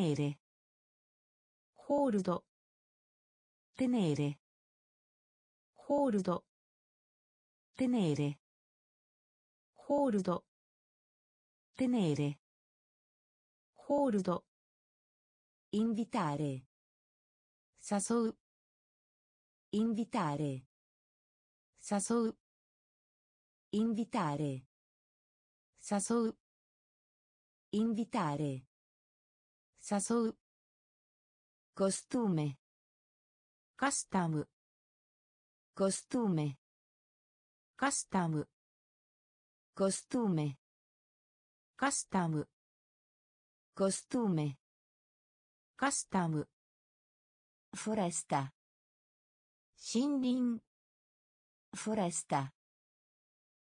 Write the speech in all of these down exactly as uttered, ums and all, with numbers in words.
tenere, hold, tenere, hold, tenere, hold, tenere, hold, invitare, sasou, invitare, sasou, invitare, sasou, invitare, sasou, costume, custom, costume, custom, costume, custom, costume, custom, foresta, shinrin, foresta,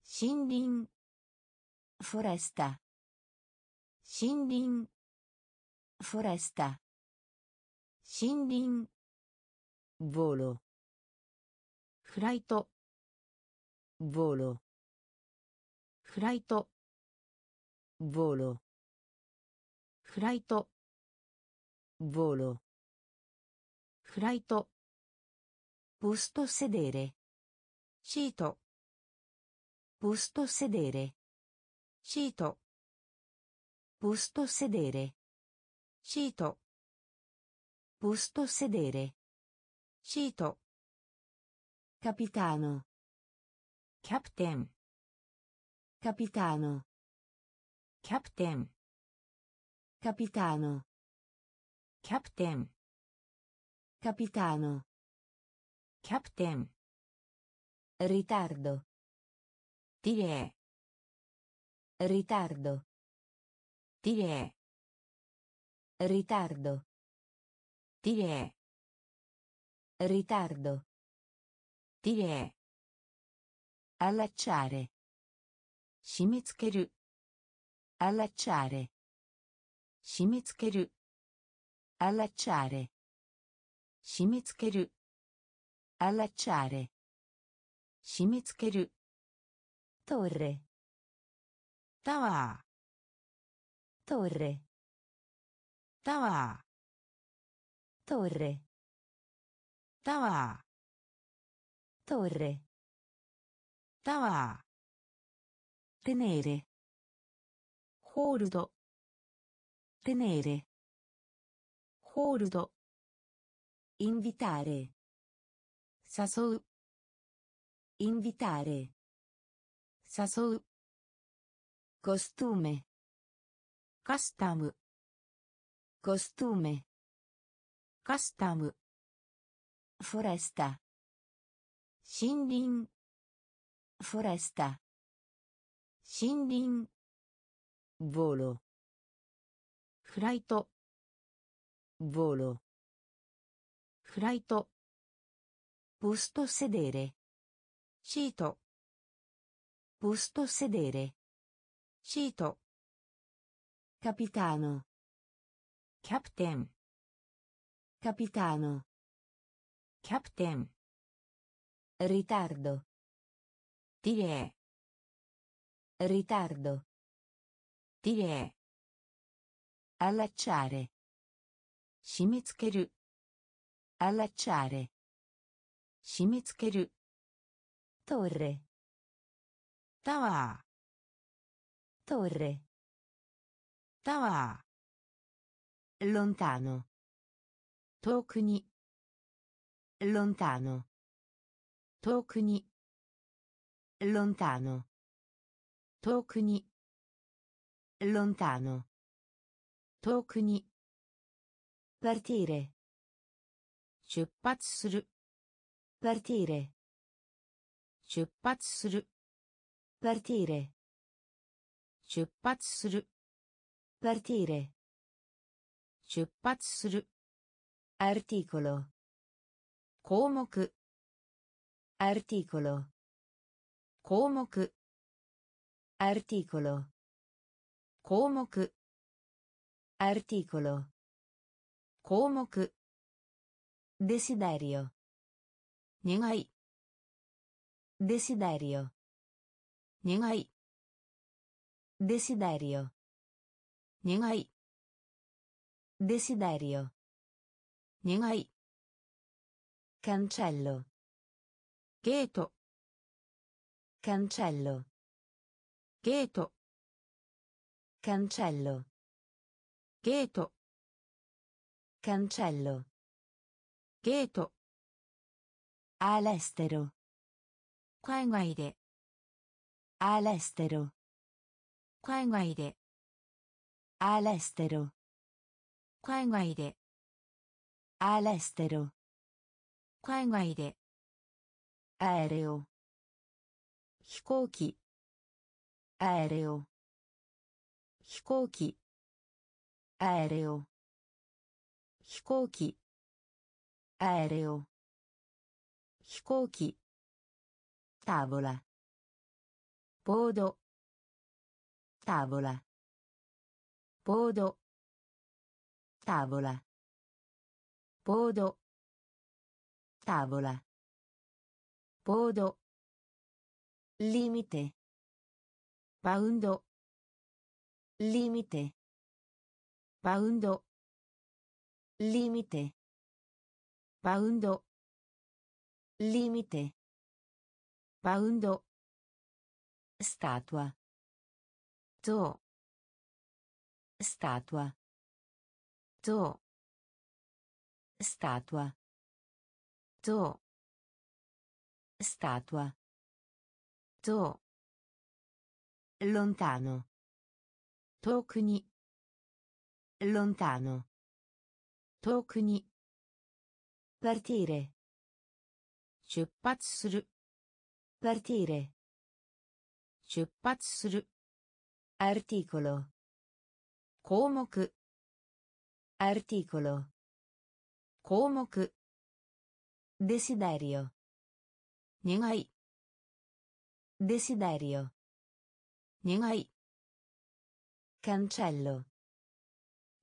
shinrin, foresta, shinrin, foresta, shinrin, volo, flight, volo, flight, volo, flight, volo, flight, posto sedere, sito, posto sedere, sito, posto sedere, sito, posto sedere, sito, capitano, captain, capitano, captain, capitano, captain, capitano, captain, ritardo, delay, ritardo, delay, ritardo, delay, ritardo, delay, allacciare, shimetsukeru, allacciare, shimetsukeru, allacciare, shimetsukeru, allacciare, shimetsukeru, torre, tower, torre, tower, torre, tower, torre, tower, tenere, hold, tenere, hold, invitare, sasou, invitare, sasou, costume, custom, costume, custom, foresta, shinrin, foresta, shinrin, volo, flight, volo, flight, posto sedere, sito, posto sedere, sito, capitano, captain, capitano, captain, ritardo, delay, ritardo, delay, allacciare, shimetsukeru, allacciare, shimetsukeru, torre, tower, torre, tower, lontano, toku ni, lontano, toku ni, lontano, toku ni, lontano, toku ni, partire, shuppatsu suru, partire, shuppatsu suru, partire, shuppatsu suru, partire, shuppatsu suru, articolo,項目, articolo,項目, articolo,項目, articolo,項目, desiderio, negai, desiderio, negai, desiderio, negai, Desiderio. Negai. Cancello. Ghetto. Cancello. Ghetto. Cancello. Ghetto. Cancello. Ghetto. All'estero. Kaigaide. All'estero. Kaigaide. All'estero. Kaigaide. All'estero. Kaigaide. Aereo. Hikouki. Aereo. Hikouki. Aereo. Hikouki. Aereo. Hikouki. Tavola. Bodo. Tavola. Bodo. Tavola. Bodo. Tavola. Bodo. Limite. Baundo. Limite. Baundo. Limite. Baundo. Limite. Baundo. Statua. Zoo. Statua. Zoo. Statua. Zoo. Statua. Zoo. Lontano. Tokuni. Lontano. Tokuni. Partire. Shuppatsu suru. Partire. Shuppatsu suru. Articolo. Koumoku. Articolo. Koumoku. Desiderio. Negai. Desiderio. Negai. Cancello.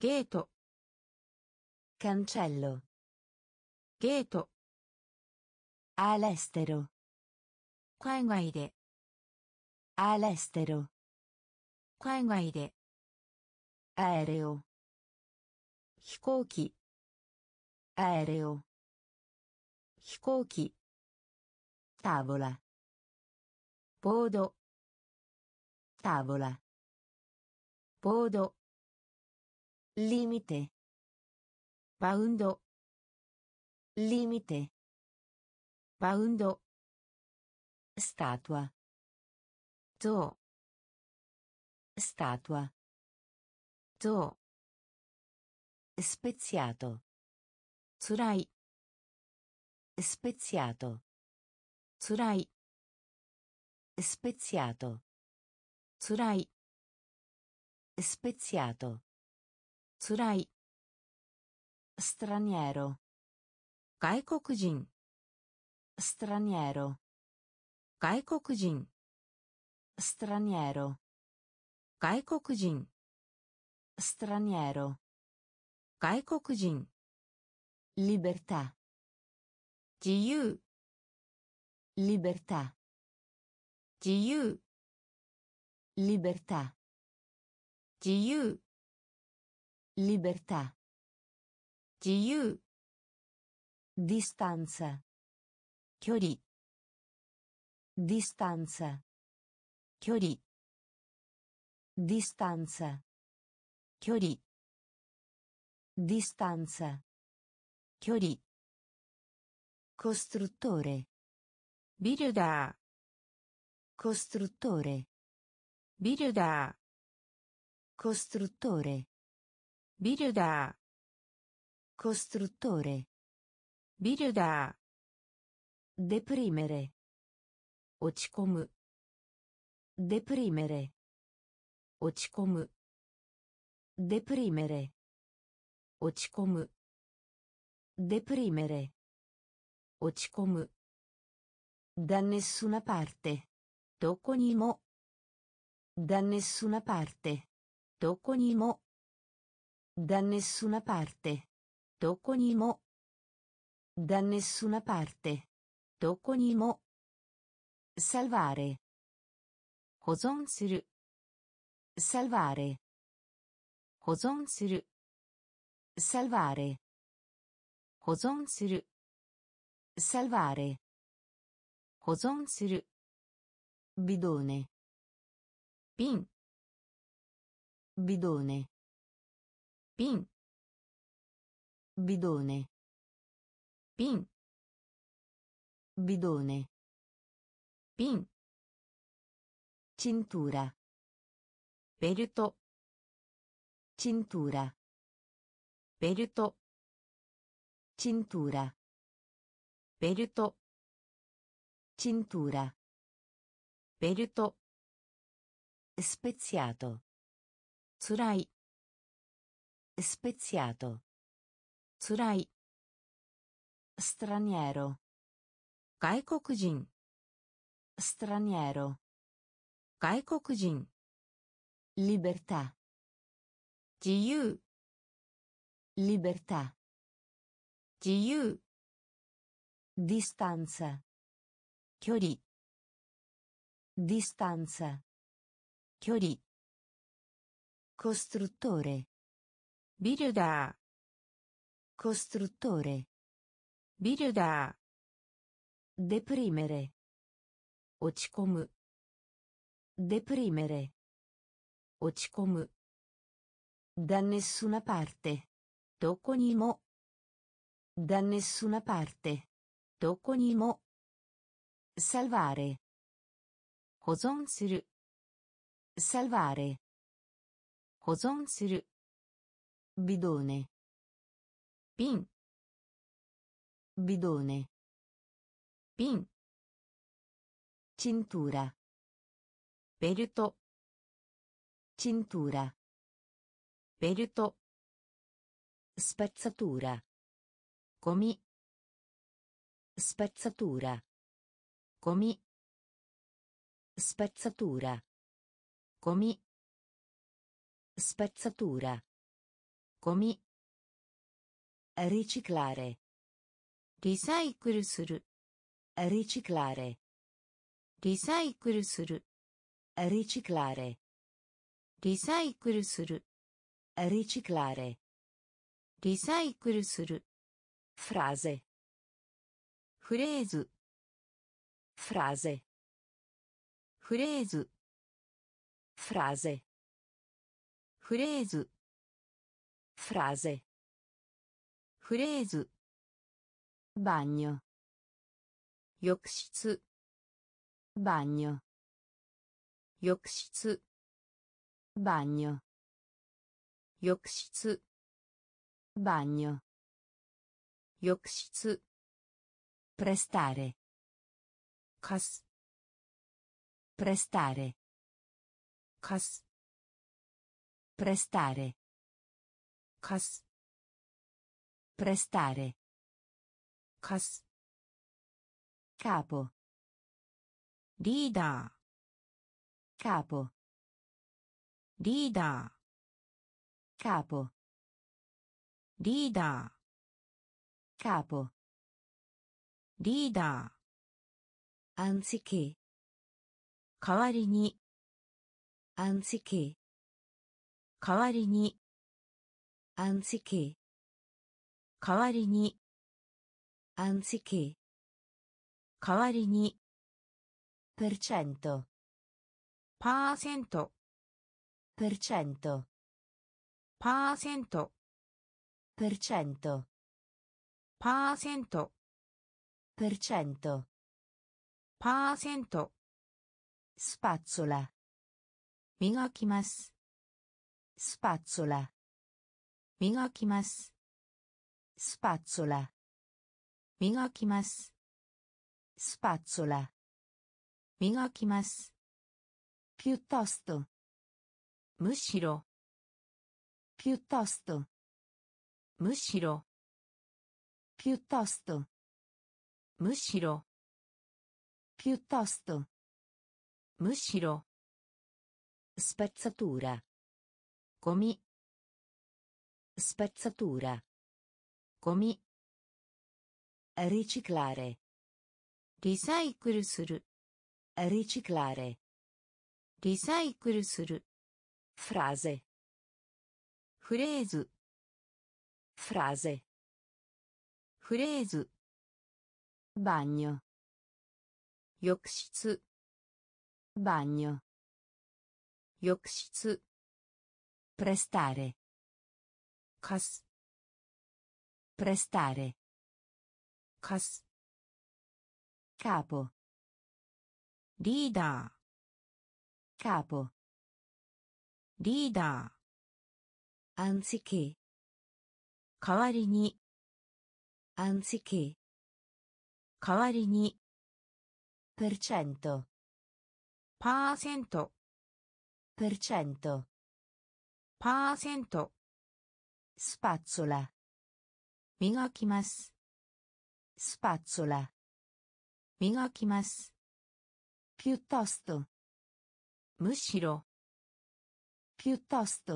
Ghetto. Cancello. Ghetto. All'estero. Kaigaide. All'estero. Kaigaide. Aereo. Hikouki. Aereo. Hikouki. Tavola. Bodo. Tavola. Bodo. Limite. Baundo. Limite. Baundo. Statua. Zoo. Statua. Zoo. Speziato. Tsurai. Speziato. Tsurai. Speziato. Tsurai. Speziato. Tsurai. Straniero. Gaikokujin. Straniero. Gaikokujin. Straniero. Gaikokujin. Straniero. Gaikokujin. Libertà. Jiyu. Libertà. Jiyu. Libertà. Jiyu. Libertà. Jiyu. Distanza. Kyori. Distanza. Kyori. Distanza. Kyori. Distanza. Kyori. Costruttore. Builder. Costruttore. Builder. Costruttore. Builder. Costruttore. Builder. Deprimere. Ochikomu. Deprimere. Ochikomu. Deprimere. Ochikomu. Deprimere. Ochikomu. Da nessuna parte. Doko ni mo. Da nessuna parte. Doko ni mo. Da nessuna parte. Doko ni mo. Da nessuna parte. Doko ni mo. Salvare. Hozon suru. Salvare. Hozon suru. salvare, 保存する salvare, 保存する bidone, 瓶 bidone, 瓶 bidone, 瓶 bidone, 瓶 cintura, belto, cintura, belto, cintura, belto, cintura, belto, speziato, tsurai, speziato, tsurai, straniero, gaikokujin, straniero, gaikokujin, libertà, ziyū, libertà, ziyū, distanza, kyori, distanza, kyori, costruttore, builder, costruttore, builder, deprimere, ochikomu, deprimere, ochikomu, da nessuna parte, doko ni mo, da nessuna parte, doko ni mo, salvare, 保存する salvare, 保存する bidone, 瓶 bidone, 瓶 cintura, belto, cintura, belto, spazzatura, gomi, spazzatura, gomi, spazzatura, gomi, spazzatura, gomi, riciclare, recycle する riciclare, recycle する riciclare, recycle する riciclare, recycle する frase, phrase, frase, phrase, frase, phrase, frase, phrase, bagno, 浴室 bagno, 浴室 bagno, 浴室 bagno, 浴室 prestare, kas, prestare, kas, prestare, kas, prestare, kas, capo, leader, capo, leader, capo, leader, capo, leader, anziché, 代わりに anziché, 代わりに anziché, 代わりに anziché, 代わりに per cento, per cento, per cento, per cento, per cento, per cento, per cento, per cento, spazzola, 磨きます spazzola, 磨きます spazzola, 磨きます spazzola, 磨きます piuttosto, むしろ piuttosto, むしろ piuttosto, むしろ piuttosto, むしろ spazzatura, ゴミ spazzatura, ゴミ riciclare, リサイクルする riciclare, リサイクルする frase, フレーズ Frase. Frase. Bagno. Yokushitsu. Bagno. Yokushitsu. Prestare. Kas. Prestare. Kas. Capo. Leader. Capo. Leader. Anziché. Kawari ni. Anziché. Kawari ni. Per cento. Per cento. Per cento. Per cento. Spazzola. Migakimasu. Spazzola. Migakimasu. Piuttosto. Mushiro. Piuttosto.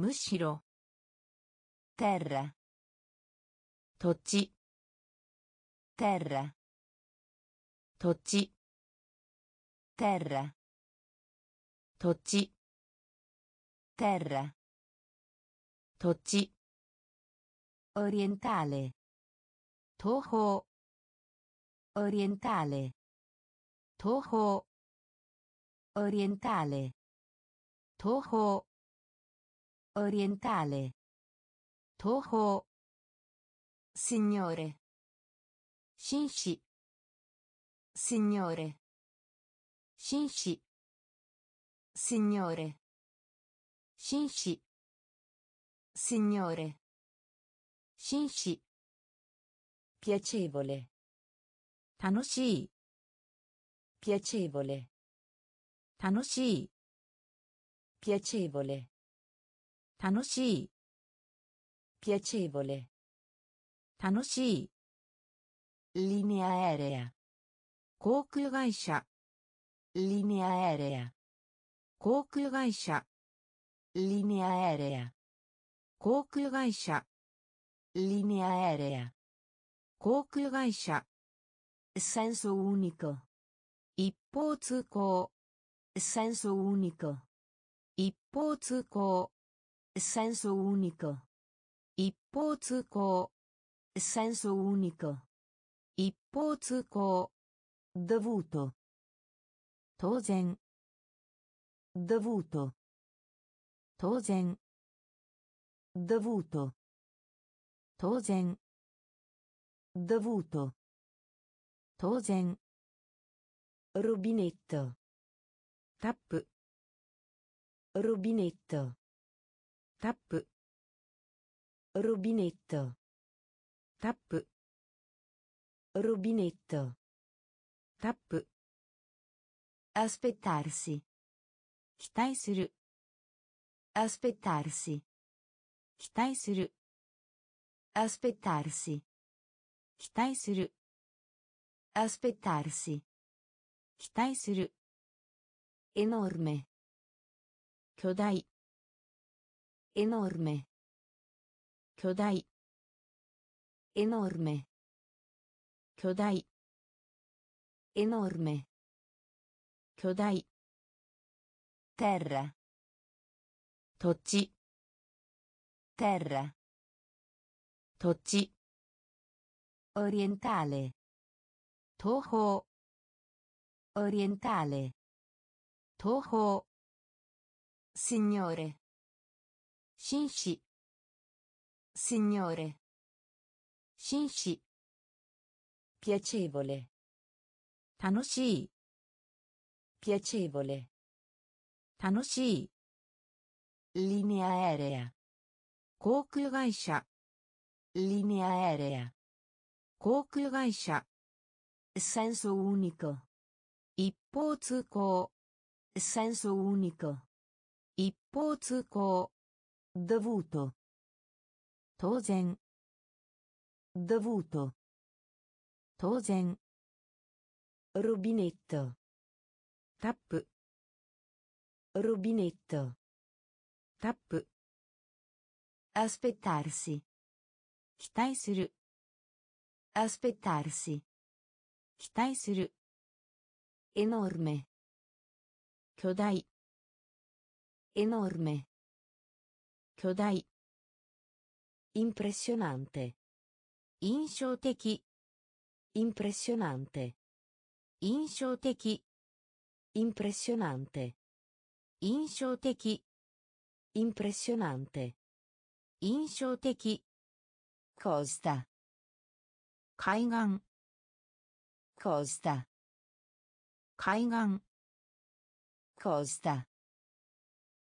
Mushiro. Terra. Tocci. Terra. Tocci. Terra. Tocci. Terra. Tocci. Orientale. Toho. Orientale. Toho. Orientale. Toho. Orientale. Toho. Signore. Shinshi. Signore. Shinshi. Signore. Shinshi. Signore. Shinshi. Piacevole. Tanoshii. Piacevole. Tanoshii. Piacevole. Tanoshii. Piacevole. Tanoshii. Linea aerea. Koukū gaisha. Linea aerea. Koukū gaisha. Linea aerea. Koukū gaisha. Linea aerea. Koukū gaisha. Senso unico. Ippō tsūkō. Senso unico. Ippō tsūkō. Senso unico. Ippō tsūkō. Senso unico. Ippō tsūkō. Dovuto. Tōzen. Dovuto. Tōzen. Dovuto. Tōzen. Dovuto. Tōzen. Rubinetto. Tap. Rubinetto. Tap. Rubinetto. Tap. Rubinetto. Tap. Aspettarsi. Kitai suru. Aspettarsi. Kitai suru. Aspettarsi. Kitai suru. Aspettarsi. Kitai suru. Enorme. Kyodai. Enorme. Kyodai. Enorme. Kyodai. Enorme. Kyodai. Terra. Tocci. Terra. Tocci. Orientale. Toho. Orientale. Toho. Signore. Shinshi. Signore. Shinshi. Piacevole. Tanoshii. Piacevole. Tanoshii. Linea aerea. Koukū gaisha. Linea aerea. Koukū gaisha. Senso unico. Ippō tsūkō. Senso unico. Ippō tsūkō. Dovuto. Tōzen. Dovuto. Tōzen. Rubinetto. Tap. Rubinetto. Tap. Aspettarsi. Kitai suru. Aspettarsi. Kitai suru. Enorme. Kyodai. Enorme. Kyodai. Impressionante.印象的 Impressionante. 印象的 Impressionante. 印象的 Impressionante. 印象的 Costa. 海岸 Costa. 海岸 Costa.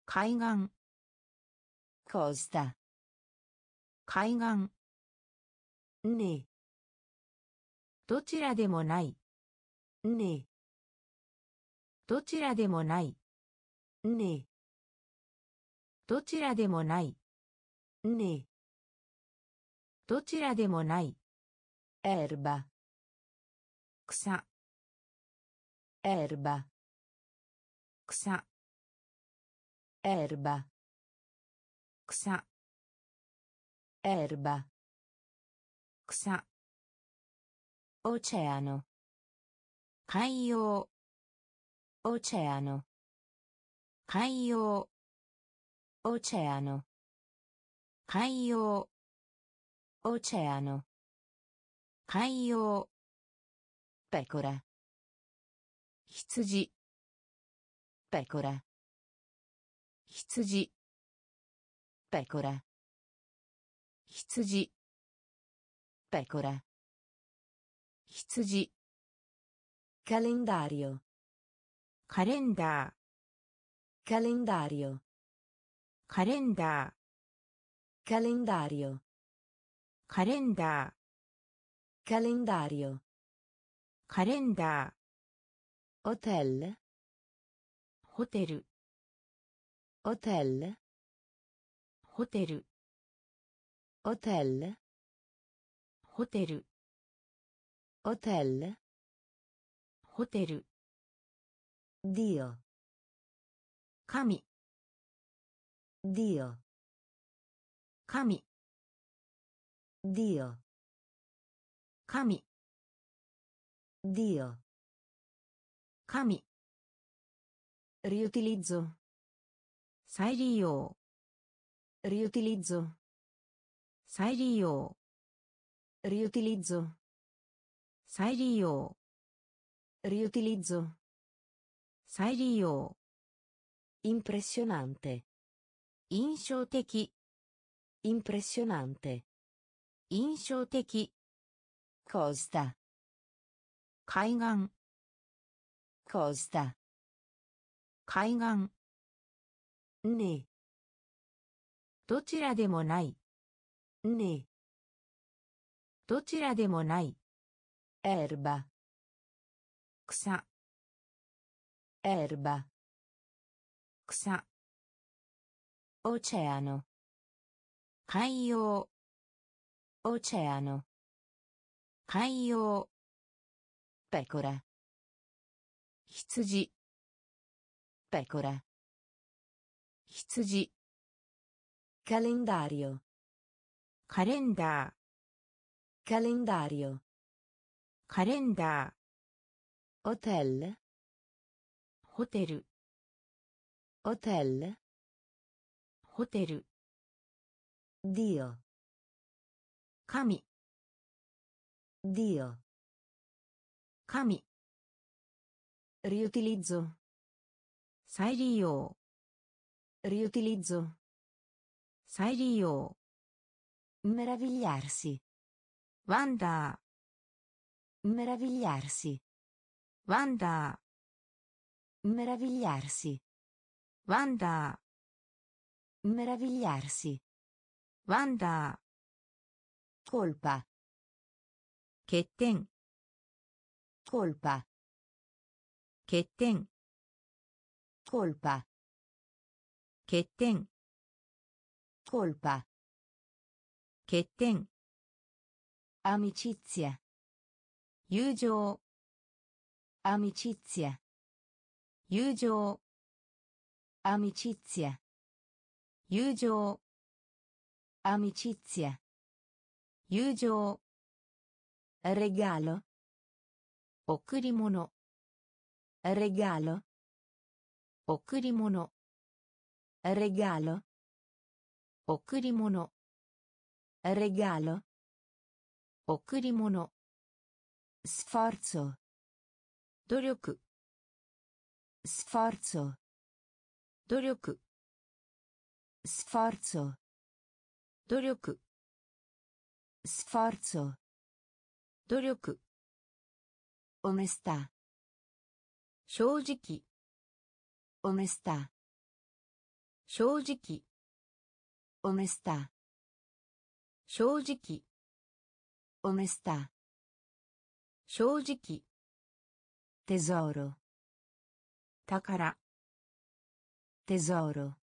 海岸 Costa. 海岸ねえどちらでもないねえどちらでもないねえどちらでもないねえどちらでもないエルバ草エルバ草エルバ草Erba. Ksa. Oceano. Kaiyō. Oceano. Kaiyō. Oceano. Kaiyō. Oceano. Kaiyō. Pecora. Hitsuji. Pecora. Hitsuji. Pecora. 羊 pecora 羊 calendario calenda calendario calenda calendario calenda calendario calenda hotel hotel hotel hotel Hotel. Hotel. Hotel. Hotel. Dio. Kami. Dio. Kami. Dio. Kami. Dio. Kami. Riutilizzo. Sai rio. Riutilizzo. 再利用 riutilizzo 再利用 riutilizzo 再利用 impressionante 印象的 impressionante 印象的 costa 海岸 costa 海岸ねえどちらでもないねえどちらでもないエルバ草エルバ草オチェアノ海洋オチェアノ海洋ペコラ羊ペコラ羊カレンダリオ Calenda. Calendario. Calenda. Hotel. Hotel. Hotel. Hotel. Dio. Kami. Dio. Kami. Riutilizzo. Sai rio. Riutilizzo. Sai rio. Meravigliarsi. Wanda. Meravigliarsi. Wanda. Meravigliarsi. Wanda. Meravigliarsi. Wanda. Colpa. Ketten. Colpa. Ketten. Colpa. Ketten. Colpa. Ketten. Amicizia. Yūjō. Amicizia. Yūjō. Amicizia. Yūjō. Amicizia. Yūjō. Regalo. Okurimono. Regalo. Okurimono. Regalo. Okurimono. regalo, okurimono, sforzo, doryoku, sforzo, doryoku, sforzo, doryoku, sforzo, doryoku, onestà, shoujiki, onestà, shoujiki, onestà, shoujiki, onestà, shoujiki, tesoro, takara, tesoro,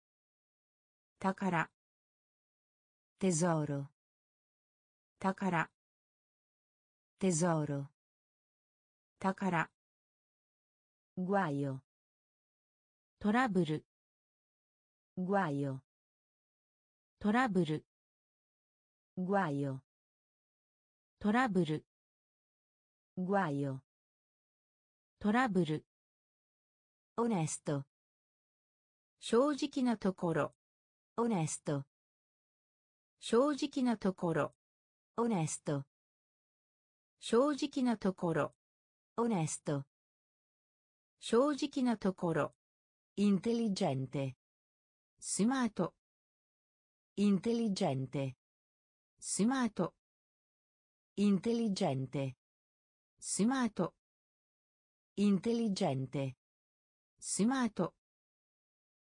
takara, tesoro, takara, tesoro, takara, guaio, toraburu, guaio, toraburu, guaio, toraburu, guaio, toraburu, onesto, 正直なところ onesto, 正直なところ onesto, 正直なところ onesto, 正直なところ intelligente, smart, intelligente, smart, intelligente, smart, intelligente, smart,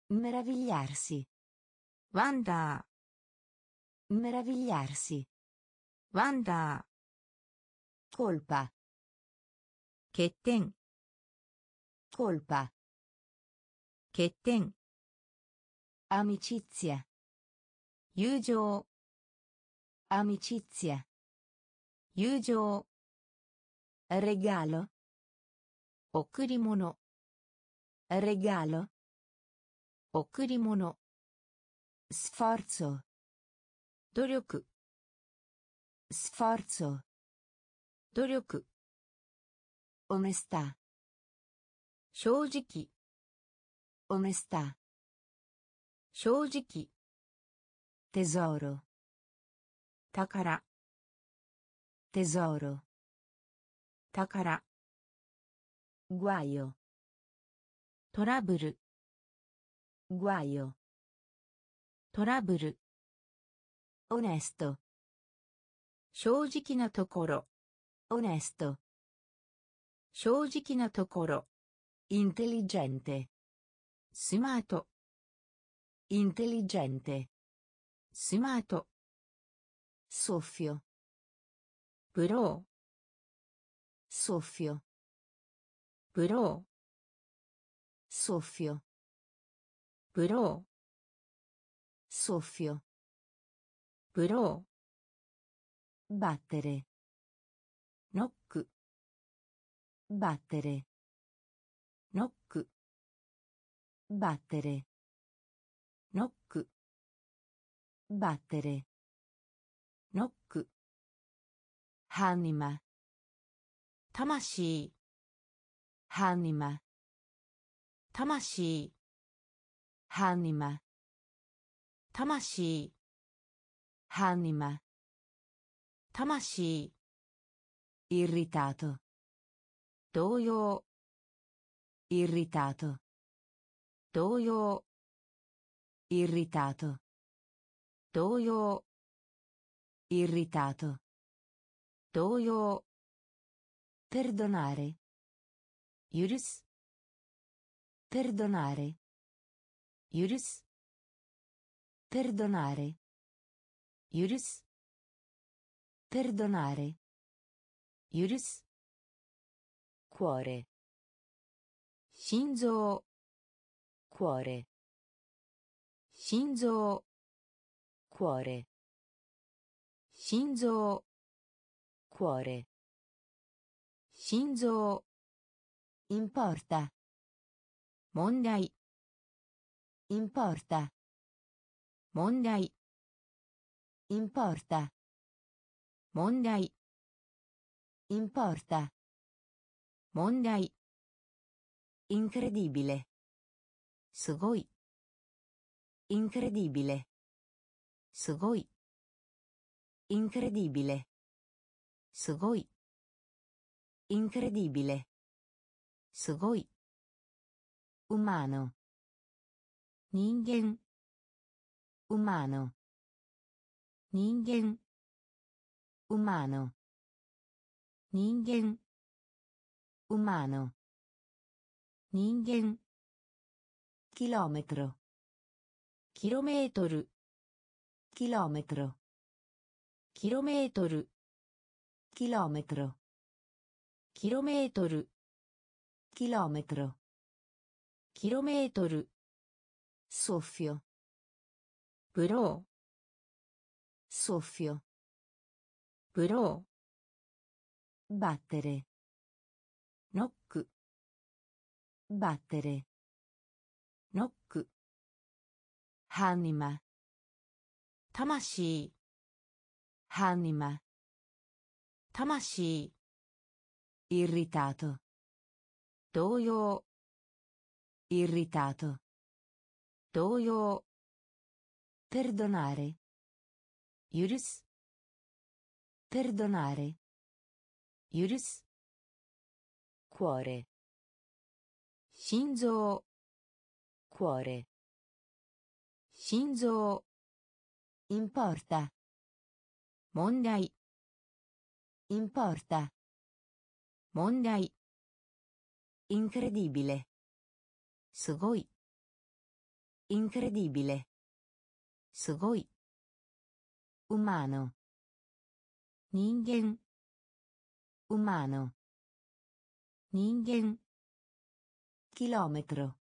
meravigliarsi, wonder, meravigliarsi, wonder, colpa, ketten, colpa, ketten, amicizia, yūjō, amicizia, yūjō, regalo, okurimono, regalo, okurimono, sforzo, doryoku, sforzo, doryoku, onestà, shoujiki, onestà, shoujiki, tesoro, takara, tesoro, takara, guaio, toraburu, guaio, toraburu, onesto, 正直なところ onesto, 正直なところ intelligente, smart, intelligente, smart, soffio, blow, soffio, blow, soffio, blow, soffio, blow, battere, knock, battere, knock, battere, knock, battere, knock, anima, tamashi, anima, tamashi, anima, tamashi, anima, tamashi, irritato, doyo, irritato, doyo, irritato, doyo, irritato, doyo, perdonare, yurus, perdonare, yurus, perdonare, yurus, perdonare, yurus, cuore, shinzo, cuore, shinzo, cuore, shinzo, cuore, shinzo, importa, mondai, importa, mondai, importa, mondai, importa, mondai, incredibile, sugoi, incredibile, sugoi, incredibile, sugoi, incredibile, sugoi, umano, ningen, umano, ningen, umano, ningen, umano, ningen, chilometro, chilometro, chilometro, chilometro, chilometro, chilometro, chilometro, chilometro, soffio, però, soffio, però, battere, knock, battere, knock, anima, tamashi, anima, tamashi, irritato, doyo, irritato, doyo, perdonare, yurus, perdonare, yurus, cuore, shinzo, cuore, shinzo, importa, mondai, importa, mondai, incredibile, sugoi, incredibile, sugoi, umano, ningen, umano, ningen, chilometro,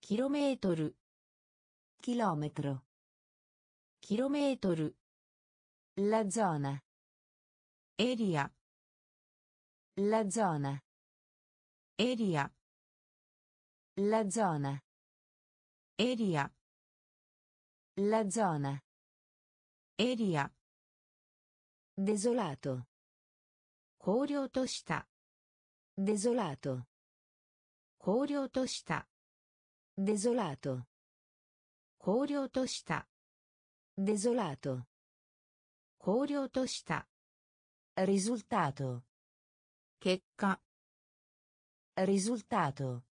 chilometro, chilometro, chilometro, la zona, area, la zona, area, la zona, area, la zona, area, desolato, koryō to shita, desolato, koryō to shita, desolato, koryō to shita, desolato, koryō to shita, risultato, checca, risultato,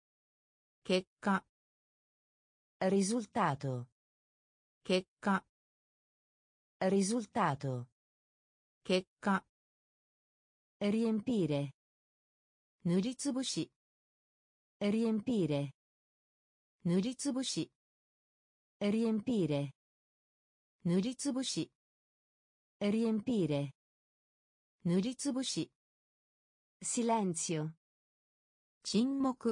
checca, risultato, checca, risultato, checca, riempire, nuritsubushi, riempire, nuritsubushi, riempire, nuritsubushi, riempire, nuritsubushi, silenzio, chinmoku,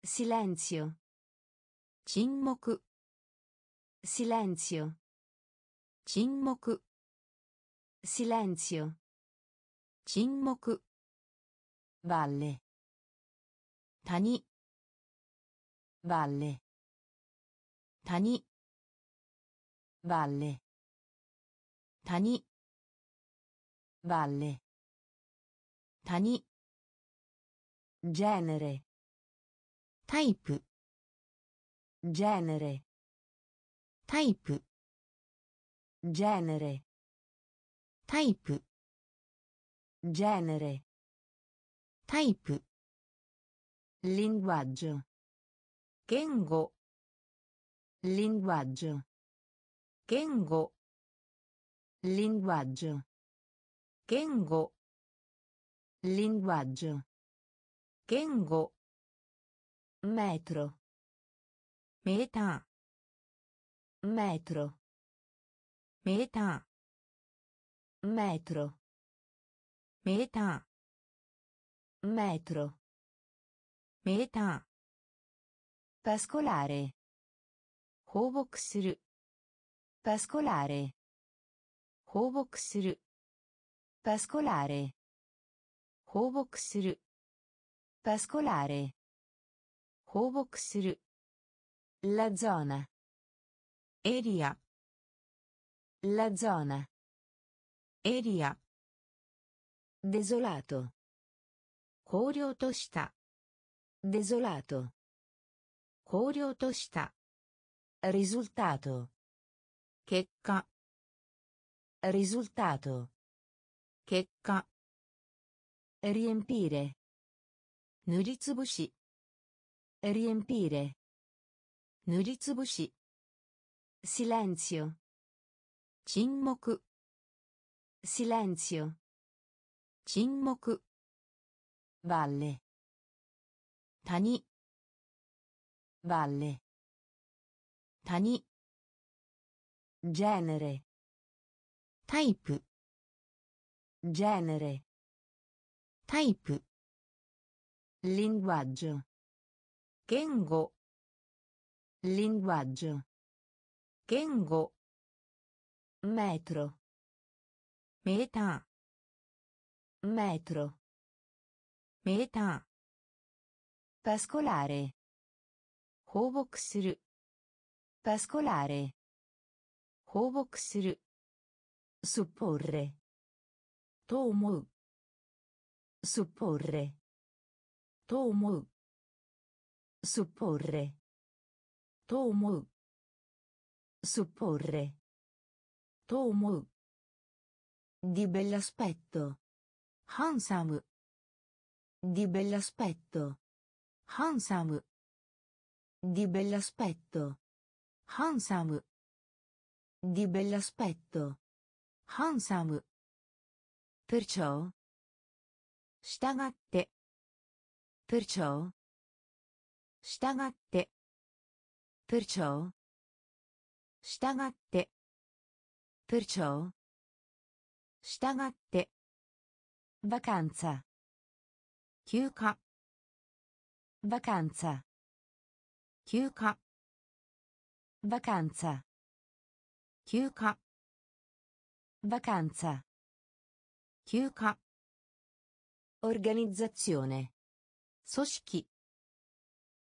silenzio, chinmoku, silenzio, chinmoku, silenzio, chinmoku, valle, tani, valle, tani, valle, tani, valle, tani, genere, type, genere, type, genere, type, genere, type, linguaggio, kengo, linguaggio, kengo, linguaggio, kengo, linguaggio, kengo, metro, meta, metro, meta, metro, meta, metro, meta, pascolare, hōboku suru, pascolare, hōboku suru, pascolare, hōboku suru, pascolare, hōboku suru, la zona, area, la zona, area, desolato, koryō to shita, desolato, koryō to shita, risultato, checca, risultato, checca, riempire, nuritsubushi, riempire, nuritsubushi, silenzio, chinmoku, silenzio, chinmoku, valle, tani, valle, tani, genere, type, genere, type, linguaggio, kengo, linguaggio, kengo, metro, meta, metro, meta, pascolare, hoboku suru, pascolare, hoboku suru, supporre, to omou, supporre, to omou, supporre, to omou, supporre, to omou, di bell'aspetto, handsome, di bell'aspetto, handsome, di bell'aspetto, handsome, di bell'aspetto, handsome, perciò, stagatte, perciò, stagatte, perciò, stagatte, perciò, stagatte, vacanza, chiuca, vacanza, chiuca, vacanza, chiuca, vacanza, chiuca, organizzazione, soshiki,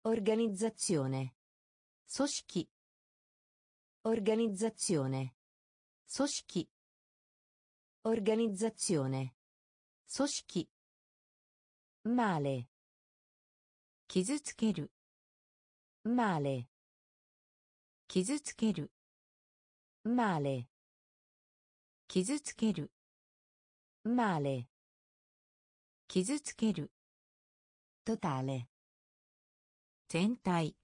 organizzazione, soshiki, organizzazione, soshiki, organizzazione, soshiki, male, kizutsukeru, male, kizutsukeru, male, kizutsukeru, male, kizutsukeru, totale, zentai,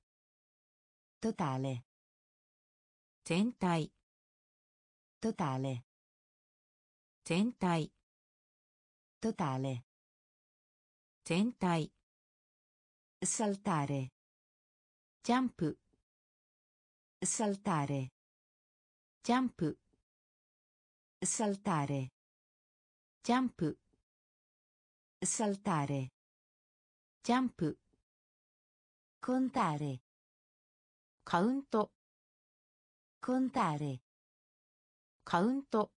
totale, zentai, totale, zentai, totale, zentai, saltare, jump, saltare, jump, saltare, jump, saltare, jump, contare, count, contare, count,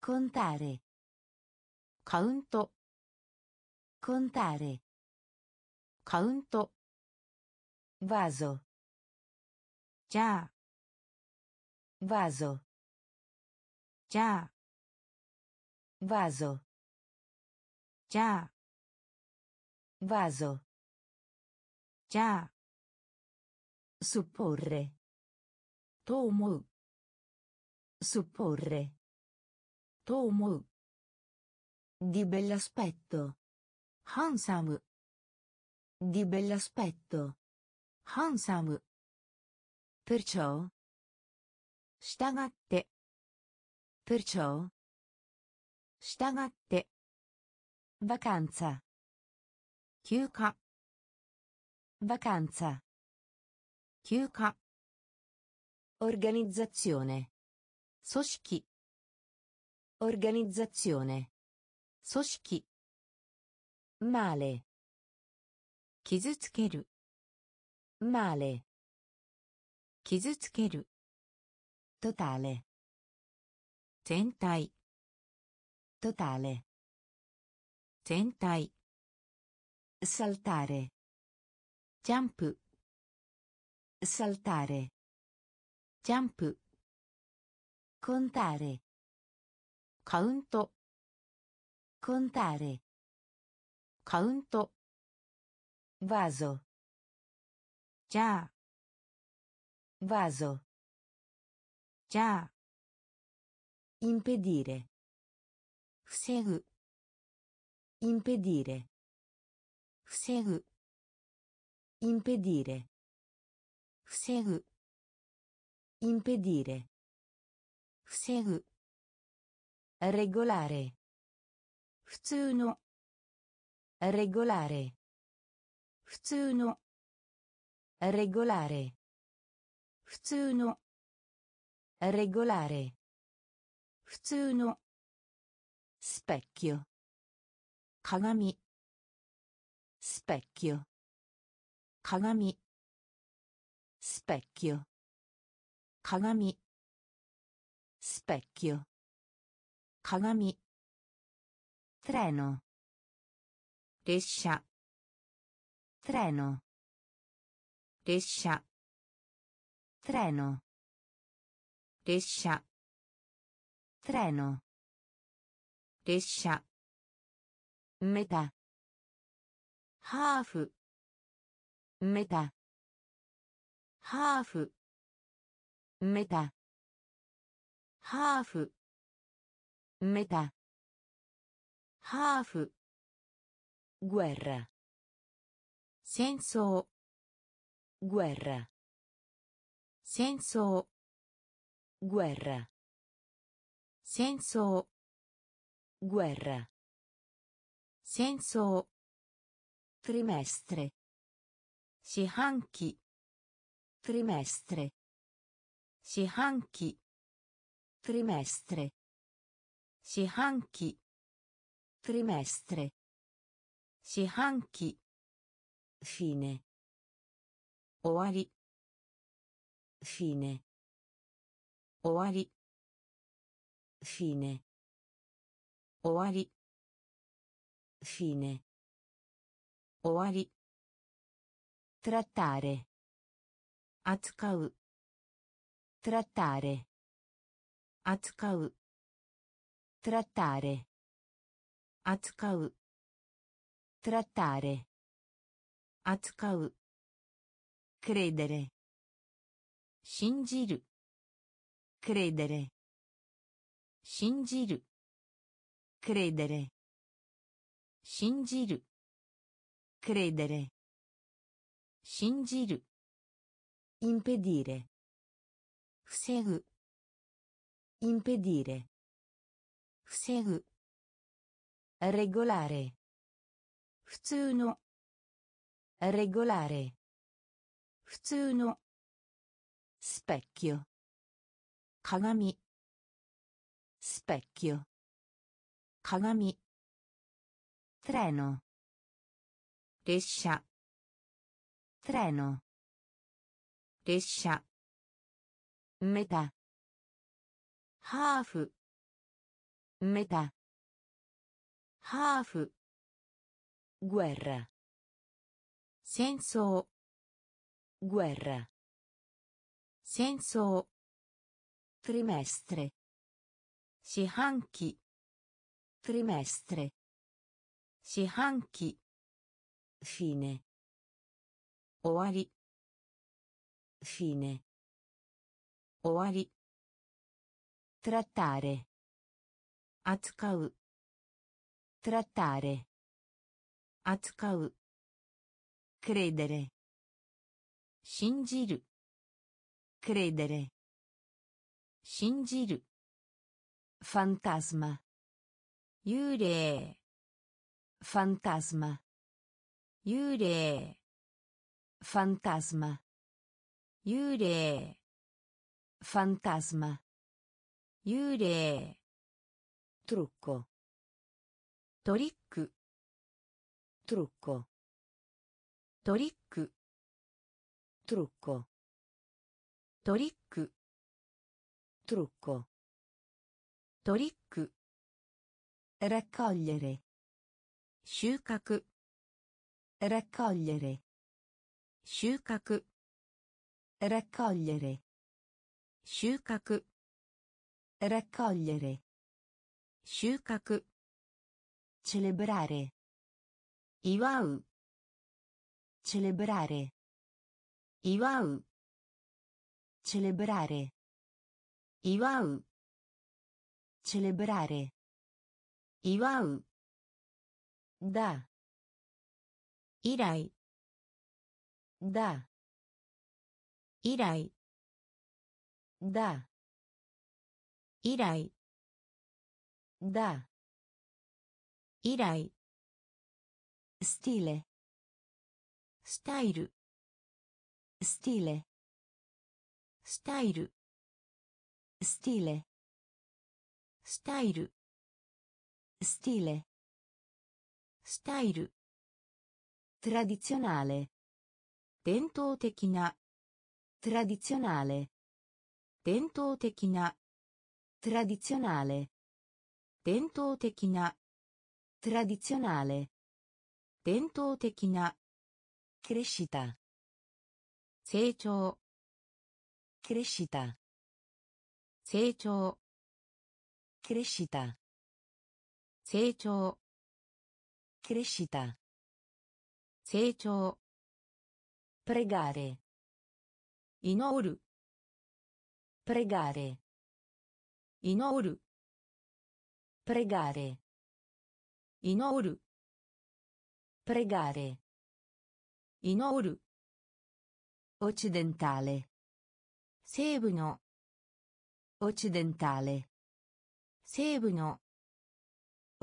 contare, count, contare, count, vaso, già, vaso, già, vaso, già, vaso, già, supporre, to omou, supporre, to omou, di bell'aspetto, handsome, di bell'aspetto, handsome, perciò, stagatte, perciò, stagatte, vacanza, chiuca, vacanza, chiuca, organizzazione, soshiki, organizzazione, soshiki, male, kizutsukeru, male, kizutsukeru, totale, zentai, totale, zentai, saltare, jump, saltare, jump, contare, count, contare, count, vaso, già, vaso, già, Impedire. Fusegu. Impedire. Fusegu. Impedire. Fusegu. Impedire. Fusegu. Regolare. Futsuno. Regolare. Futsuno. Regolare. Futsuno. Regolare. Futsuno. Specchio. Kagami. Specchio. Kagami. Specchio. Kagami. Specchio. Kagami. Treno. Ressha. Treno. Ressha. Treno. Ressha. Treno. Ressha. Metà. Half. Metà. Half. Metà. Half. Metà. Half. Guerra. Senso. Guerra. Senso. Guerra. Senso. Guerra. Senso. Trimestre. Shihanki. Trimestre. Shihanki. Trimestre. Shihanki. Trimestre. Shihanki. Fine. Oari. Fine. Oari. Fine. Oari. Fine. Oari. Trattare. Atsukau. Trattare. Atsukau. Trattare. Atsukau. Trattare. Atsukau. Credere. Shinjiru. Credere. Shinjiru. Credere. Shinjiru. Credere. Shinjiru. Impedire. Fusegu. Impedire. Fusegu. Regolare. Futsuno. Regolare. Futsuno. Specchio. Kagami. Specchio. Kagami. Treno. Ressha. Treno. Ressha. Metà. Half. Metà. Half. Guerra. Senso. Guerra. Senso. Trimestre. Shihanki. Trimestre. Shihanki. Fine. Oari. Fine. Oari. Trattare. Atsukau. Trattare. Atsukau. Credere. Shinjiru. Credere. Shinjiru. Fantasma. Yurei. Fantasma. Yurei. Fantasma. Yurei. Fantasma. Yurei. Trucco. Trick. Trucco. Trick. Trucco. Trick. Trucco. Trick. Raccogliere. Shukaku. Raccogliere. Shukaku. Raccogliere. Shukaku. Raccogliere. Shukaku. Celebrare. Iwau. Celebrare. Iwau. Celebrare. Iwau. Celebrare. Iwau. Da. Irai. Da. Irai. Da. Irai. Da. Irai. Stile. Style. Stile. Style. Stile. Style. Stile. Style. Tradizionale. Tento tekina. Tradizionale. Tento tekina. Tradizionale. Tento tekina. Tradizionale. Tento tekina. Crescita. Seichou. Crescita. Seichou. Crescita. Seichou. Crescita. Seichou. Pregare. Inoru. Pregare. Inoru. Pregare. Inoru. Pregare. Inoru. Occidentale. Seibu no. Occidentale. Seibu no.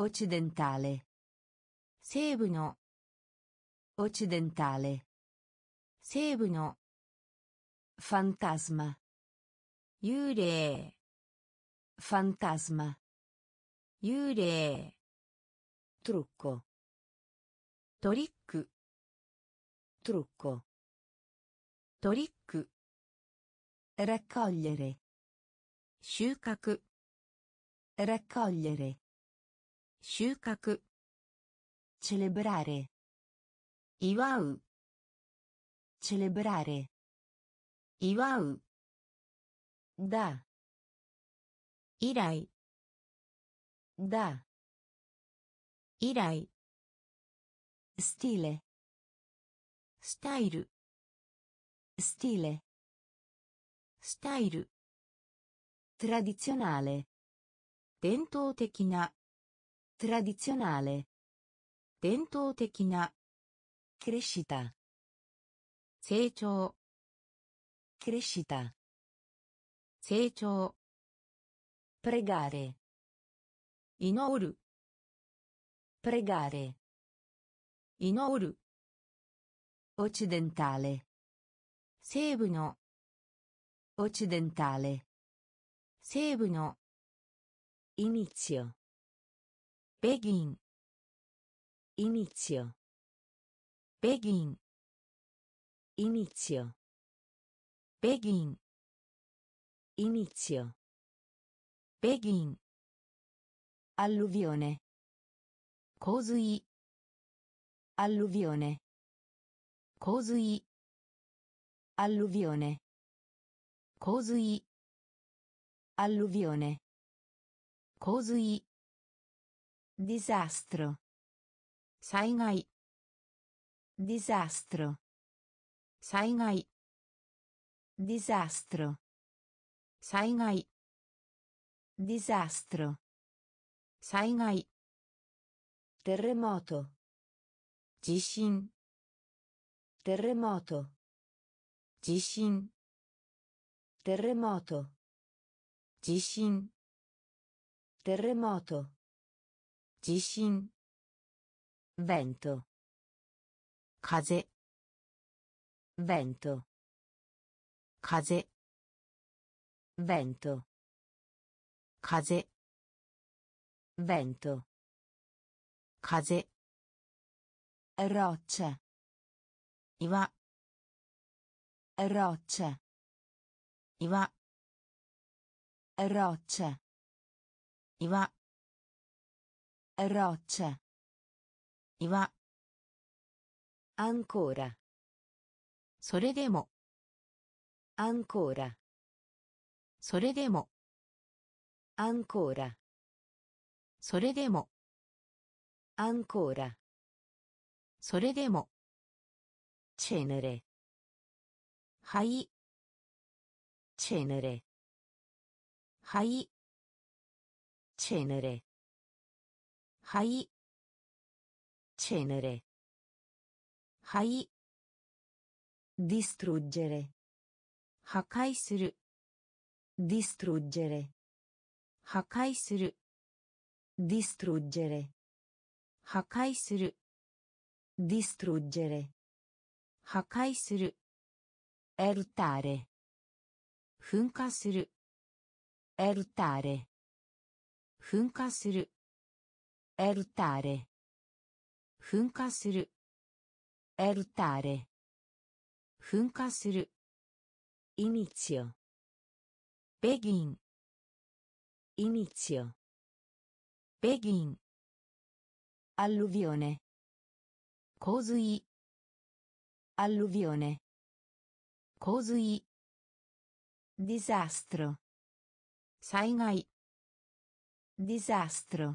Occidentale. Seibu no. Occidentale. Seibu no. Fantasma. Yurei. Fantasma. Yurei. Trucco. Trick. Trucco. Trick. Raccogliere. Shukaku. Raccogliere. Shukaku. Celebrare. Iwau. Celebrare. Iwau. Da. Irai. Da. Irai. Stile. Style. Stile. Style. Tradizionale. Tento tekina. Tradizionale. Tento tekina. Crescita. Seichou. Crescita. Seichou. Pregare. Inoru. Pregare. Inoru. Occidentale. Seibu no. Occidentale. Seibu no. Inizio. Begin. Inizio. Begin. Inizio. Begin. Inizio. Begin. Alluvione. Kozui. Alluvione. Kozui. Alluvione. Kozui. Alluvione. Kozui. Disastro. Saigai. Disastro. Saigai. Disastro. Saigai. Disastro. Saigai. Terremoto. Jishin. Terremoto. Jishin. Terremoto. Jishin. Terremoto. Jishin. Vento. Kaze. Vento. Kaze. Vento. Kaze. Vento. Kaze. Roccia. Iwa. Roccia. Iwa. Roccia. Iwa. Roccia. Iwa. Ancora. Sore demo. Ancora. Sore demo. Ancora. Sore demo. Ancora. Sore demo. Cenere. Hai. Cenere. Hai. Cenere. Hai. Cenere. Hai. Distruggere. Hakai suru. Distruggere. Hakai suru. Distruggere. Hakai suru. Distruggere. Hakai suru. Eruttare. Funka suru. Eruttare. Funka suru. Eruttare. Funka suru. Eruttare. Funka suru. Inizio. Begin. Inizio. Begin. Alluvione. Kozui. Alluvione. Kozui. Disastro. Saigai. Disastro.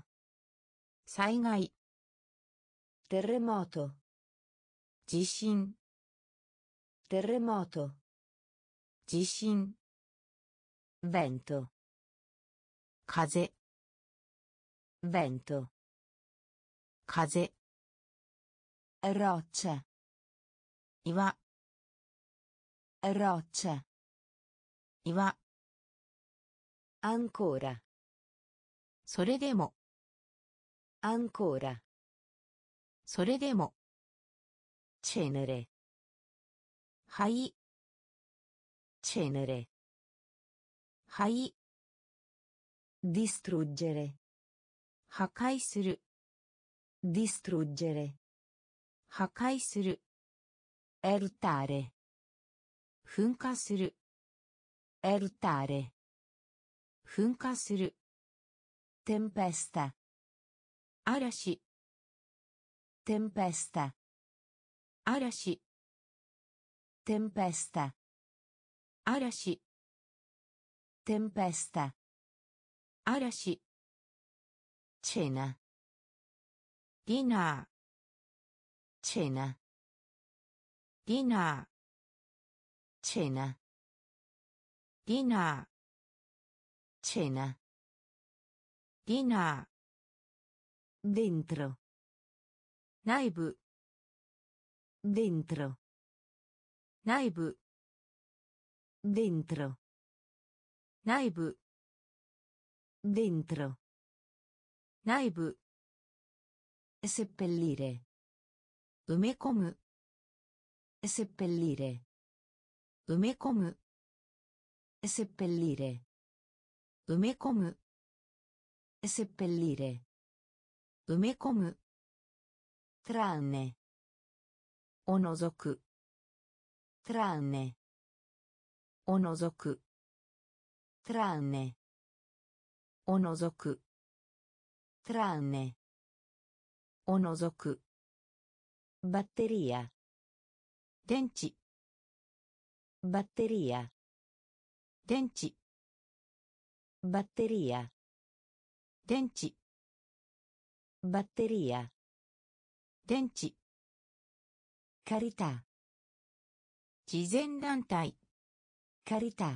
Saigai. Terremoto. Jishin. Terremoto. Jishin. Vento. Kaze. Vento. Kaze. Roccia. Iwa. Roccia. Iwa. Ancora. Sore demo. Ancora. Sore demo. Cenere. Hai. Cenere. Hai. Distruggere. Hakai suru. Distruggere. Hakai suru. Eruttare. Funka suru. Eruttare. Funka suru. Tempesta. Arashi. Tempesta. Arashi. Tempesta. Arashi. Tempesta. Arashi. Cena. Dinner. Cena. Dinner. Cena. Dinner. Cena. Dinner. Dentro. Naibu. Dentro. Naibu. Dentro. Naibu. Dentro. Naibu. Seppellire. Umekomu. Seppellire. Umekomu. Seppellire. Umekomu. Seppellire. Umekomu. Tranne. Onozoku. Tranne. Onozoku. Tranne. Onozoku. Tranne. Onozoku. Batteria. Denchi. Batteria. Denchi. Batteria. Denchi. Batteria. Denchi. Carità. Jizendantai. Carità.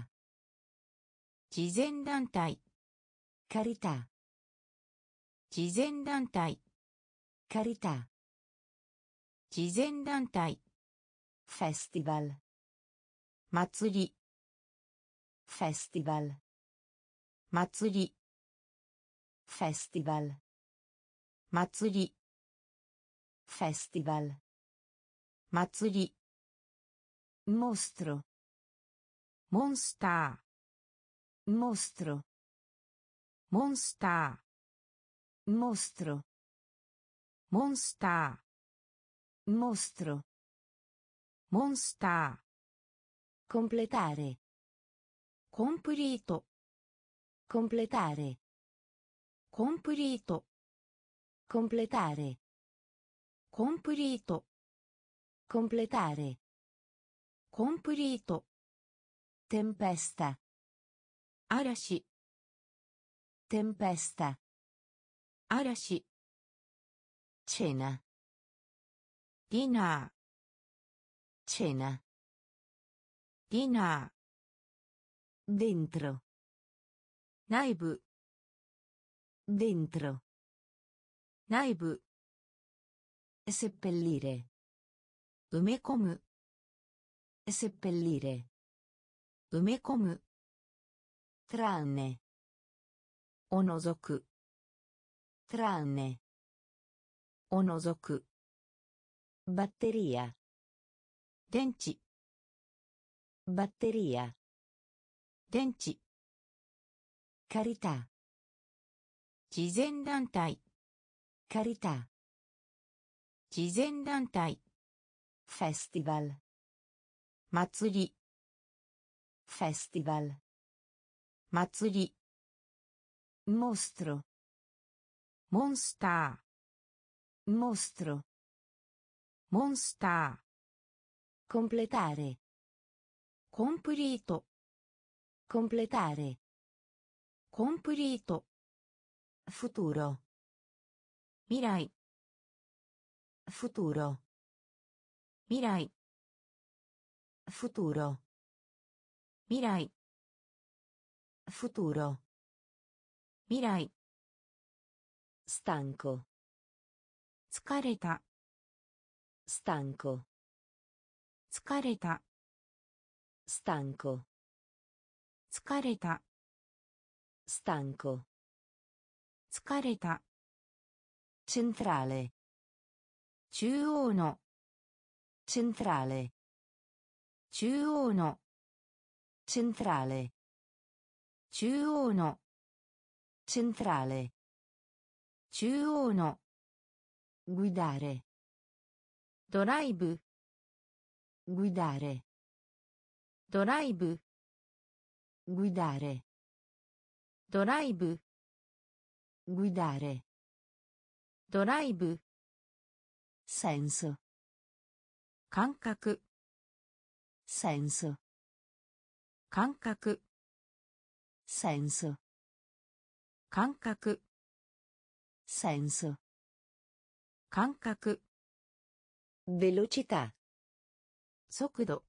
Jizendantai. Carità. Jizendantai. Carità. Jizendantai. Festival. Matsuri. Festival. Matsuri. Festival. Matsuri. Festival. Matsuri. Mostro. Monster. Mostro. Monster. Mostro. Monster. Mostro. Monster. Completare. Completo. Completare. Completo. Completare. Completo. Completare. Completo. Tempesta. Arashi. Tempesta. Arashi. Cena. Dinner. Cena. Dinner. Dentro. Naibu. Dentro. Naibu. Seppellire. Umekomu. Seppellire. Umekomu. Tranne. Onozoku. Tranne. Onozoku. Batteria. Denchi. Batteria. Denchi. Carità. Jizendantai. Carità. Jizendantai. Festival. Matsuri. Festival. Matsuri. Mostro. Monster. Mostro. Monster. Completare. Completo. Completare. Completo. Futuro. Mirai. Futuro. Mirai. Futuro. Mirai. Futuro. Mirai. Stanco. Tsukareta. Stanco. Tsukareta. Stanco. Tsukareta. Stanco. Tsukareta. Centrale. Chūō no. Centrale. Chūō no. Centrale. Chūō no. Centrale. Chūō no. Guidare. Drive. Guidare. Drive. Guidare. Drive. Guidare. Drive. Senso. Kankaku. Senso. Kankaku. Senso. Kankaku. Senso. Kankaku. Velocità. Sokudo.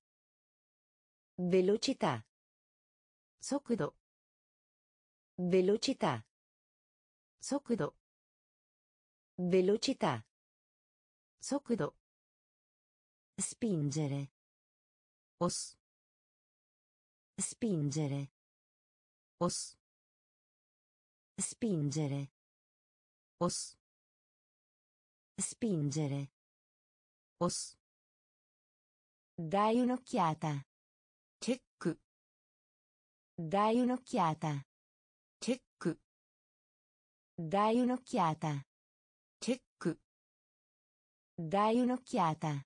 Velocità. Sokudo. Velocità. Sokudo. Velocità. Sokudo. Spingere. Os. Spingere. Os. Spingere. Os. Spingere. Os. Dai un'occhiata. Check. Dai un'occhiata. Check. Dai un'occhiata. Check. Dai un'occhiata.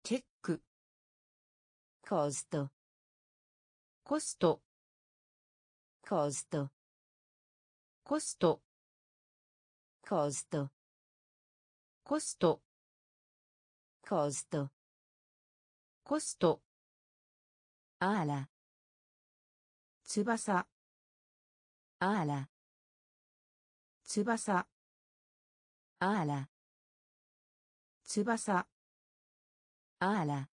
Check. Costo. Costo. Costo. Costo. Costo. Costo. Costo. Costo. Ala. Tsubasa. Ala. Tsubasa. Ala. Tsubasa. Ala.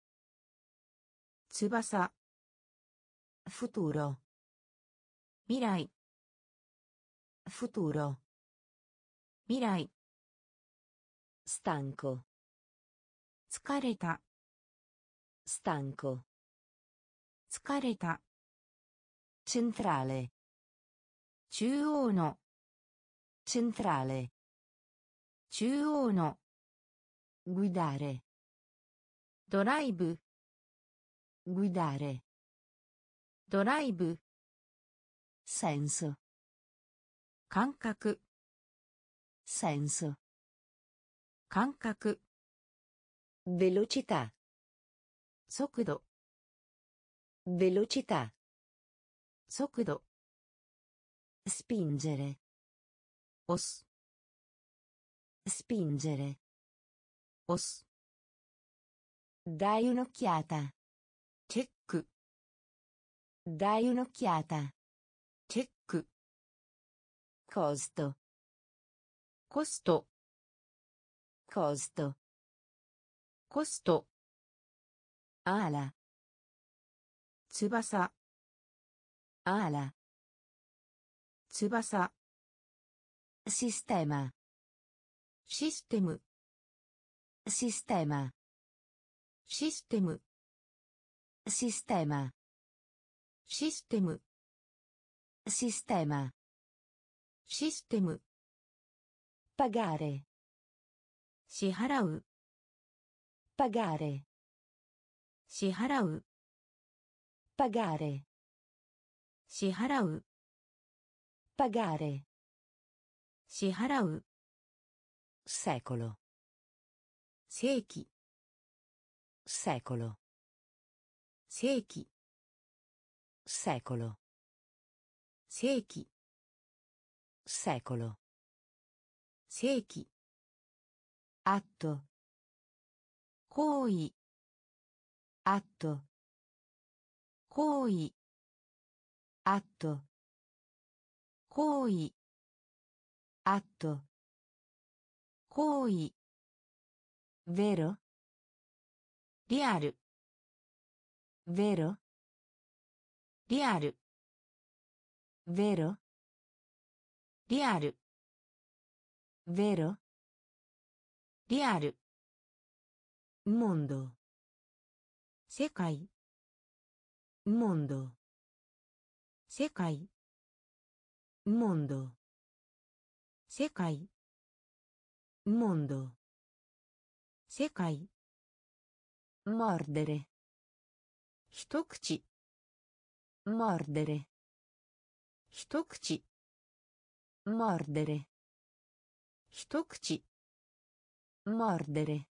Tsubasa. Futuro. Mirai. Futuro. Mirai. Stanco. Tsukareta. Stanco. Tsukareta. Centrale. Chūō no. Centrale. Chūō no. Guidare. Drive. Guidare. Drive. Senso. Kankaku. Senso. Kankaku. Velocità. Sokudo. Velocità. Sokudo. Spingere. Os. Spingere. Os. Dai un'occhiata. Check. Dai un'occhiata. Check. Costo. Costo. Costo. Costo. Ala. Tsubasa. Ala. Tsubasa. Sistema. Sistema. Sistema. Sistema. Sistema. Sistema. Sistema. Sistema. Pagare. 支払う pagare 支払う pagare 支払う pagare 支払う secolo 世紀 secolo 世紀 secolo 世紀 secolo 世紀 atto, coi, atto, coi, atto, coi, atto, coi, vero, real, vero, real, vero, real, vero. Real. Mondo. 世界. Mondo. 世界. Mondo. 世界. Mondo. 世界. Mordere. 一口. Mordere. 一口. Mordere. 一口. Mordere.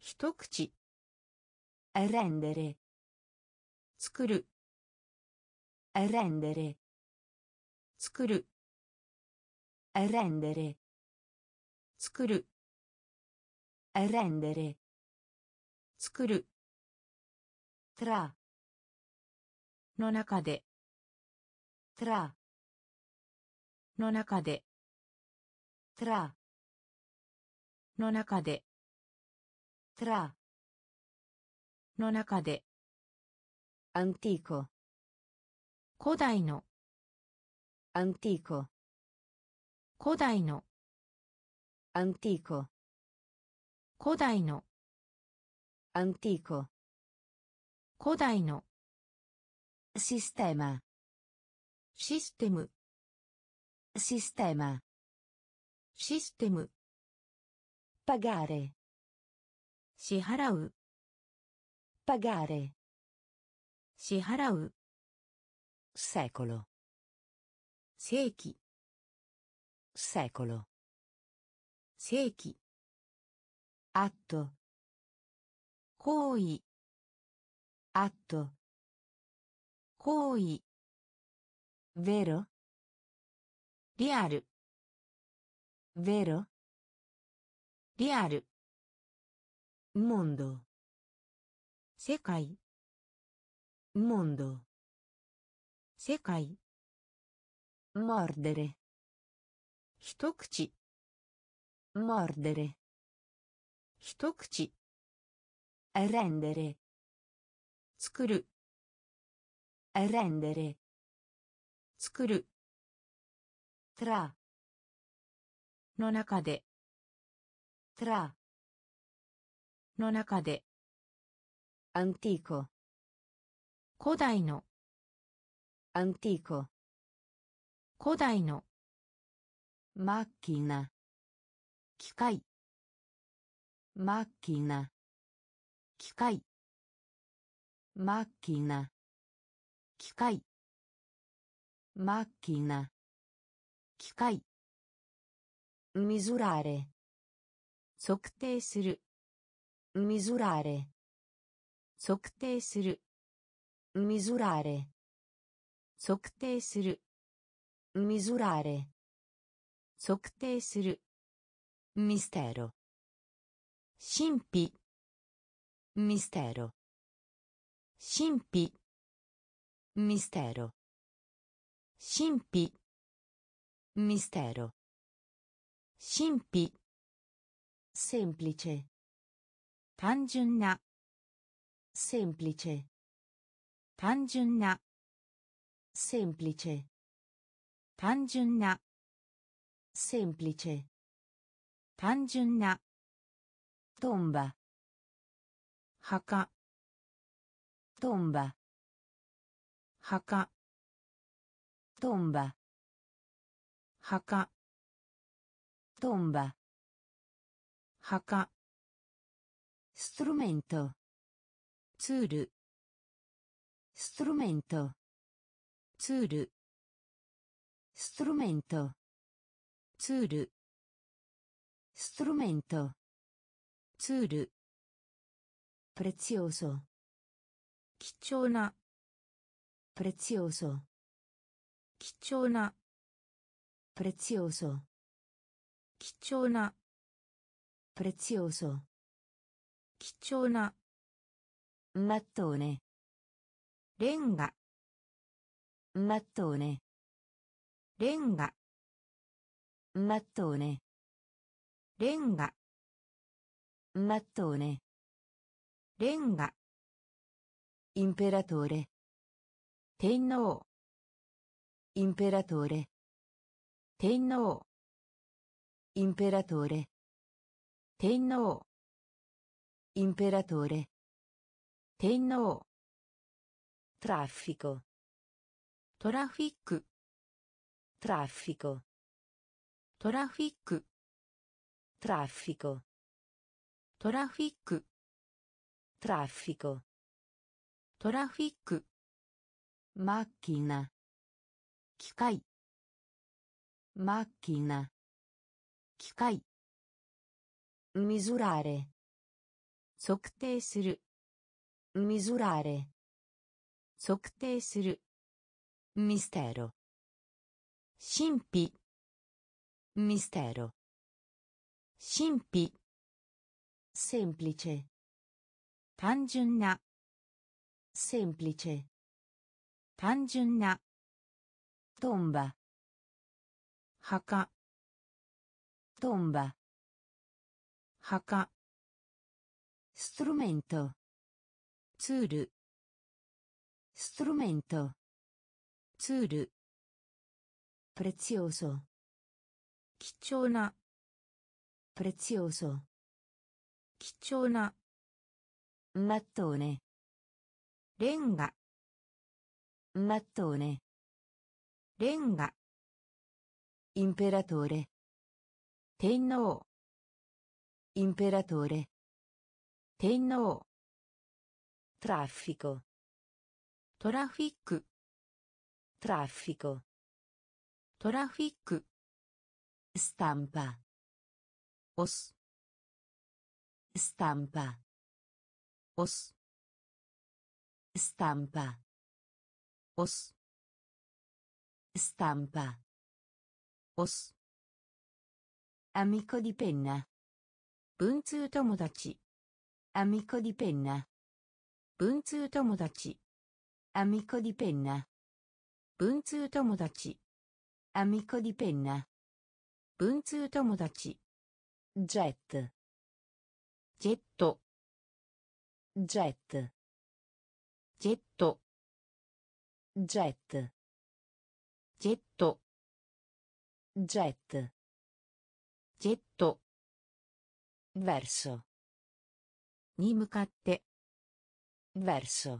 一口 rendere. 作る rendere. 作る rendere. 作る rendere. 作る tra の中で tra の中で tra の中で tra の中で antico 古代の antico 古代の antico 古代の antico 古代の sistema システム sistema システム pagare 支払う pagare 支払う secolo 世紀 secolo 世紀 atto 行為 atto 行為 vero real vero real. Mondo. 世界. Mondo. 世界. Mordere. 一口. Mordere. 一口. Rendere. 作る. Rendere. 作る. Tra. の中で tra の中で antico 古代の antico 古代の macchina 機械 macchina 機械 macchina 機械 macchina 機械 misurare 測定する misurare 測定する misurare 測定する misurare 測定する mistero 神秘 mistero 神秘 mistero 神秘 mistero 神秘 semplice 単純な semplice 単純な semplice 単純な semplice, 単純な tomba, 墓 tomba, 墓 tomba, 墓 tomba, 墓 strumento, ツール strumento, ツール strumento, ツール strumento, ツール prezioso, 貴重な prezioso, 貴重な prezioso, 貴重な prezioso, 貴重な mattone, レンガ mattone, レンガ mattone, レンガ mattone, レンガ imperatore, 天皇 imperatore, 天皇 imperatore, 天皇 imperatore, 天皇 traffico, トラフィック traffico, トラフィック traffico, トラフィック traffico, トラフィック macchina, 機械 macchina, 機械 misurare, 測定する misurare, 測定する mistero, 神秘 mistero, 神秘 semplice, 単純な semplice, 単純な tomba, 墓 tomba, 墓 strumento, ツール strumento, ツール prezioso, 貴重な prezioso, 貴重な mattone, レンガ mattone, レンガ imperatore, 天皇 imperatore, 天皇 traffico, トラフィック traffico, トラフィック stampa, os, stampa, os, stampa, os, stampa, os, amico di penna, 文通友達 amico di penna, 文通友達 amico di penna, 文通友達 amico di penna, 文通友達 jet, ジェット jet, ジェット jet, ジェット jet, ジェット verso, に向かって verso,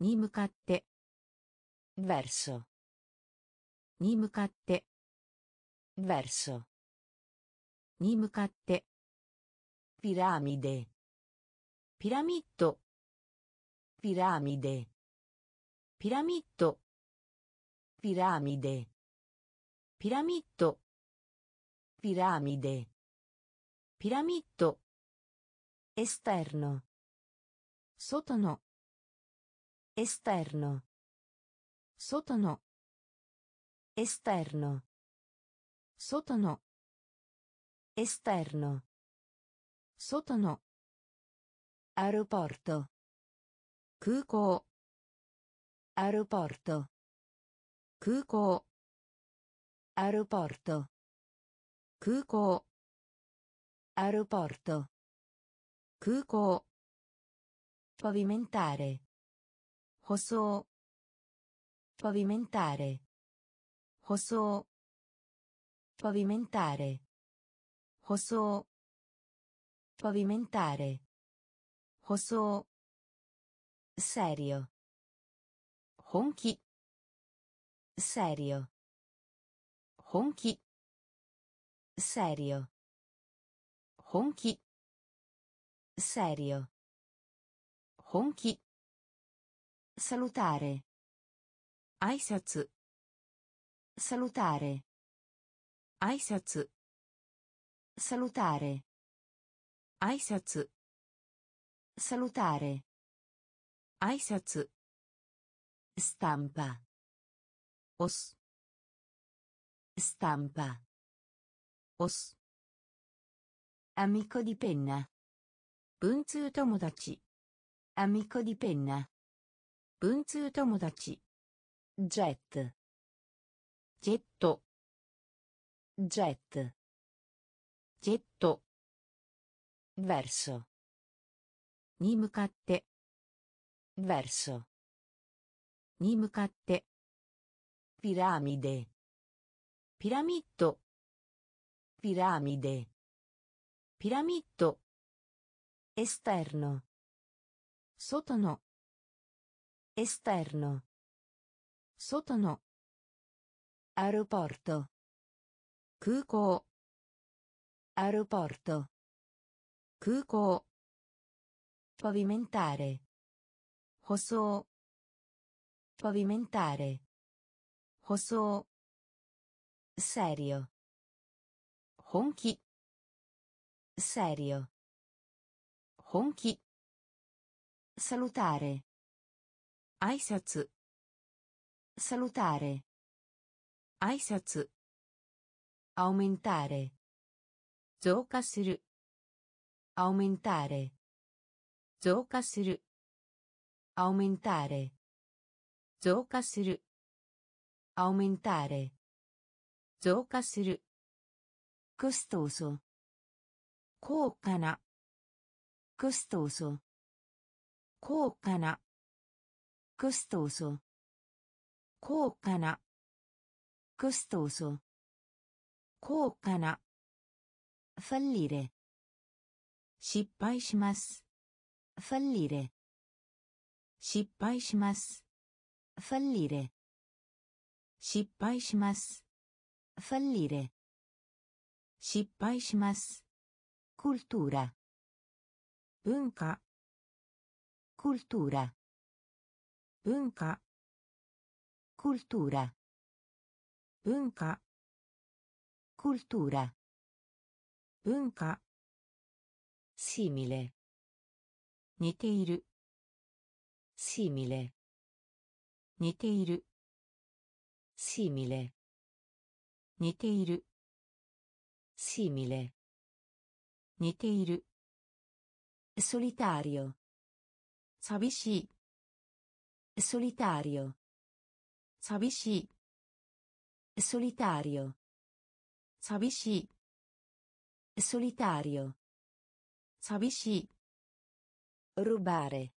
に向かって verso, に向かって verso, に向かって piramide, ピラミッド piramide, ピラミッド piramide, ピラミッド piramide, ピラミッド esterno, 外の esterno, 外の esterno, 外の esterno, 外の aeroporto, 空港 aeroporto, 空港 aeroporto, 空港 aeroporto, 空港 pavimentare, 舗装 pavimentare, 舗装 Pavimentare. Hossō. Pavimentare. Hossō. Serio. Honki. Serio. Honki. Serio. Honki. Serio. Honki. Salutare. Aisatsu. Salutare. Aisatsu. Salutare. Aisatsu. Salutare. Aisatsu. Stampa. Os. Stampa. Os. Amico di penna. Bunzū tomodachi. Amico di penna. Bunzū tomodachi. Jet. Getto. Jet. Getto. Verso. Ni mukatte. Verso. Ni mukatte. Piramide. Piramitto. Piramide. Piramitto. Esterno. Sotono. Esterno. Sotono. Aeroporto. Kukou. Aeroporto. Kukou. Pavimentare. Hossō. Pavimentare. Hossō. Serio. Honki. Serio. Honki. Salutare. Aisatsu. Salutare. Aisatsu. Aumentare. Zouka suru. Aumentare. Zouka suru. Aumentare. Zouka suru. Aumentare. Zouka suru. Costoso. Koukana. Costoso. Koukana. Costoso. Koukana. Costoso. Koukana. Fallire. Shippai shimasu. Fallire. Shippai shimasu. Fallire. Shippai shimasu. Fallire. Shippai shimasu. Cultura. Bunka. Cultura. Bunka. Cultura. Bunka. Cultura. Bunka. Simile. Niteiru. Simile. Niteiru. Simile. Niteiru. Simile. Niteiru. Solitario. Sabishii. Solitario. Sabishii. Solitario. Sabishii. Solitario. Sabishii. Rubare.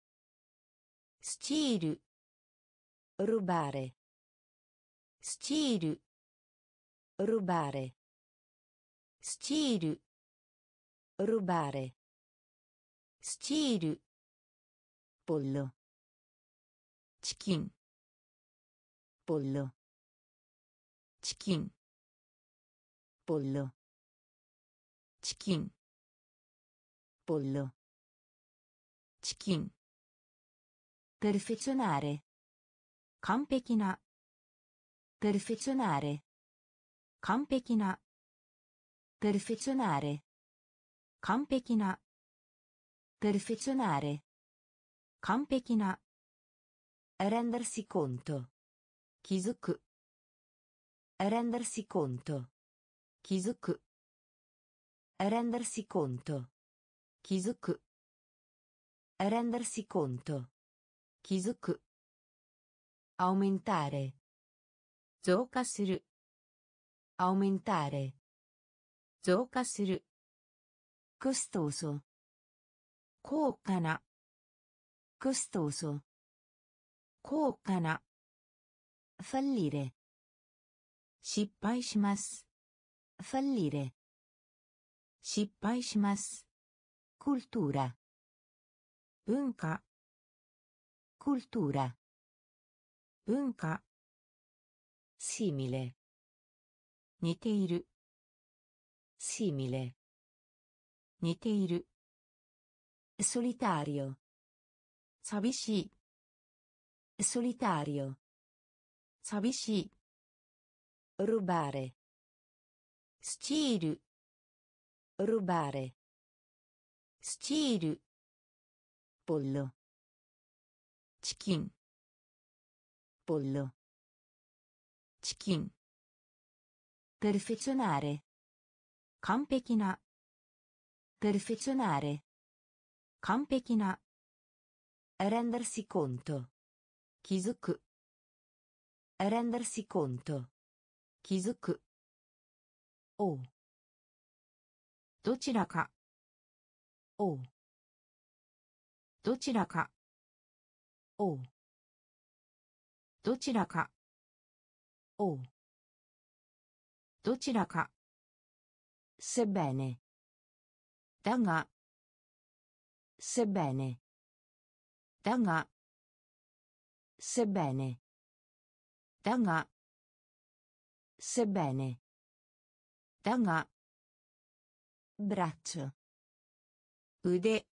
Steal. Rubare. Steal. Rubare. Steal. Rubare. Steal. Pollo. Chicken. Pollo. Chicken. Pollo. Chicken. Pollo. Chicken. Perfezionare. Kanpekina. Perfezionare. Kanpekina. Perfezionare. Kanpekina. Perfezionare. Kanpekina. Rendersi conto. Kizuku. Rendersi conto. Kizuku. Rendersi conto. Kizuku. Rendersi conto. Kizuku. Aumentare. Zouka suru. Aumentare. Zouka suru. Costoso. Koukana. Costoso. Koukana. Fallire. Shippai shimasu. Fallire. 失敗します. Cultura. 文化. Cultura. 文化. Simile. 似ている. Simile. 似ている. Solitario. 寂しい. Solitario. 寂しい. Rubare. Steal. Rubare. Steal. Pollo. Chicken. Pollo. Chicken. Perfezionare. 完璧な. Perfezionare. 完璧な. Rendersi conto. 気づく. Rendersi conto. 気づく。おう。どちらか。おう。どちらか。おう。どちらか。おう。どちらか。Sebbene。だが。Sebbene。だが。Sebbene。だが。Sebbene. Da ga. Braccio. Ude.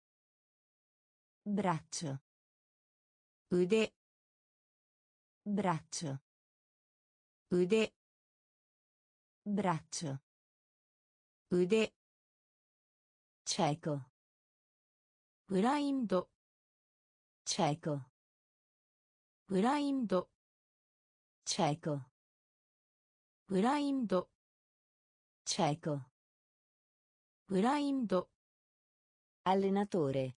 Braccio. Ude. Braccio. Ude. Braccio. Ude. Cieco. Blindo. Cieco. Blindo. Cieco. Blindo. Cieco. Blindo. Allenatore.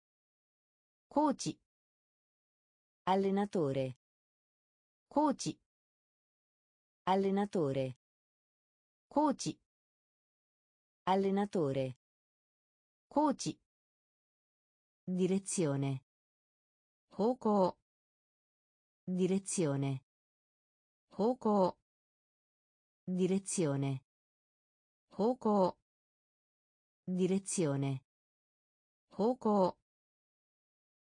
Coach. Allenatore. Coach. Allenatore. Coach. Allenatore. Coach. Direzione. Hoco. Direzione. Hoco. Direzione. Hoko. Direzione. Hoko.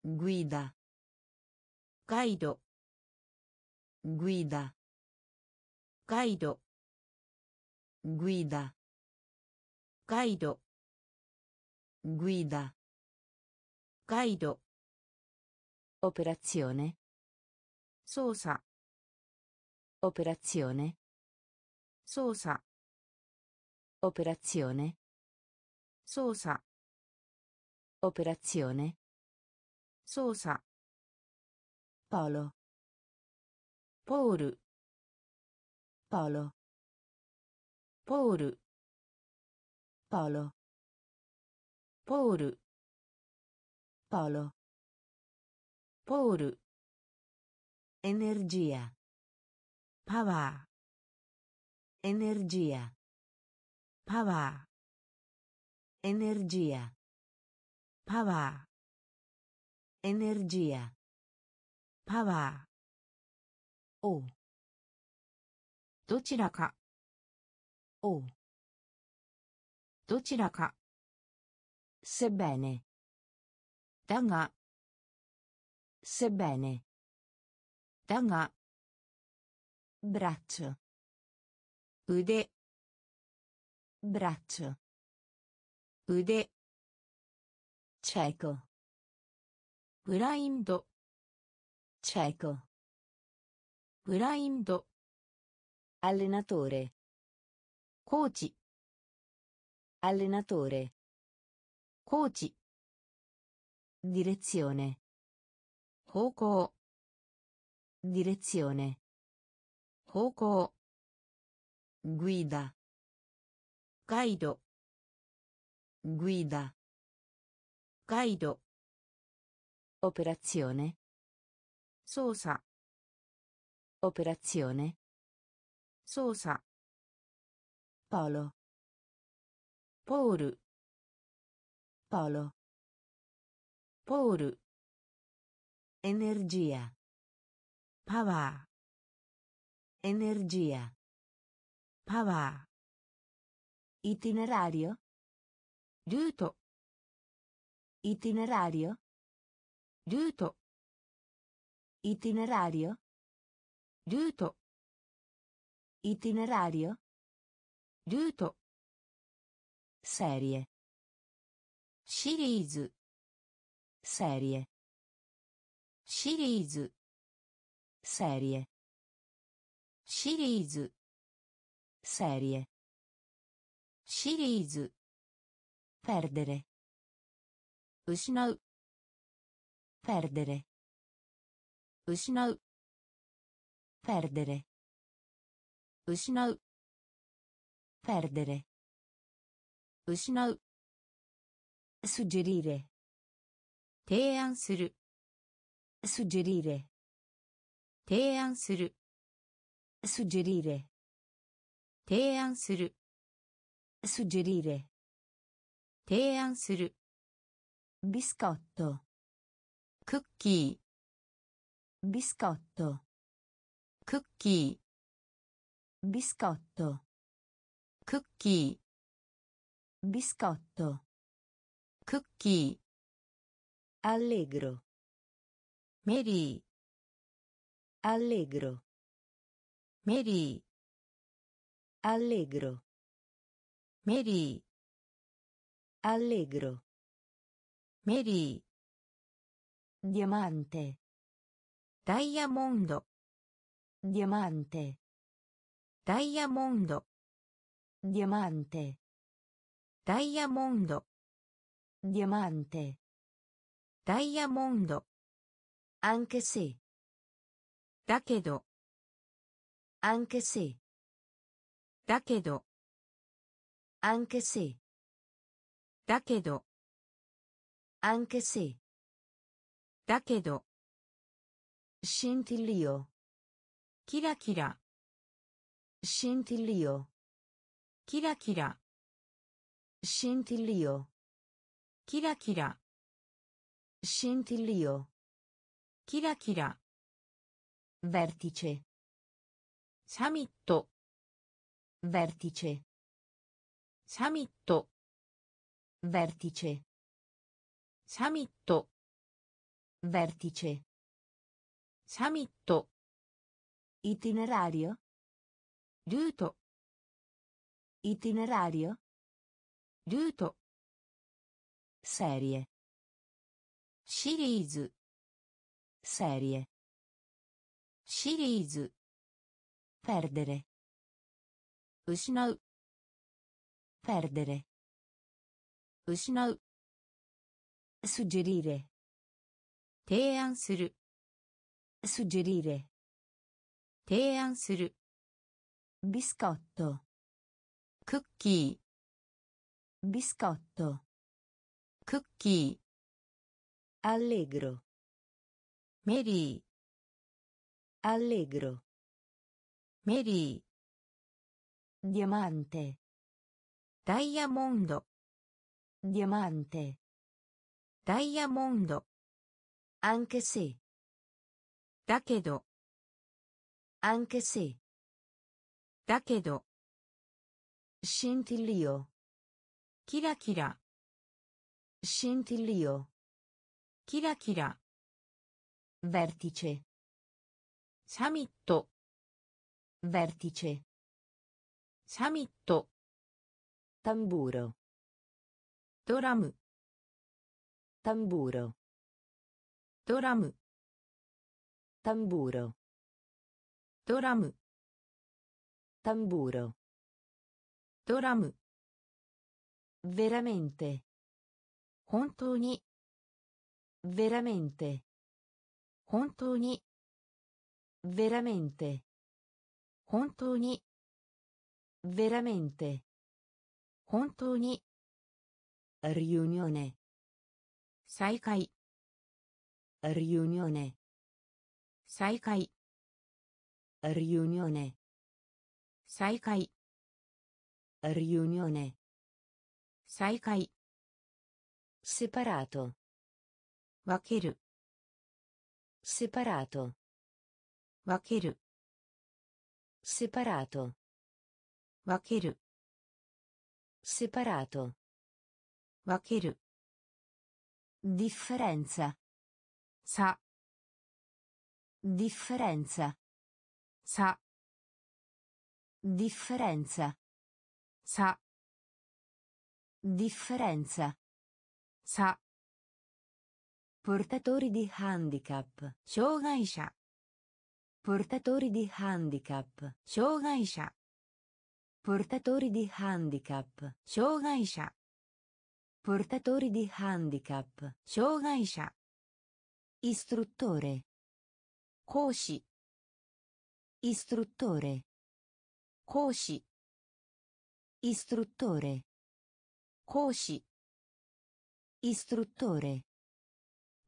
Guida. Guido. Guida. Guido. Guida. Guido. Guida. Guido. Operazione. Sosa. Operazione. Sosa. Operazione. Sosa. Operazione. Sosa. Polo. Polo. Polo. Polo. Polo. Polo. Polo. Polo. Energia. Power. Energia. Power. Energia. Power. Energia. Power. O. Dochira ka. O. Dochira ka. Sebbene. Da ga. Sebbene. Da ga. Braccio. Ude. Braccio. Ude. Cieco. Blindo. Cieco. Blindo. Allenatore. Coach. Allenatore. Coach. Direzione. Hoko. Direzione. Hoko. Guida. Guido. Guida. Guido. Operazione. Sosa. Operazione. Sosa. Polo. Polo. Polo. Polo. Energia. Power. Energia. Power. Itinerario. Giuto. Itinerario. Giuto. Itinerario. Giuto. Itinerario. Giuto. Serie. Series. Serie. Series. Serie. Series. Serie. Series. Perdere. Ushinau. Perdere. Ushinau. Perdere. Ushinau. Perdere. Ushinau. Suggerire. Teian suru. Suggerire. Teian suru. Suggerire. Teian suru. Suggerire. Teian suru. Biscotto. Cookie. Biscotto. Cookie. Biscotto. Cookie. Biscotto. Cookie. Allegro. Mary. Allegro. Mary. Allegro. Mary. Allegro. Mary. Diamante. Diamondo. Diamante. Diamondo. Diamante. Diamondo. Diamante. Diamondo. Anche se. Dakedo. Anche se. Dakedo. Anche se. Dakedo. Anche se. Dakedo. Scintillio. Kira kira. Scintillio. Kira kira. Scintillio. Kira kira. Scintillio. Kira kira. Vertice. Samitto. Vertice. Samitto. Vertice. Samitto. Vertice. Samitto. Itinerario. Giuto. Itinerario. Giuto. Serie. Series. Serie. Series. Perdere. Ushinau. Perdere. Ushinau. Suggerire. Teian suru. Suggerire. Teian suru. Biscotto. Cookie. Biscotto. Cookie. Allegro. Mary. Allegro. Mary. Diamante. Diamondo. Diamante. Diamondo. Anche se. Dakedo. Anche se. Dakedo. Scintillio. Kira kira. Scintillio. Kira kira. Vertice. Samitto. Vertice. Samitto. Tamburo. Doramu. Tamburo. Doramu. Tamburo. Doramu. Tamburo. Doramu. Veramente. Hontoni. Veramente. Hontoni. Veramente. Hontoni. Veramente. Hontoni. Riunione. Saikai. Riunione. Saikai. Riunione. Saikai. Riunione. Saikai. Separato. Wakeru. Separato. Wakeru. Separato. Wakeru. Separato. Wakeru. Differenza. Sa. Differenza. Sa. Differenza. Sa. Differenza. Sa. Portatori di handicap. Shōgaisha. Portatori di handicap. Shōgaisha. Portatori di handicap. Shōgaisha. Portatori di handicap. Shōgaisha. Istruttore. Kōshi. Istruttore. Kōshi. Istruttore. Kōshi. Istruttore.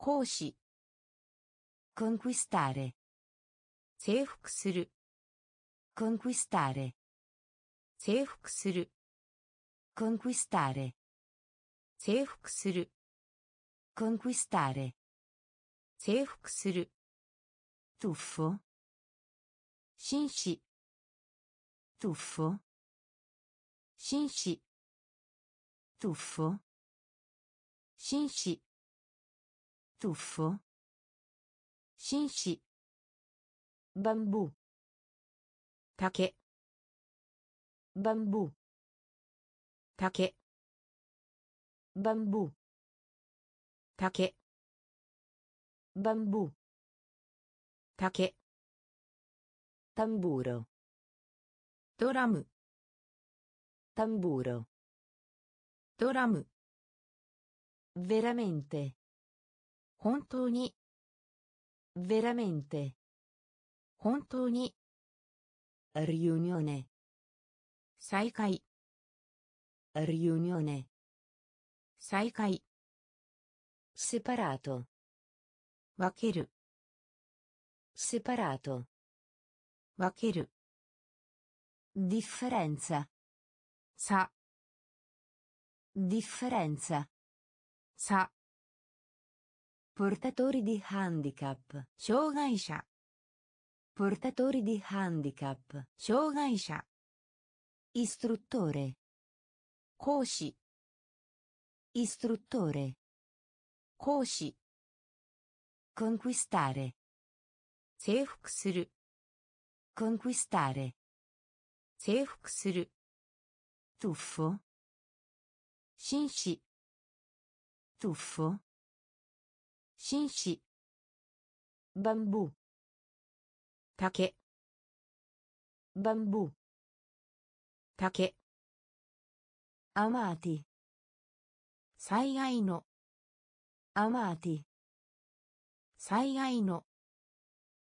Kōshi. Conquistare. Seifuku suru. Conquistare. Seifuku suru. Conquistare. Seifuku suru. Conquistare. Seifuku suru. Tuffo. Shinshi. Tuffo. Shinshi. Tuffo. Shinshi. Tuffo. Shinshi. Bambù. Take. Bambù. Take. Bambù. Take. Bambù. Take. Tamburo. Drum. Tamburo. Drum. Veramente. Hontoni. Veramente. Hontoni. Riunione. Saikai. Riunione. Saikai. Separato. Wakeru. Separato. Wakeru. Differenza. Sa. Differenza. Sa. Portatori di handicap. Shōgaisha. Portatori di handicap. Shōgaisha. Istruttore. Kōshi. Istruttore. Kōshi. Conquistare. Seifuku suru. Conquistare. Seifuku suru. Tuffo. Shinshi. Tuffo. Shinshi. Bambù. Take. Bambù. Take. Amati. Saigai no. Amati. Saigai no.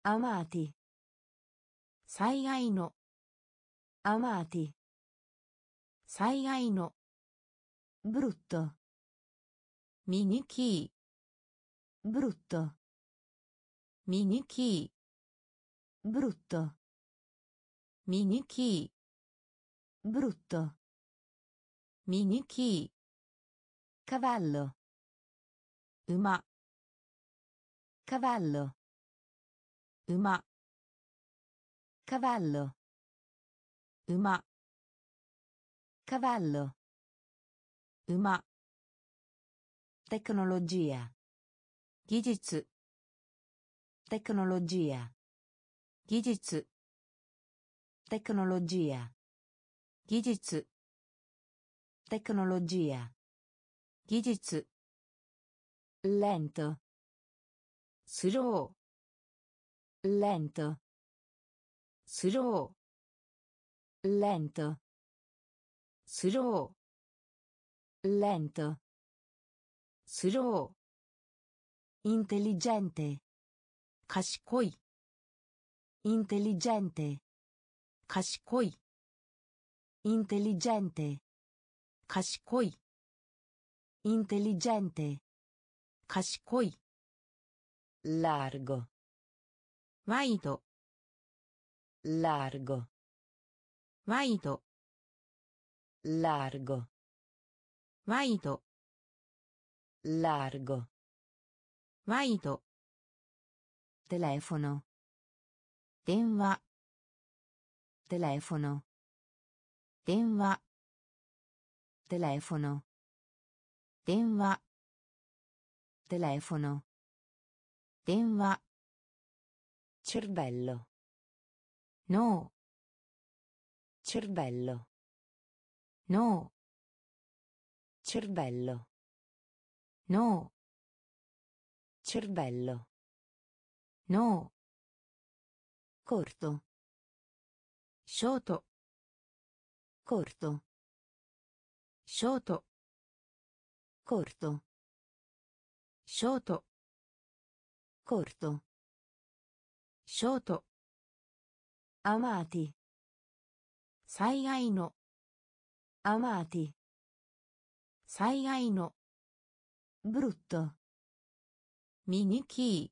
Amati. Saigai no. Amati. Saigai no. Brutto. Miniki. Brutto. Miniki. Brutto. Miniki. Brutto. Miniki. Cavallo. Uma. Cavallo. Uma. Cavallo. Uma. Cavallo. Uma. Tecnologia. Gijitsu. Tecnologia. Gijitsu. Tecnologia. Gijitsu. Tecnologia. Gijitsu. Lento. Slow. Lento. Slow. Lento. Slow. Lento. Slow. Intelligente. Kashikoi. Intelligente. Kashikoi. Intelligente. Kashikoi. Intelligente. Kashikoi. Largo. Waido. Largo. Waido. Largo. Waido. Largo. Waido. Telefono. Denwa. Telefono. Denwa. telefono, denwa, telefono, denwa, cervello, no, cervello, no, cervello, no, cervello, no, corto, sciolto, corto, sciolto, corto, sciolto, corto, sciolto, amati,災害の, amati, 災害の, brutto, miniki,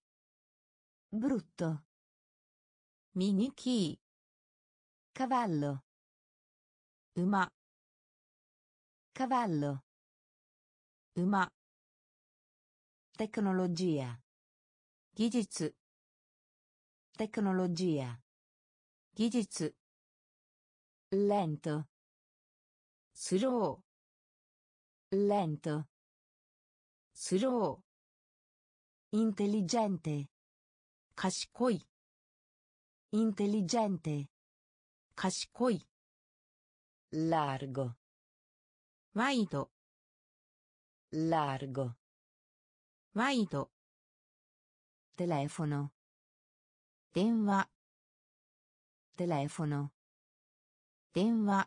brutto, miniki, cavallo, uma, cavallo, uma, tecnologia, gijitsu, tecnologia, gijitsu, lento, slow, lento, slow, intelligente, cashikoi, intelligente, cashikoi, largo, wide, largo, wide, telefono, denwa, telefono, denwa,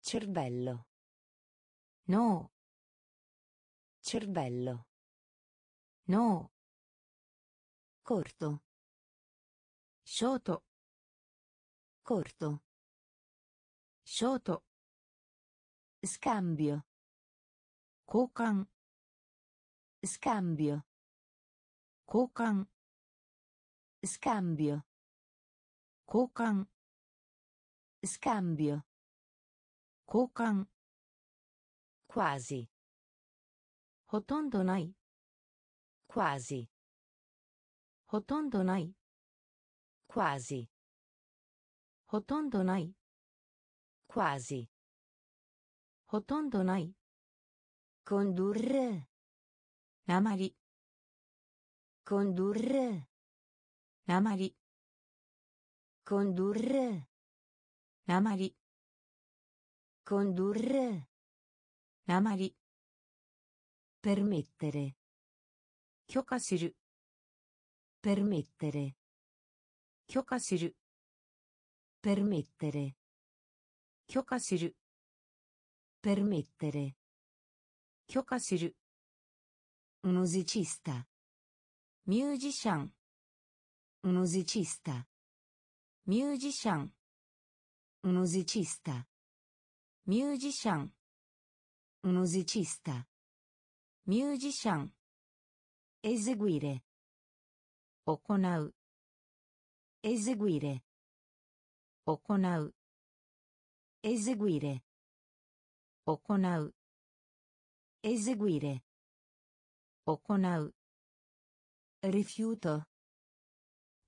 cervello, no, cervello, no, corto, sciolto, corto, sciolto, scambio, koukan, scambio, koukan, scambio, koukan, scambio, koukan, quasi, hotondo nai, quasi, hotondo nai, quasi, hotondo nai, quasi, hotondo nai, condurre, namari, condurre, namari, condurre, namari, condurre, namari, permettere, kyoka suru, permettere, kyoka suru, permettere, kyoka suru, permettere, kyoka suru, musicista, musician, musicista, musician, musicista, musician, musicista, musician, eseguire, okonau, eseguire, okonau, eseguire, okonau, eseguire, okonau, rifiuto,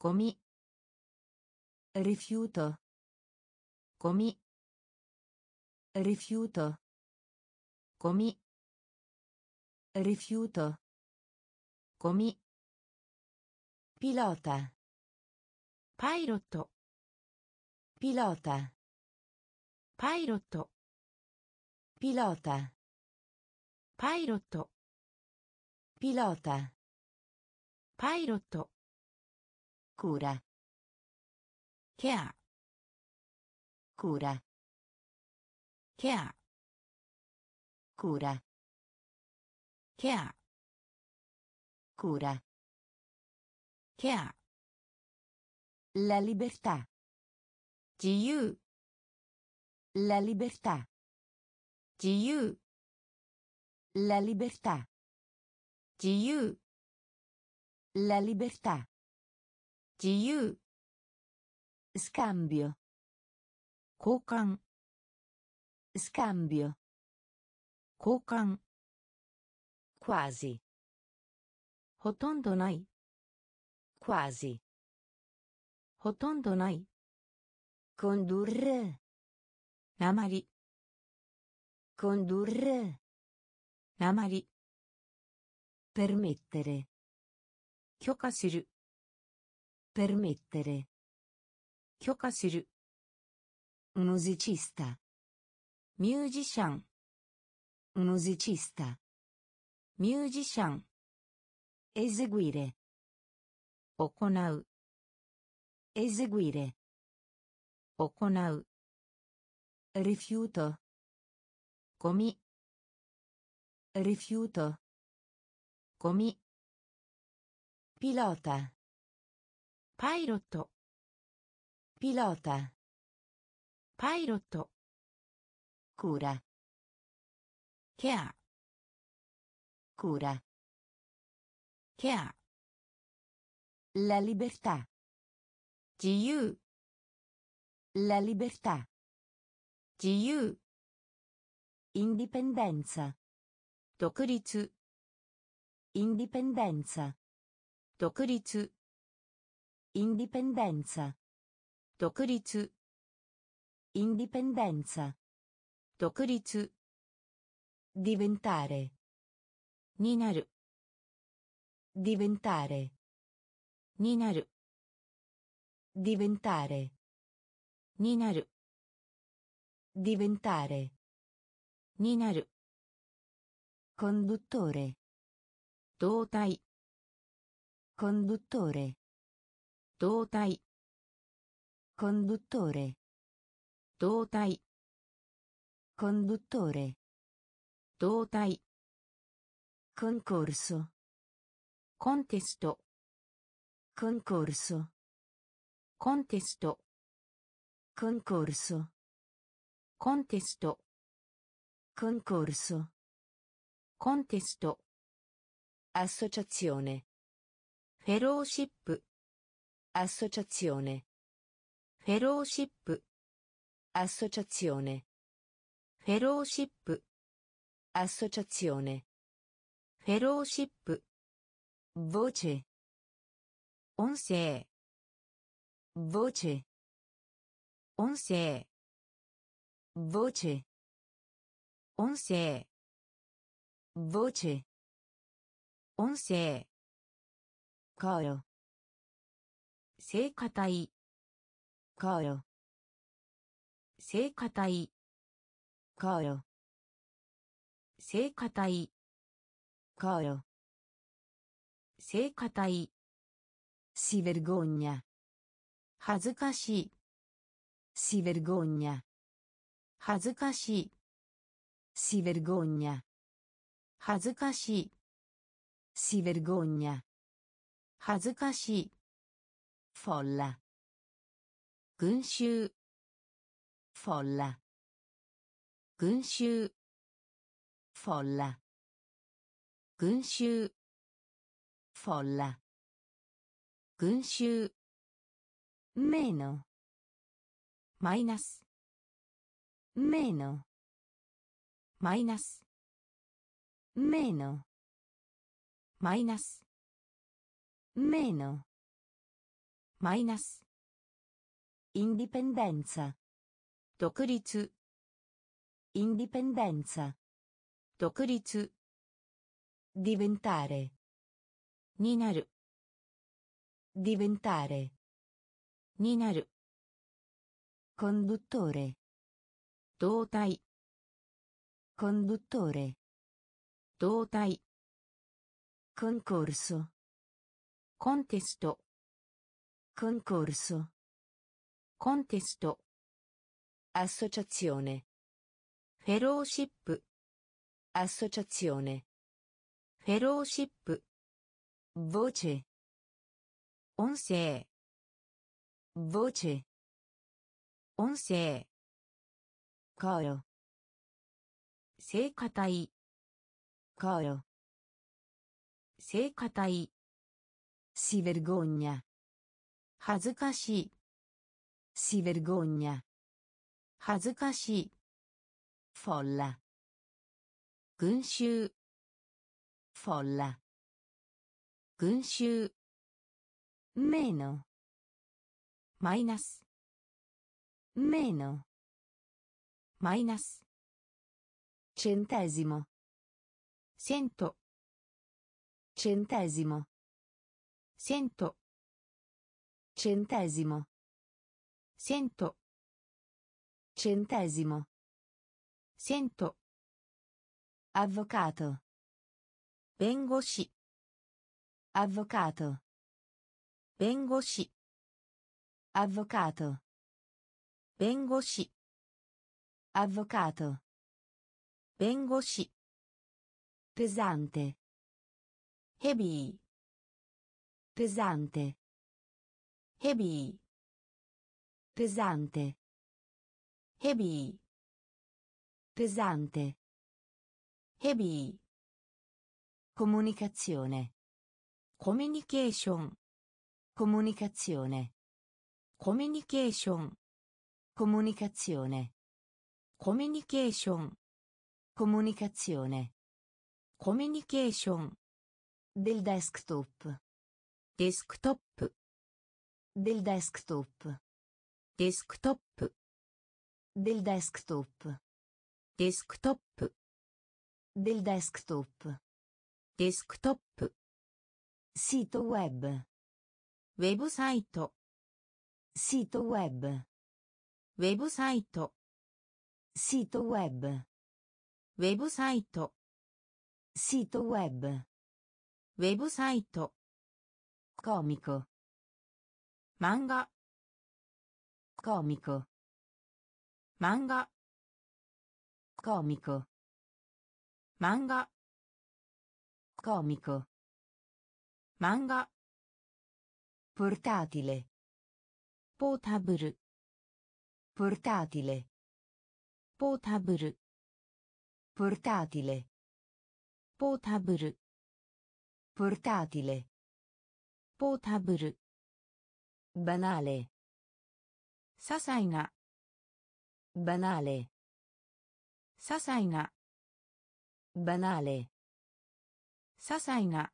gomi, rifiuto, gomi, rifiuto, gomi, rifiuto, gomi, pilota, pilot, pilota, pilot, pilota, pilot, pilota, pilot, cura, care, cura, care, cura, care, cura, care, la libertà, jiu, la libertà, jiu, la libertà, jiu, la libertà, jiu, scambio, koukan, scambio, koukan, quasi, hotondo nai, quasi, hotondo nai, condurre, namari, Condurre. Amari. Permettere. Kyokasiru. Permettere. Kyokasiru. Musicista. Musician. Musicista. Musician. Eseguire. Okonau. Eseguire. Okonau. Rifiuto. Gomi. Rifiuto. Gomi. Pilota. Pilot. Pilota. Pilot. Cura. Care. Cura. Care. La libertà. Jiyu. La libertà. Jiyu. Indipendenza. Dokuritsu. Indipendenza. Dokuritsu. Indipendenza. Dokuritsu. Indipendenza. Dokuritsu. Diventare. Ninaru. Diventare. Ninaru. Diventare. Ninaru. Diventare. Ninaru. Conduttore. Doutai. Conduttore. Doutai. Conduttore. Doutai. Conduttore. Doutai. Concorso. Contesto. Concorso. Contesto. Concorso. Contesto. Concorso. Contesto. Associazione. Fellowship. Associazione. Fellowship. Associazione. Fellowship. Associazione. Fellowship. Voce. Onse. Voce. Onse. Voce. Onse. Voce. Onse. Coro. Seikatai. Coro. Seikatai. Coro. Seikatai. Coro. Seikatai. Si vergogna. Hazukashi. Si vergogna. Hazukashi. Si vergogna. Hazukashi. Si vergogna. Hazukashi. Folla. Gunshū. Folla. Gunshū. Folla. Gunshū. Folla. Gunshū. Meno. Minus. Meno. Minus. Meno. Minus. Meno. Minus. Indipendenza. Dokuritsu. Indipendenza. Dokuritsu. Diventare. Ninaru. Diventare. Ninaru. Conduttore. Doutai. Conduttore. Doutai. Concorso. Contesto. Concorso. Contesto. Associazione. Fellowship. Associazione. Fellowship. Voce. Onse. Voce. Onse. Coro. Seikatai. Coro. Seikatai. Si vergogna. Hazukashi. Si vergogna. Hazukashi. Folla. Gunshū. Folla. Gunshū. Meno. Minus. Meno. Minus. Centesimo. Cento. Centesimo. Cento. Centesimo. Cento. Centesimo. Cento. Avvocato. Bengoshi. Avvocato. Bengoshi. Avvocato. Bengoshi. Avvocato. Bengoshi. Pesante. Heavy. Pesante. Heavy. Pesante. Heavy. Pesante. Heavy. Comunicazione. Communication. Comunicazione. Communication. Comunicazione. Communication. Comunicazione. Communication. Del desktop. Desktop. Del desktop. Desktop. Del desktop. Desktop. Del desktop. Desktop. Sito web. Website. Sito web. Website. Sito web. Website. Sito web. Website. Comico. Manga. Comico. Manga. Comico. Manga. Comico. Manga. Portatile. Portable. Portatile. Portable. Portatile. Portable. Portatile. Portable. Banale. Sasaina. Banale. Sasaina. Banale. Sasaina.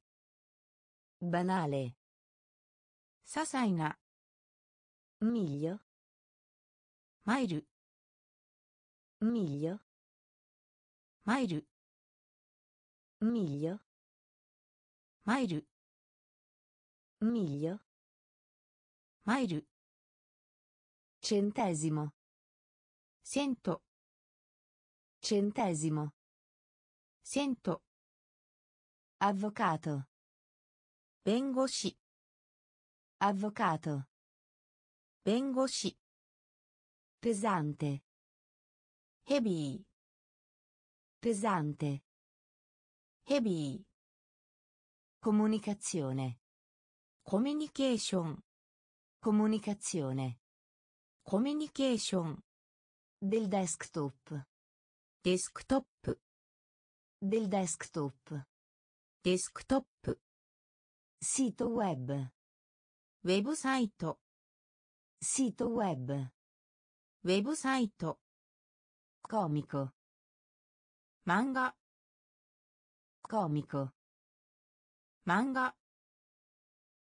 Banale. Sasaina. Miglio. Mairu. Miglio. Mairu. Miglio. Mairu. Miglio. Mairu. Centesimo. Cento. Centesimo. Cento. Avvocato. Bengoshi. Avvocato. Bengoshi. Pesante. Heavy. Pesante. Heavy. Comunicazione. Communication. Comunicazione. Communication. Del desktop. Desktop. Del desktop. Desktop. Sito web. Website. Sito web. Website. Comico. Manga. Comico. Manga.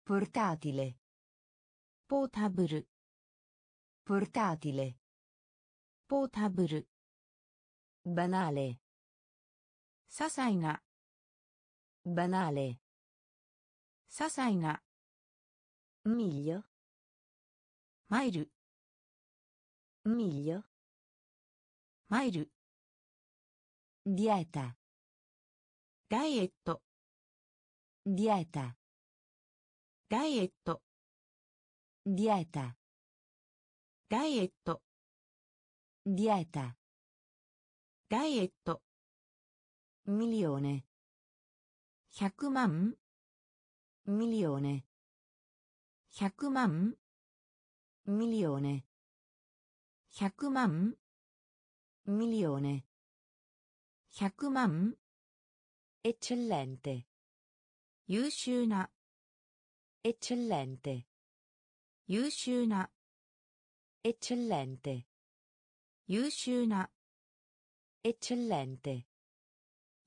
Portatile. Portable. Portatile. Portable. Banale. Sasaina. Banale. Sasaina. Miglio. Mairu. Miglio. Mairu. Dieta. Dietto. Dieta. Dietto. Dieta. Dietto. Dieta. Dietto. Milione. Hyakuman. Milione. Hyakuman. Milione. Hyakuman. Milione. Hyakuman. Eccellente. Yushuna. Eccellente. Yushuna. Eccellente. Yushuna. Eccellente.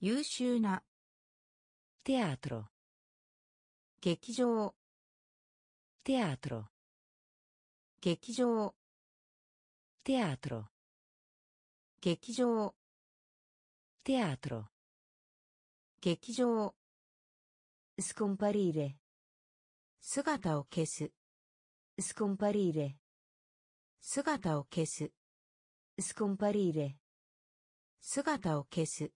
Yushuna. Teatro. Gekkijō. Teatro. Gekkijō. Teatro. Gekkijō. teatro, gekkijō, scomparire, sugata o kesu, scomparire, sugata o kesu, scomparire, sugata o kesu,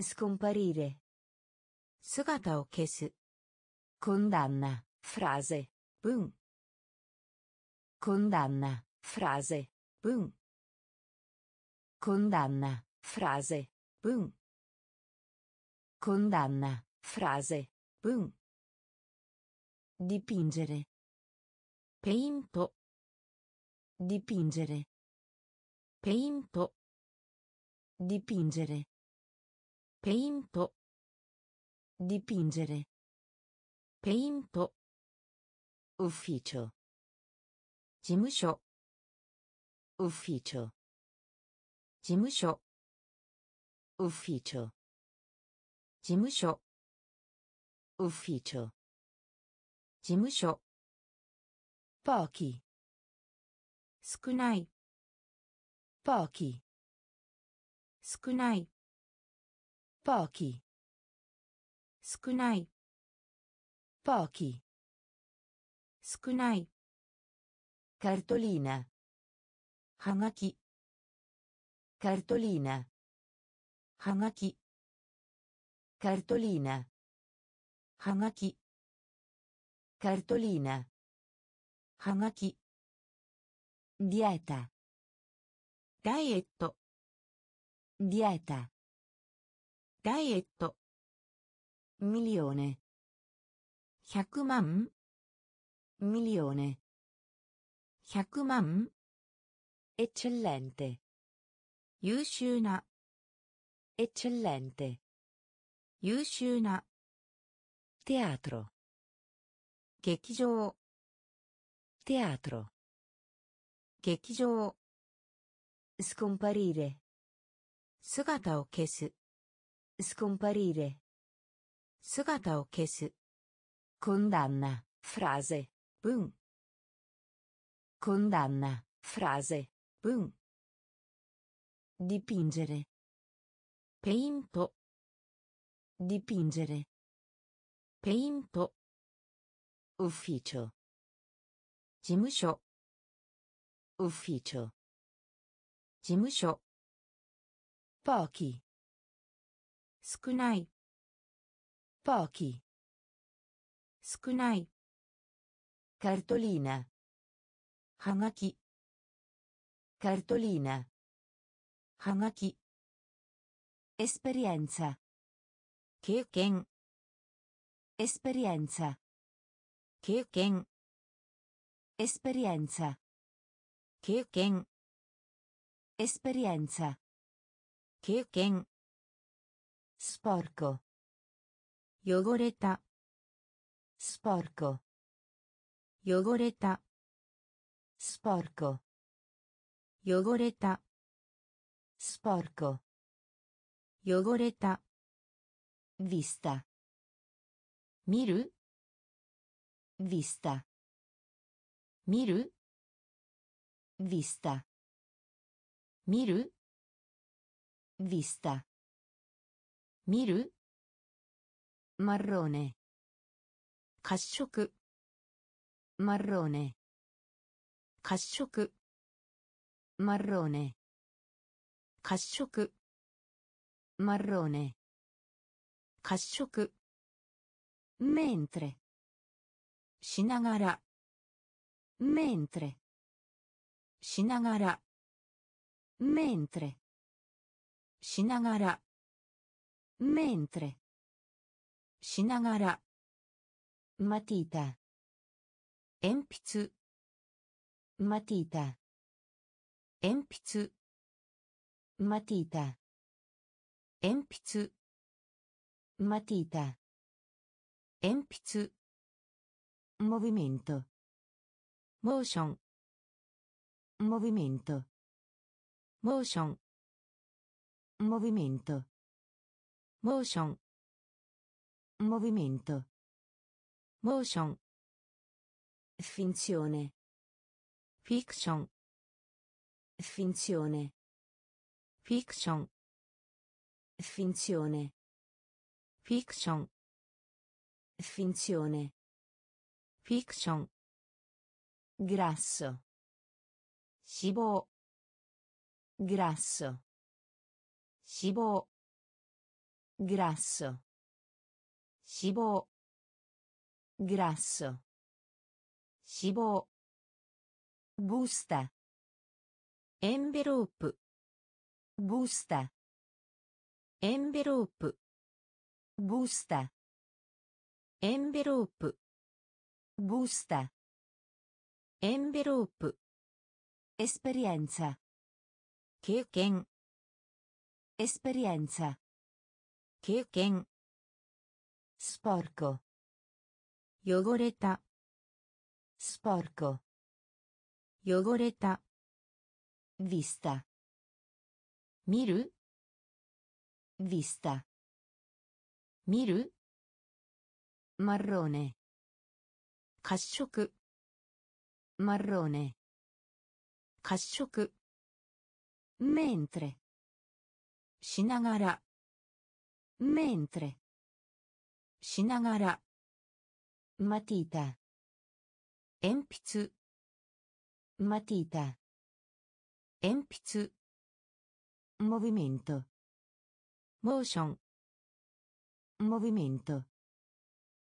scomparire, sugata o kesu, condanna, frase, bun, condanna, frase, bun, condanna, frase, bun, condanna, frase, bun, dipingere, peinto, dipingere, peinto, dipingere, peinto, dipingere, peinto, ufficio, jimusho, ufficio, jimusho, ufficio, jimusho, ufficio, jimusho, pochi, skunai, pochi, skunai, pochi, skunai, pochi, skunai, cartolina, hagaki, cartolina, hagaki, cartolina, hagaki, cartolina, hagaki, dieta, dietto, dieta, dietto, milione, hyakuman, milione, hyakuman, eccellente, yushū na, eccellente, yushū na, teatro, gekkijō, teatro, gekkijō, scomparire, sugata o kesu, scomparire, sugata o kesu, condanna, frase, bun, condanna, frase, bun, dipingere, peinto, dipingere, peinto, ufficio, jimusho, ufficio, jimusho, pochi, skunai, pochi, skunai, cartolina, hagaki, cartolina, hagaki, esperienza, keiken, esperienza, keiken, esperienza, keiken, esperienza, keiken, sporco, yogoreta, sporco, yogoreta, sporco, yogoreta, sporco, yogoreta, vista, miru, vista, miru, vista, miru, vista, miru, marrone, kashoku, marrone, kashoku, marrone, kashoku, marrone, kashoku, mentre, shinagara, mentre, shinagara, mentre, shinagara, mentre, shinagara, matita, enpitsu, matita, enpitsu, matita, enpitsu, matita, enpitsu, movimento, motion, movimento, motion, movimento, motion, movimento, motion, finzione, fiction, finzione, fiction, Finzione. Fiction. Finzione. Fiction. Grasso. Cibo. Grasso. Cibo. Grasso. Cibo. Grasso. Cibo. Busta. Envelope. Busta. Envelope. Busta. Envelope. Busta. Envelope. Esperienza. Keiken. Esperienza. Keiken. Sporco. Yogoreta. Sporco. Yogoreta. Vista. Miru. Vista. Miru. Marrone. Kashoku. Marrone. Kashoku. Mentre. Shinagara. Mentre. Shinagara. Matita. Enpitsu. Matita. Enpitsu. Movimento. Motion. Movimento.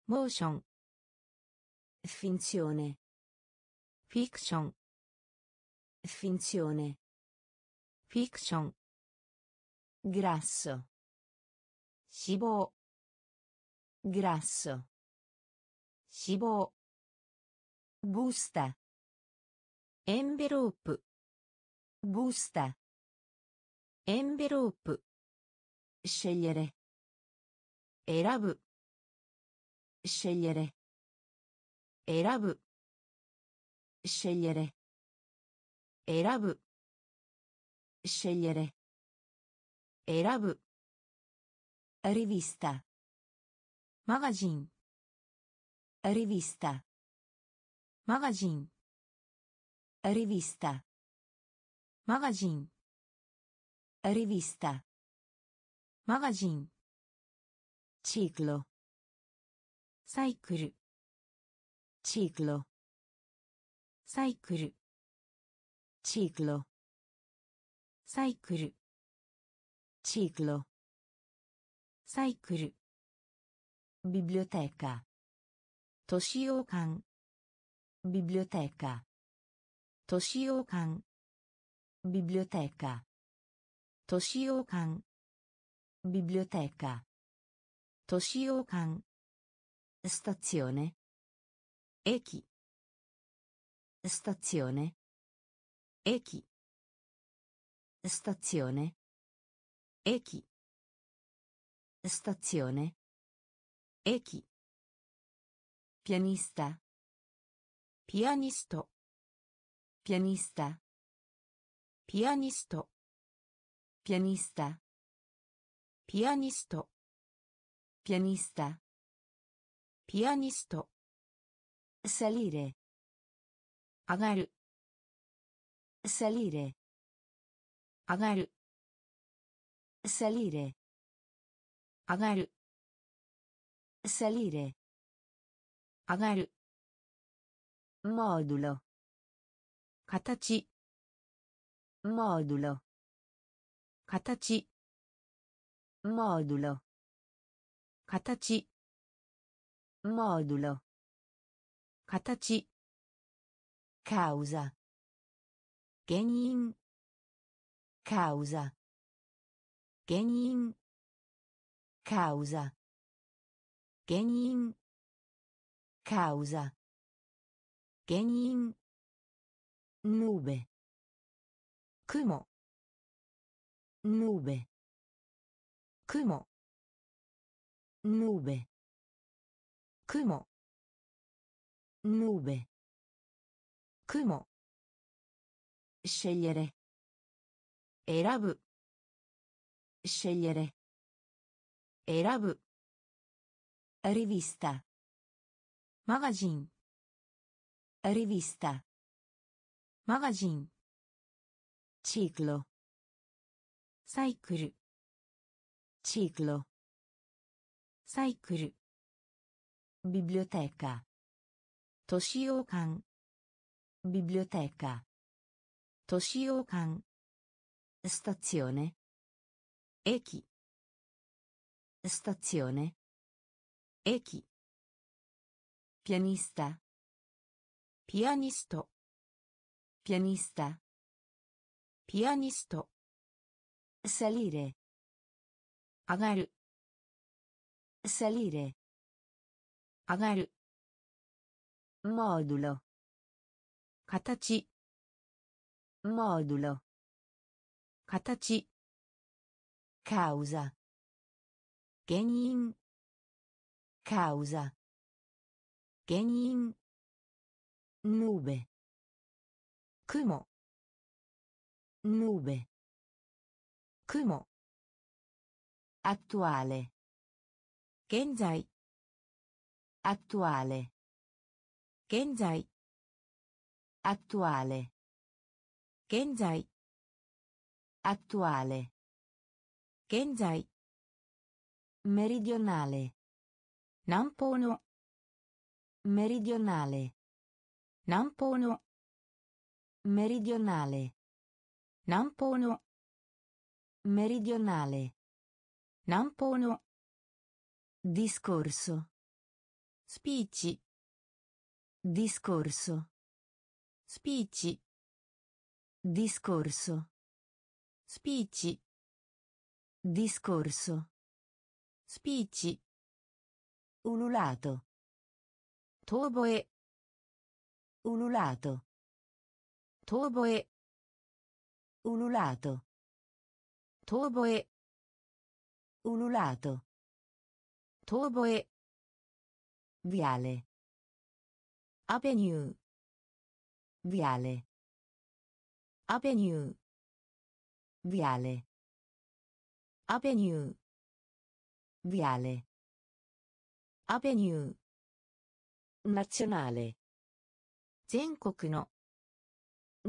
Motion. Finzione. Fiction. Finzione. Fiction. Grasso. Cibo. Grasso. Cibo. Busta. Envelope. Busta. Envelope. Scegliere. Erabu. Scegliere. Erabu. Scegliere. Erabu. Scegliere. Erabu. Rivista. Magazine. Rivista. Magazine. Rivista. Magazine. Rivista. Magazine. Ciclo. Cycle. Ciclo. Cycle. Ciclo. Cycle. Ciclo. Cycle. Biblioteca. Toshiokan. Biblioteca. Toshiokan. Biblioteca. Toshiokan. Biblioteca. Toshiokan. Stazione. Eki. Stazione. Eki. Stazione. Eki. Stazione. Eki. Pianista. Pianisto. Pianista. Pianisto. Pianista. Pianisto. Pianista. Pianisto. Salire. Agaru. Salire. Agaru. Salire. Agaru. Salire. Agaru. Modulo. Katachi. Modulo. Katachi. Modulo. Katachi. Modulo. Katachi. Causa. Genin. Causa. Genin. Causa. Genin. Causa. Genin. Nube. Kumo. Nube. Kumo. Nube. Kumo. Nube. Kumo. Scegliere. Erabu. Scegliere. Erabu. Rivista. Magazine. Rivista. Magazine. Ciclo. Cycle. ciclo, cycle, biblioteca, toshioukan, biblioteca, toshioukan, stazione, eki, stazione, eki, pianista, pianisto, pianista, pianisto, salire, agaru, salire, agaru, modulo, katachi, modulo, katachi, causa, genin, causa, genin, nube, kumo, nube, kumo, attuale, genzai, attuale, genzai, attuale, genzai, attuale, genzai, meridionale, nampono, meridionale, nampono, meridionale, nampono, meridionale, nampono, discorso, speech, discorso, speech, discorso, speech, discorso, speech, ululato, toboe, ululato, toboe, ululato, toboe, ululato, toboe, viale, avenue, viale, avenue, viale, avenue, viale, avenue, nazionale, zenkoku no,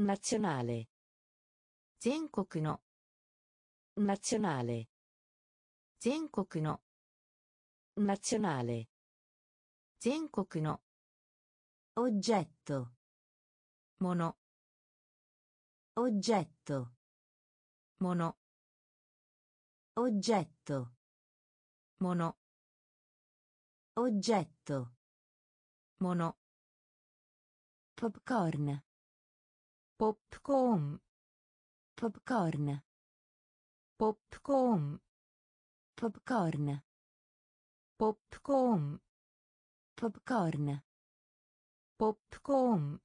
nazionale, zenkoku no, nazionale, zenkoku no, nazionale, zenkoku no, oggetto, mono, oggetto, mono, oggetto, mono, oggetto, mono, popcorn, popcorn, popcorn, popcorn, popcorn, popcorn, popcorn, popcorn,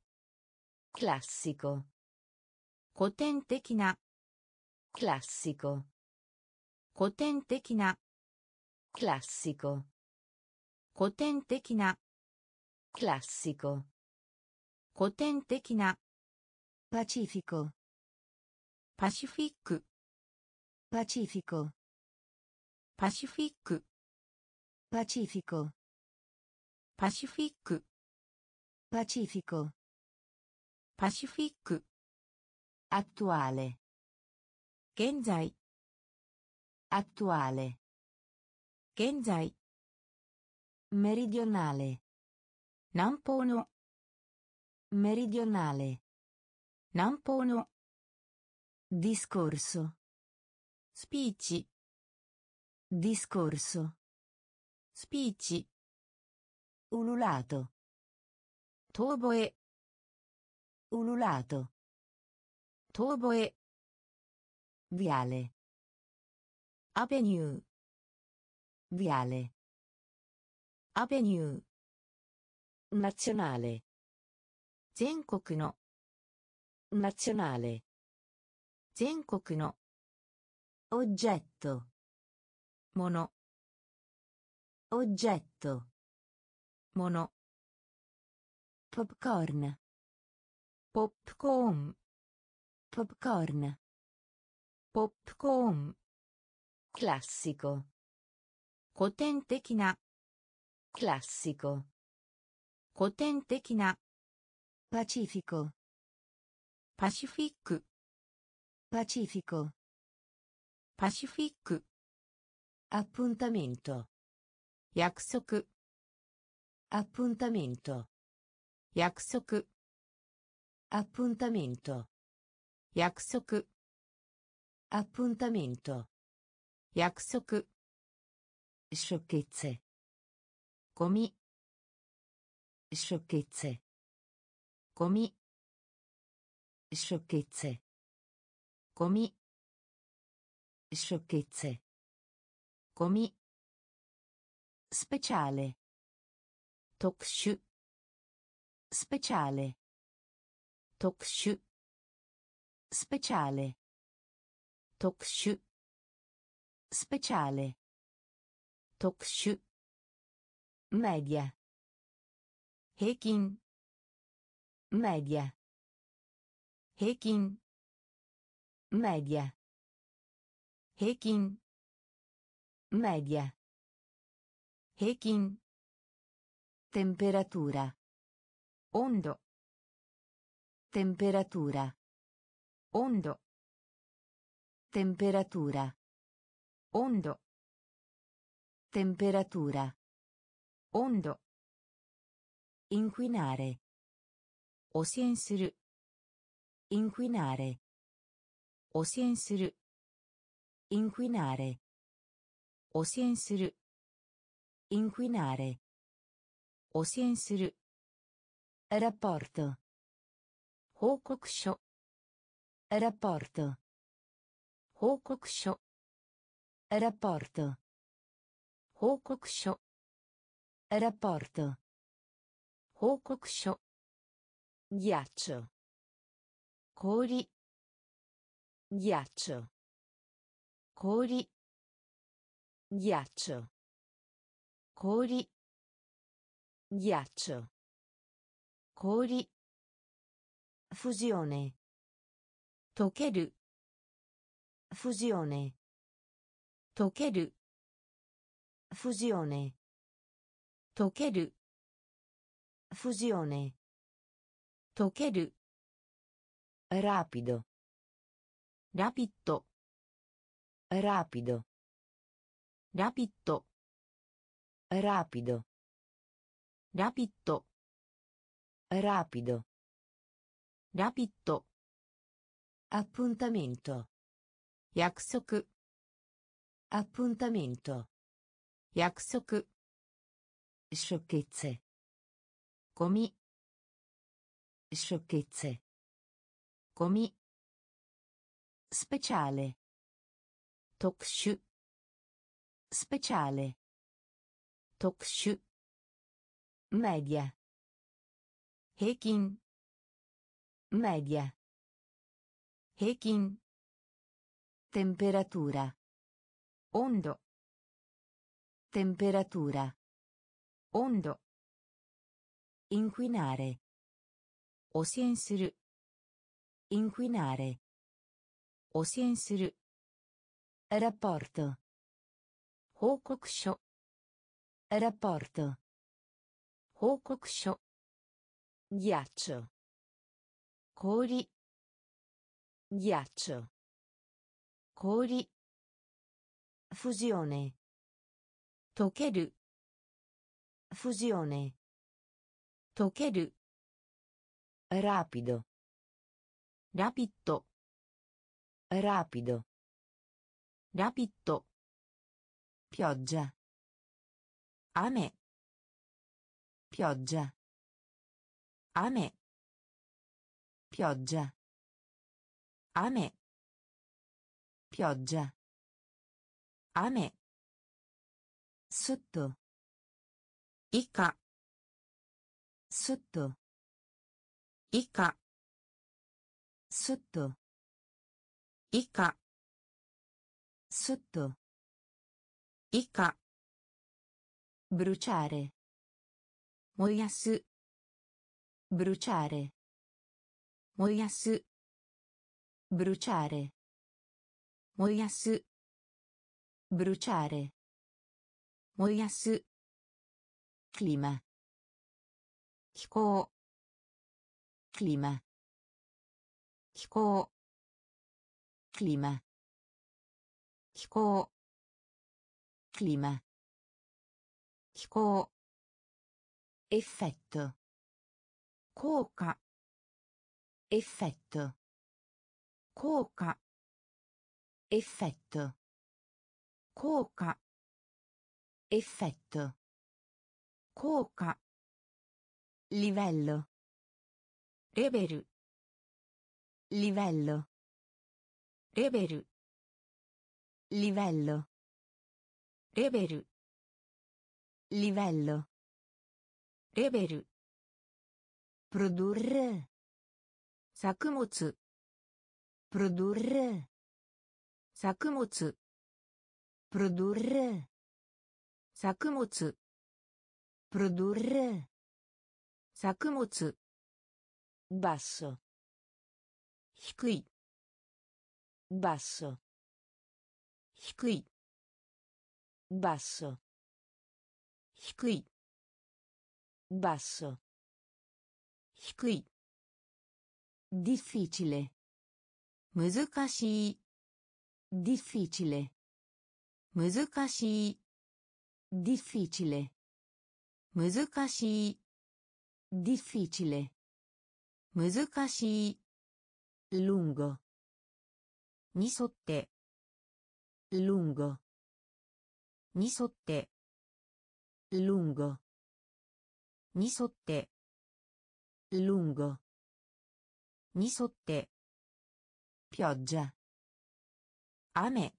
classico, cotentekina, classico, cotentekina, classico, cotentekina, classico, cotentekina, pacifico, pacific, pacifico, pacific, pacifico, pacific, pacifico, pacific, attuale, genzai, attuale, genzai, meridionale, nampono, meridionale, nampono, discorso, speech, discorso, speech, ululato, toboe, ululato, toboe, viale, avenue, viale, avenue, nazionale, zenkoku no, nazionale, zenkoku no, oggetto, mono, oggetto, mono, popcorn, popcorn, popcorn, popcorn, classico, cotentekina, classico, cotentekina, pacifico, pacific, pacifico, pacific, Appuntamento. Yakusoku. Appuntamento. Yakusoku. Appuntamento. Yakusoku. Appuntamento. Yakusoku. Sciocchezze. Gomi. Sciocchezze. Gomi. Sciocchezze. Gomi. Sciocchezze. Gomi. Speciale. Tokushu. Speciale. Tokushu. Speciale. Tokushu. Speciale. Tokushu. Media. Heikin. Media. Heikin. Media. Heikin. Media. Heikin. Temperatura. Ondo. Temperatura. Ondo. Temperatura. Ondo. Temperatura. Ondo. Inquinare. Osensuru. Inquinare. Osensuru. Inquinare. Osensuru. Inquinare. Osensuru. Rapporto. Hōkokusho. Rapporto. Hōkokusho. Rapporto. Hōkokusho. Rapporto. Hōkokusho. Ghiaccio. Kori. Ghiaccio. Kori. Ghiaccio. Kori. Ghiaccio. Kori. Fusione. Tokeru. Fusione. Tokeru. Fusione. Tokeru. Fusione. Tokeru. Rapido. Rapido. Rapido. Rapido. Rapido. Rapido. Rapido. Rapido. Appuntamento. Yakusoku. Appuntamento. Yakusoku. Sciocchezze. Gomi. Sciocchezze. Gomi. Speciale. Tokushu. Speciale. Tokushu. Media. Heikin. Media. Heikin. Temperatura. Ondo. Temperatura. Ondo. Inquinare. Osensuru. Inquinare. Osensuru. Rapporto. Hōkokusho. Rapporto. Hōkokusho. Ghiaccio. Kori. Ghiaccio. Kori. Fusione. Tokeru. Fusione. Tokeru. Rapido. Rapido. Rapido. Rapido. Pioggia. Ame. Pioggia. Ame. Pioggia. Ame. Pioggia. Ame. Sotto. Ica. Sotto. Ica. Sotto. Ica. Sotto. Ica. Bruciare. Moyasu. Bruciare. Moyasu. Bruciare. Moyasu. Bruciare. Moyasu. Clima. Kikou. Clima. Kikou. Clima. Kikou. clima,気候、effetto, 効果、effetto, 効果、effetto, 効果、effetto, 効果、livello, レベル、livello, レベル、livello, レベル、livello, レベル、produrre, 作物、produrre, 作物、produrre, 作物、produrre, 作物、basso, 低い、basso。低い、basso、低い、basso、低い、difficile、難しい、difficile、難しい、difficile、難しい、difficile、難しい、lungo、に沿って。lungo, に沿って、lungo, に沿って、lungo, に沿って、pioggia, 雨、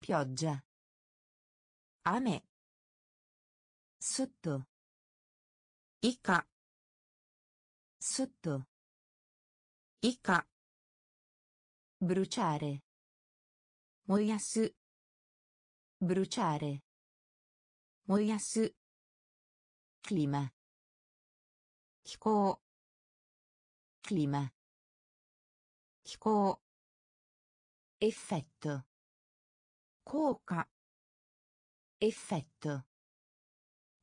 pioggia, 雨、すっと、以下、すっと、以下、bruciare moiasu, bruciare, moiasu, clima, 気候, clima, 気候, effetto, 効果, effetto,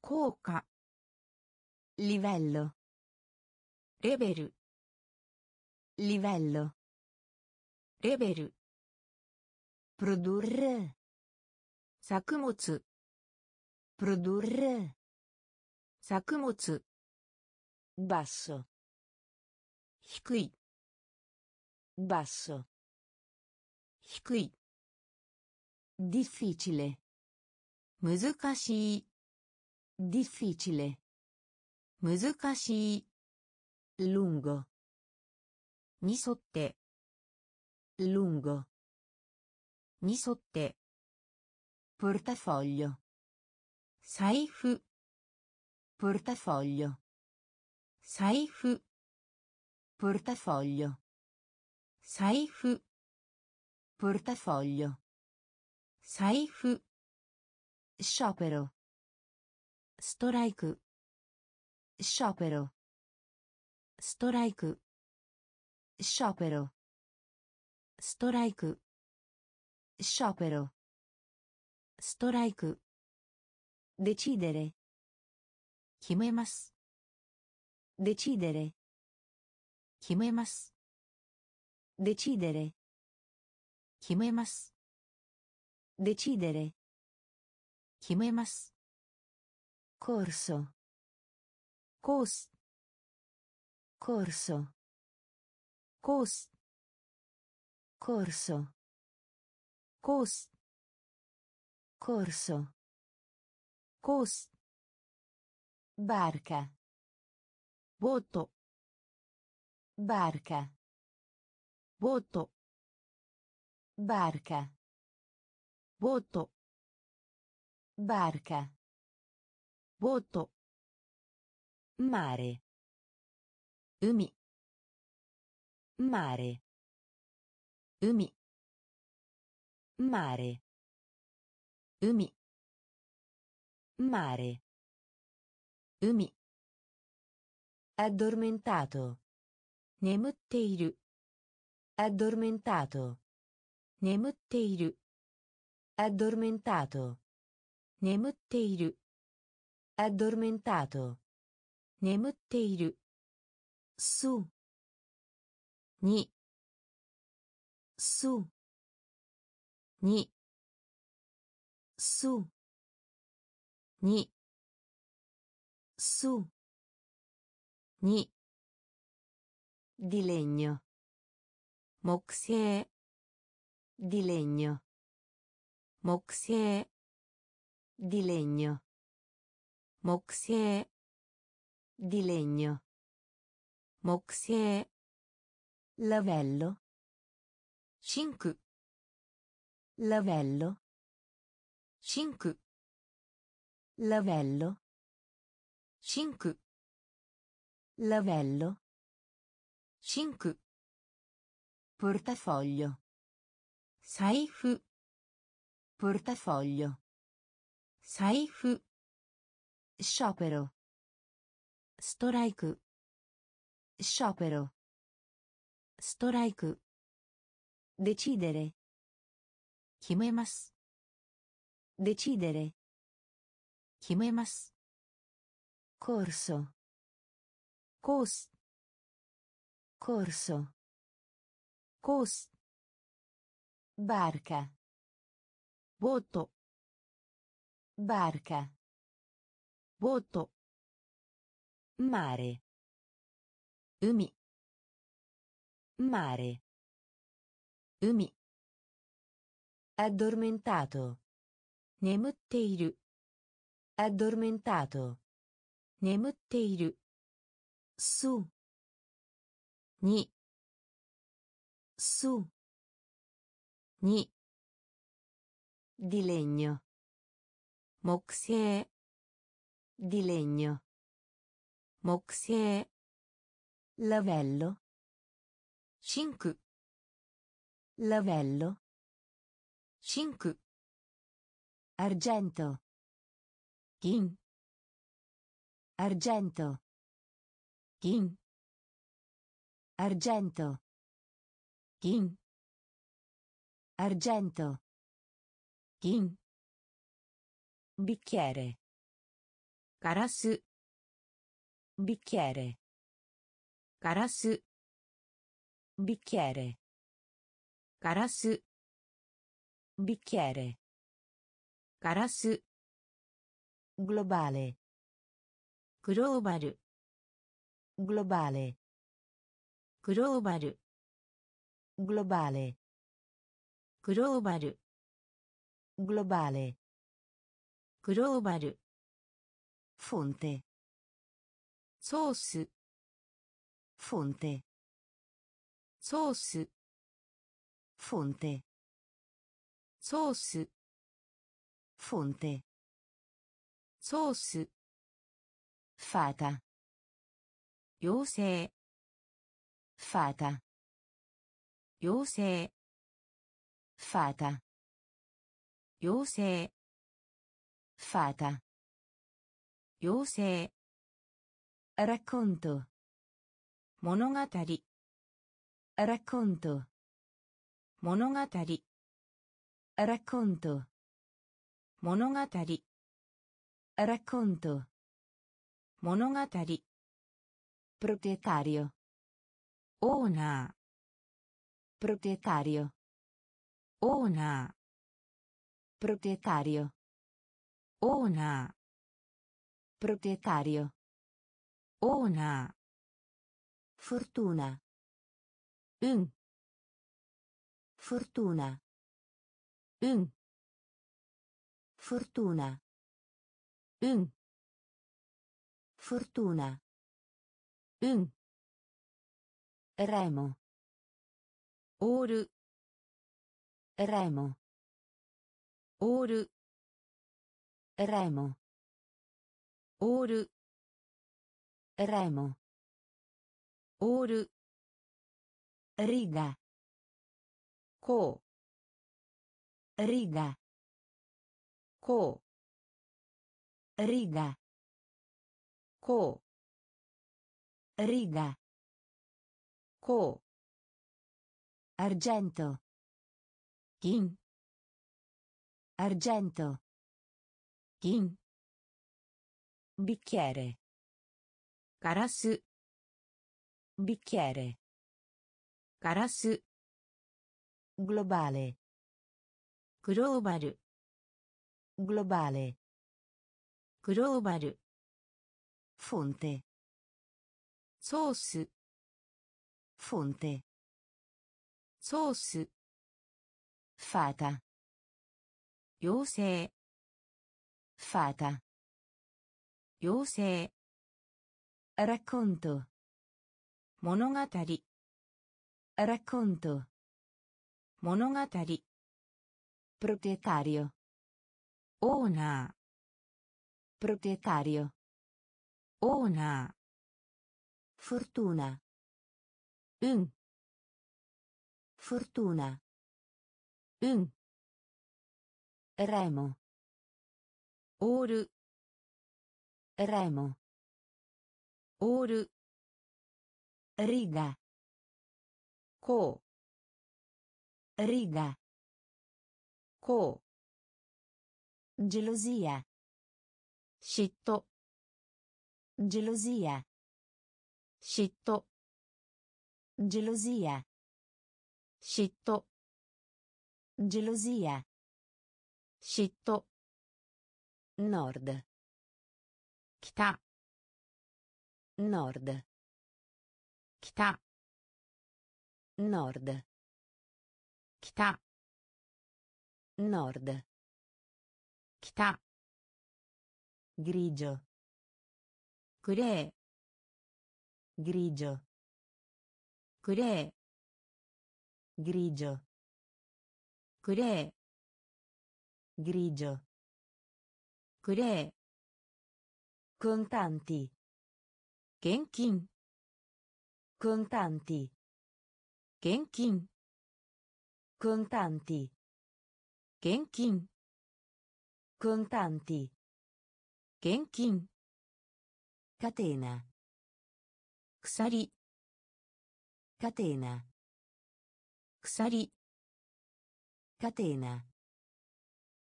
効果, livello, レベル, livello, レベル、produrre, 作物、produrre, 作物、basso, 低い、basso, 低い、difficile, 難しい、difficile, 難しい、lungo, に沿って、lungoに沿って、portafoglio、財布、portafoglio、財布、portafoglio、財布、portafoglio、財布、sciopero、ストライク、sciopero、ストライク、sciopero、ストライク。sciopero, strike, decidere, 決めます、decidere, 決めます、decidere, 決めます、decidere, 決めます、corso, course, corso, course, corso.Corso, corso, corso, barca, boto, barca, boto, barca, boto, barca, boto, mare, umi, mare, umi.mare, umi, mare, umi, addormentato, nemutteiru, addormentato, nemutteiru, addormentato, nemutteiru, addormentato, nemutteiru, su, ni, suに su, ni, su, ni, di legno, moxie, di legno, moxie, di legno, moxie, di legno, moxie, lavello, cinque, lavello, cinque, lavello, cinque, lavello, cinque, portafoglio, saifu, portafoglio, saifu, sciopero, strike, sciopero, strike, decidere, kimemasu, decidere, kimemasu, corso, cos, corso, cos, barca, boto, barca, boto, mare, umi, mare, umi, addormentato, nemutteiru, addormentato, nemutteiru, su, ni, su, ni, di legno, moxie, di legno, moxie, lavello, cinque, lavello, cinque, argento, gin, argento, gin, argento, gin, argento, gin, bicchiere, garasu, bicchiere, garasu, bicchiere, garasu, bicchiere, garasu, globale, global, globale, global, globale, global, globale, global, fonte, sauce, fonte, sauce, fonte, sauce, fonte, sauce, fata,妖精, fata,妖精, fata,妖精, fata,妖精, racconto, monogatari, racconto, monogatari, racconto, monogatari, racconto, monogatari, proprietario, owner, proprietario, owner, proprietario, owner, proprietario, owner, fortuna, un, fortuna, un, fortuna, un, fortuna, un, remo, oru, remo, oru, remo, oru, remo, oru, riga, ko, riga, ko, riga, ko, riga, ko, argento, gin, argento, gin, bicchiere, garasu, bicchiere, garasu, globale, global, globale, global, fonte, source, fonte, source, fata,妖精, fata,妖精, racconto, monogatari, racconto, monogatari, proprietario, owner, proprietario, owner, fortuna, un, fortuna, un, remo, all, remo, all, riga, ko, riga, ko, gelosia, shitto, gelosia, shitto, gelosia, shitto, gelosia, shitto, nord, kita, nord, kita, nord, kita, nord, kita, grigio, grey, grigio, grey, grigio, grey, grigio, grey, contanti, genkin, contanti, genkin, contanti, genkin, contanti, genkin, catena, kusari, catena, kusari, catena,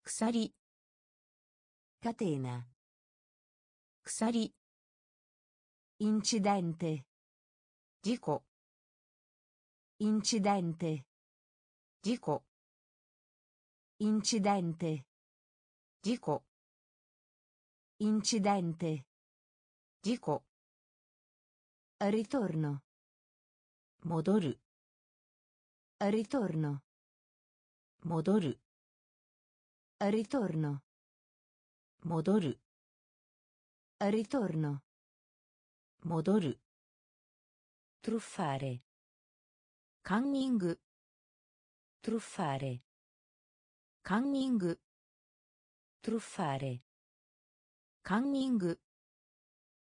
kusari, catena, kusari, incidente, dico, incidente, dico, incidente, dico, incidente, dico, ritorno, modoru, ritorno, modoru, ritorno, modoru, ritorno, modoru, truffare, canning, truffare, canning, truffare, canning,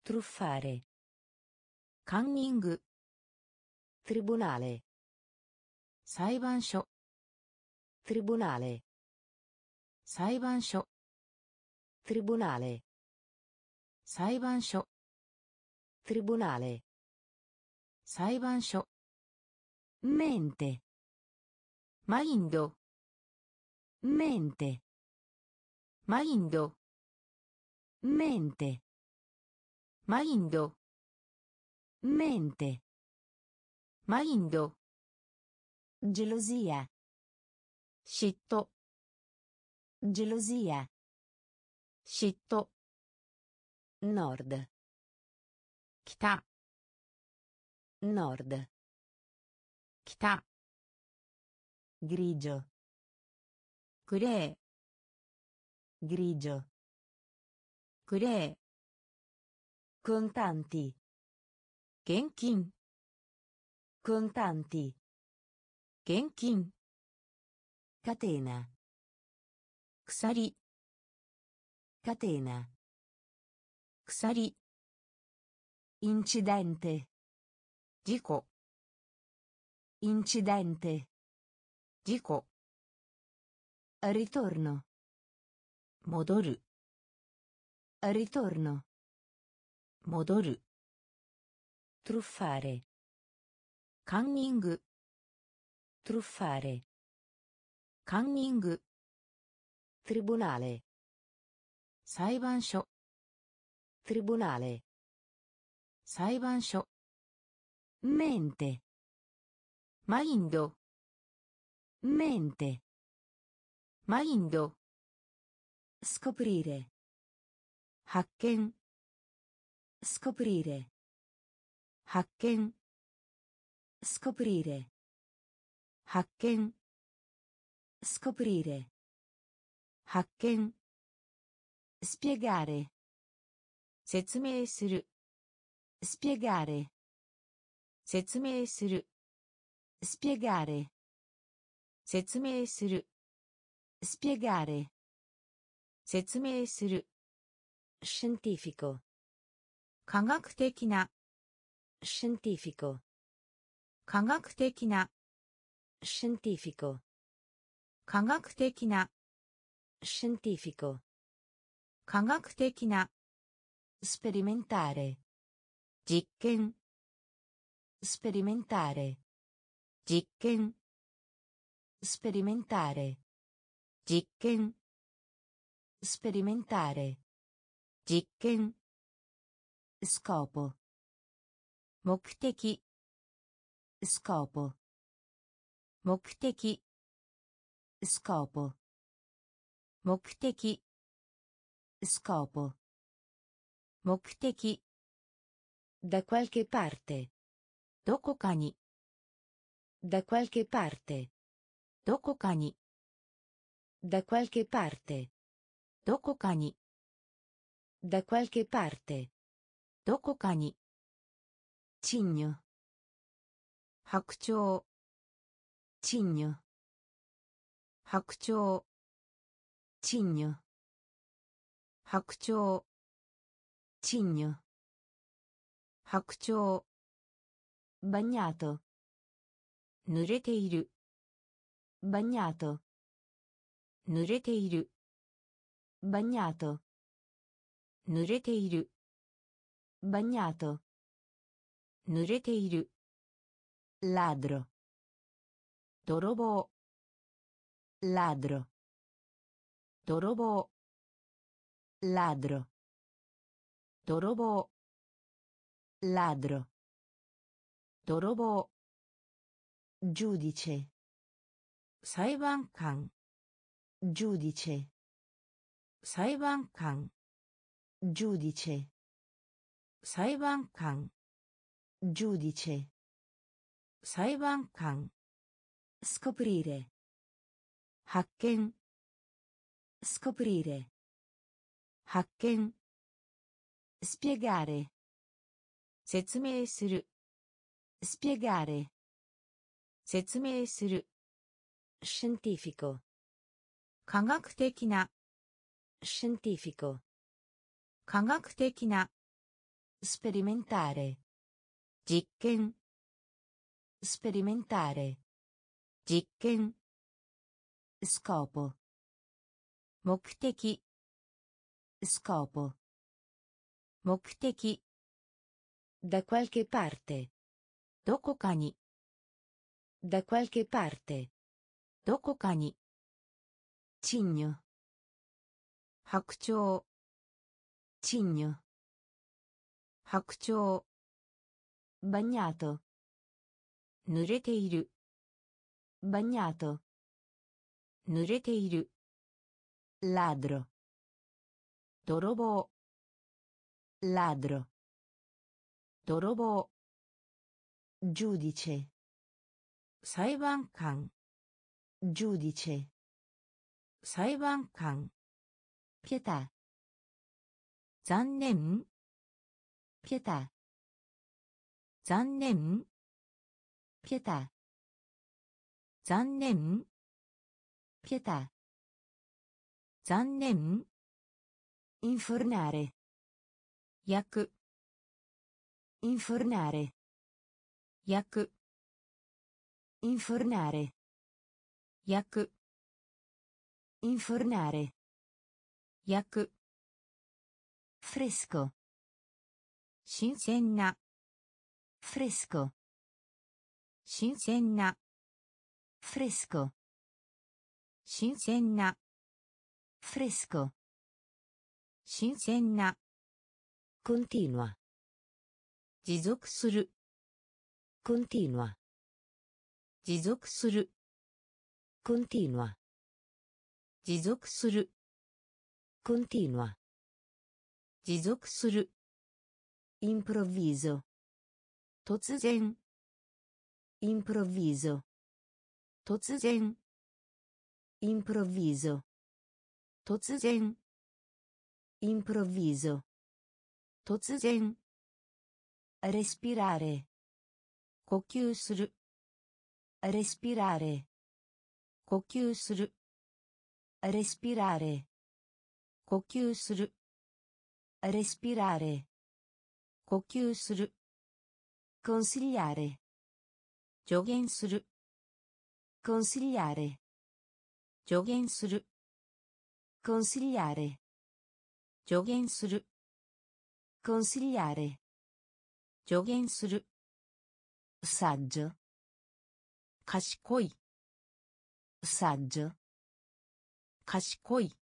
truffare, canning, tribunale, saibansho, tribunale, saibansho, tribunale, saibansho, tribunale, saibansho, mente, maindo, mente, maindo, mente, maindo, mente, maindo, gelosia, shitto, gelosia, shitto, nord, kita, nord, kita, grigio, grey, grigio, grey, contanti, genkin, contanti, genkin, catena, kusari, catena, kusari, incidente, dico, incidente, dico, ritorno, modoru, ritorno, modoru, truffare, canning, truffare, canning, tribunale, saibansho, tribunale, saibansho, mente, maindo, mente, maindo, Scoprire. Hakken. Scoprire. Hakken. Scoprire. Hakken. Scoprire. Hakken. Spiegare. Setsumei suru. Spiegare. Setsumei suru. Spiegare. Setsumei suru. Spiegare. Setsumei suru. Scientifico. Kagakutekina. Scientifico. Kagakutekina. Scientifico. Kagakutekina. Scientifico. Kagakutekina. Sperimentare. Jikken. Sperimentare. Jikken. Sperimentare. Jikken. Sperimentare. Jikken. Scopo. Mokteki. Scopo. Mokteki. Scopo. Mokteki. Scopo. Mokteki. Da qualche parte. Dokoka ni. Da qualche parte. Dokoka ni. Da qualche parte. Dokoka ni. Da qualche parte. Dokoka ni. Cigno. Hakuchou. Cigno. Hakuchou. Cigno. Hakuchou. Cigno. Hakuchou. Bagnato. Nurete iru. Bagnato. Nurete iru. Bagnato. Nurete iru. Bagnato. Nurete iru. Ladro. Dorobo. Ladro. Dorobo. Ladro. Dorobo. Ladro. Dorobo. Giudice. Saibankan. Giudice. Saibankan. Giudice. Saibankan. Giudice. Saibankan. Scoprire. Hakken. Scoprire. Hakken. Spiegare. Setsumei suru. Spiegare. Setsumei suru. Scientifico. Kagakutekina. Scientifico. Kagakutekina. Sperimentare. Jikken. Sperimentare. Jikken. Scopo. Mokteki. Scopo. Mokteki. Da qualche parte. Dokoka ni. Da qualche parte. Dokoka ni. Cigno. Hakuchou. Cigno. Hakuchou. Bagnato. Nurete iru. Bagnato. Nurete iru. Ladro. Dorobo. Ladro. Dorobo. Giudice. Saibankan. Giudice. Saibankan. Pietà. Zannen. Pietà. Zannen. Pietà. Zannen. Pietà. Zannen. Infornare. Yaku. Infornare. Yaku. Infornare. Yaku. Infornare. Yaku. Fresco. Shinsenna. Fresco. Shinsenna. Fresco. Shinsenna. Fresco. Shinsenna. Continua. Jizoku suru. Continua. Jizoku suru. Continua. Jizoku suru. Continua. Jizoku suru. Improvviso. Totsuzen. Improvviso. Totsuzen. Improvviso. Totsuzen. Improvviso. Totsuzen. Respirare. Kokkyū suru. Respirare. Kokkyū suru. Respirare. Kokkyū suru. Respirare. Kokkyū suru. Consigliare. Jogen suru. Consigliare. Jogen suru. Consigliare. Jogen suru. Consigliare. Jogen suru. Saggio. Kashikoi. Saggio. Kashikoi.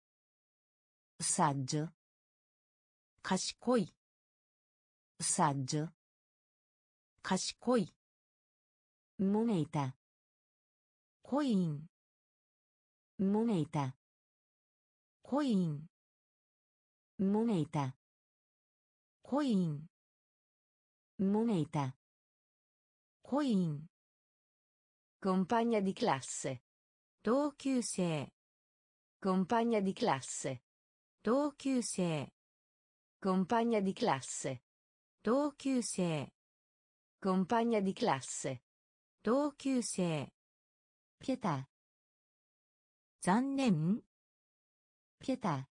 Saggio. Kashikoi. Saggio. Kashikoi. Moneta. Coin. Moneta. Coin. Moneta. Coin. Moneta. Coin. Compagna di classe. Tōkyūsei. Compagna di classe. Tōkyūsei. Compagna di classe. Tōkyūsei. Compagna di classe. Tōkyūsei. Pietà. Zannen. Pietà.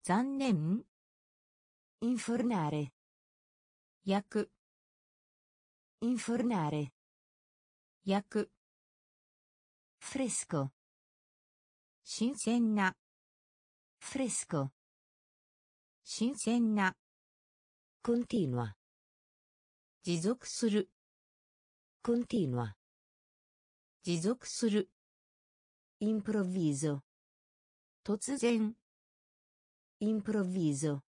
Zannen. Infornare. Yaku. Infornare. Yaku. Fresco. Shinsen na. Fresco. Shinsen na. Continua. Jizoku suru. Continua. Jizoku suru. Improvviso. Totsuzen. Improvviso.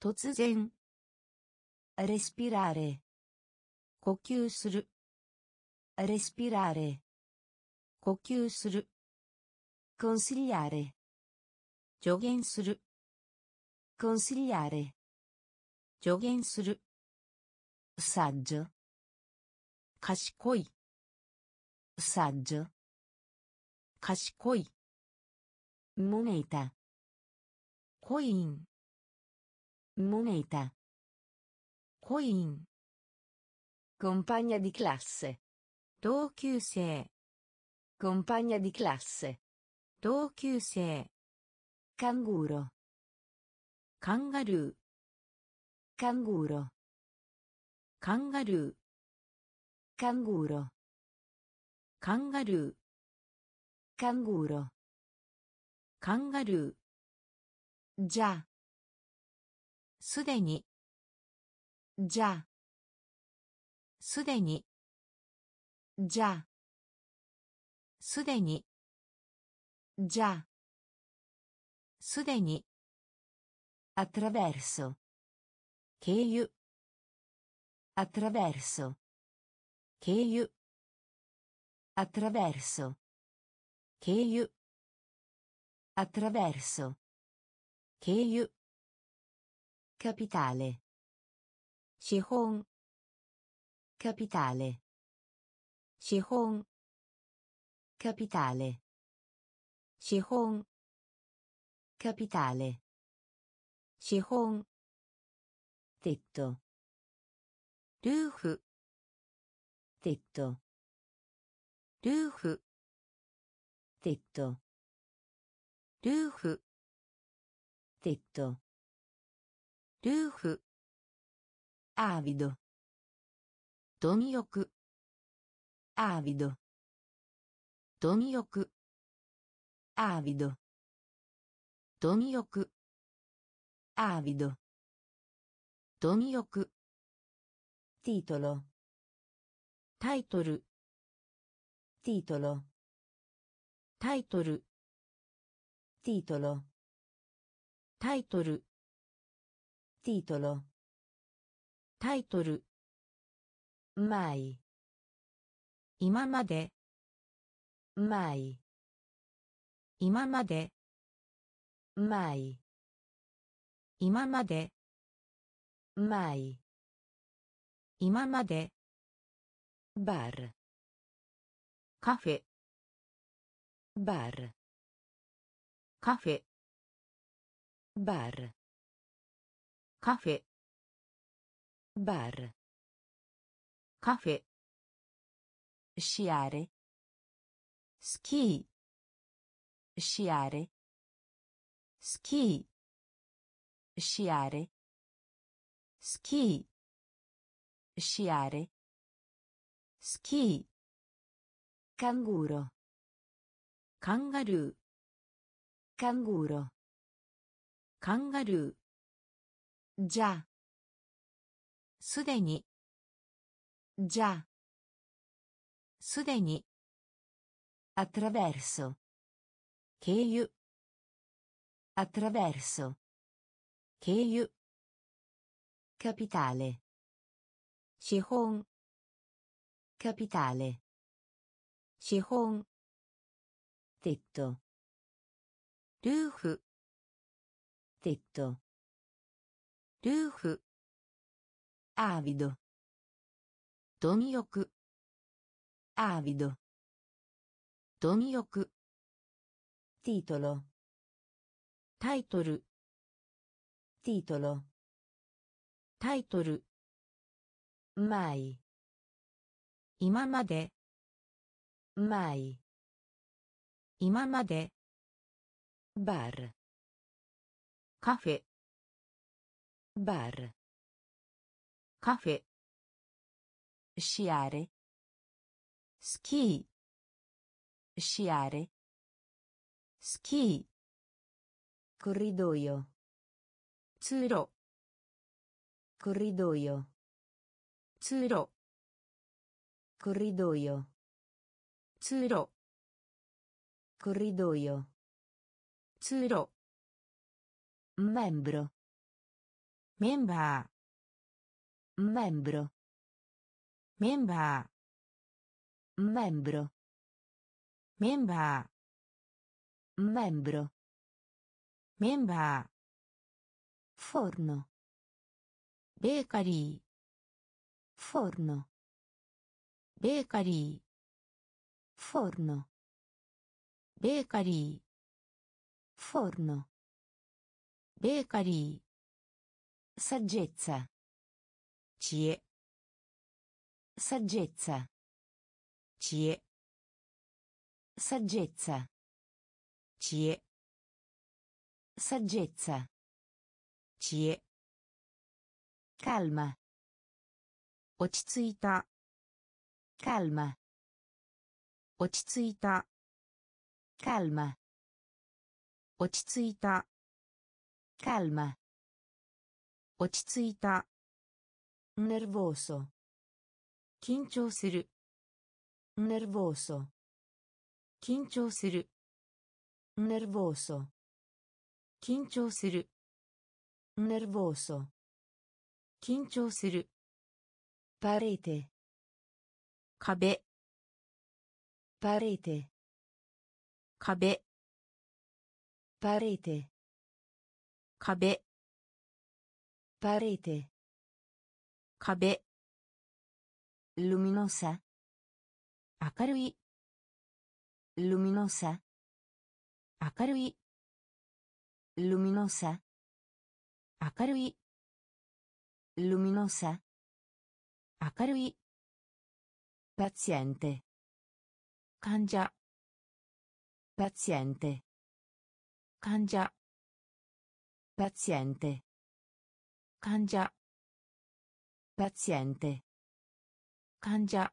Totsuzen. Respirare. Kokkyū suru. Respirare. Kokkyū suru. Consigliare. Jogen suru. Consigliare. Jogen suru. Saggio. Kashikoi. Saggio. Kashikoi. Moneta. Coin. Moneta. Coin. Compagna di classe. Tōkyūsei. Compagna di classe. Tōkyūsei. Canguro. Kangaroo. Canguro. Kangaroo. Canguro. Kangaroo. Canguro. Kangaroo. Già. Sudeni. Già. Sudeni. Già. Sudeni. Già. Sudeni. Attraverso. Keiyu. Attraverso. Keiyu. Attraverso. Keiyu. Attraverso. Keiyu. Capitale. Shihon. Capitale. Shihon. Capitale. Shihon. Capitale. Shihon. Tetto. Roof. Tetto. Roof. Tetto. Roof. Tetto. Roof. Avido. Tonioku. Avido. Tonioku. Avido. Tonioku. Avido. Tonioku. Titolo. Titolo. Titolo. Titolo. Titolo. Titolo. Titolo. Titolo. Mai. Imamade. Mai. Imamade. mai. Imamade. Mai. Imamade. Bar. Caffè. Bar. Caffè. Bar. Caffè. Bar. Caffè. Sciare. Ski. Sciare. Ski. Sciare. Ski. Sciare. Ski. Canguro. Kangaroo. Canguro. Kangaroo. Già. Su de ni. Già. Su de ni. Attraverso. Keiyu. Attraverso. Keiyu. Capitale. Shihon. Capitale. Shihon. Tetto. Roof. Tetto. Roof. Avido. Tomioku. Avido. Tomioku. Titolo. Title. Titolo. Title. Mai. Imamade. Mai. Imamade. Bar. Caffè. Bar. Caffè. Sciare. Ski. Sciare. Ski. Corridoio. Tsuro. Corridoio. Tsuro. Corridoio. Tsuro. Corridoio. Tsuro. Membro. Member. Membro. Member. Membro. Member. Membro. Member. Forno. Bakery. Forno. Bakery. Forno. Bakery. Forno. Bakery. Saggezza. Cie. Saggezza. Cie. Saggezza. Cie. Saggezza. Cie. Calma. Ochitsuita. Calma. Ochitsuita. Calma. Ochitsuita. Calma. Ochitsuita. Nervoso. Kinchou suru. Nervoso. Kinchou suru. Nervoso. Kinchou suru. Nervoso. Kinchou suru. Parete. Kabe. Parete. Kabe. Parete. Kabe. Parete. Kabe. Luminosa. Akarui. Luminosa. Akarui. Luminosa. Akarui. Luminosa. Akarui. Paziente. Kanja. Paziente. Kanja. Paziente. Kanja. Paziente. Kanja.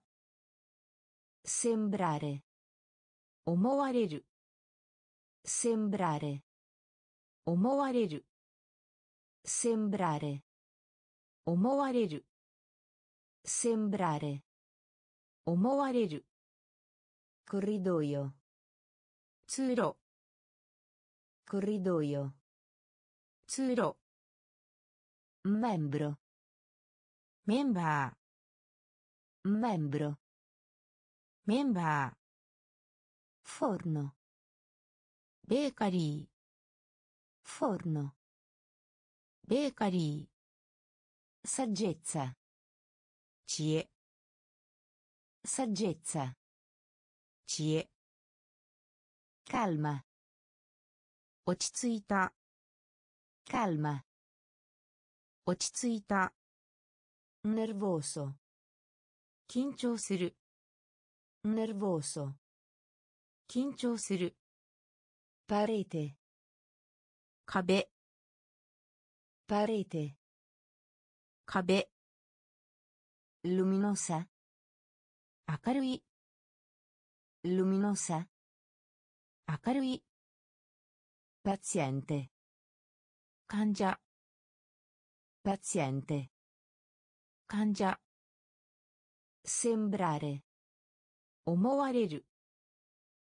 Sembrare. Omowareru. Sembrare. Omowareru. Sembrare. Omowareru. Sembrare. Omowareru. Corridoio. Tsuro. Corridoio. Tsuro. Membro. Member. Membro. Member. Forno. Bakery. Forno. Bakery. Saggezza. Cie. Saggezza. Cie. Calma. Ochitsuita. Calma. Ochitsuita. Nervoso. Kinchou suru. Nervoso. Kinchou suru. Parete. Kabe. Parete. Kabe. Luminosa. Akarui. Luminosa. Akarui. Paziente. Kanja. Paziente. Kanja. Sembrare. Omowareru.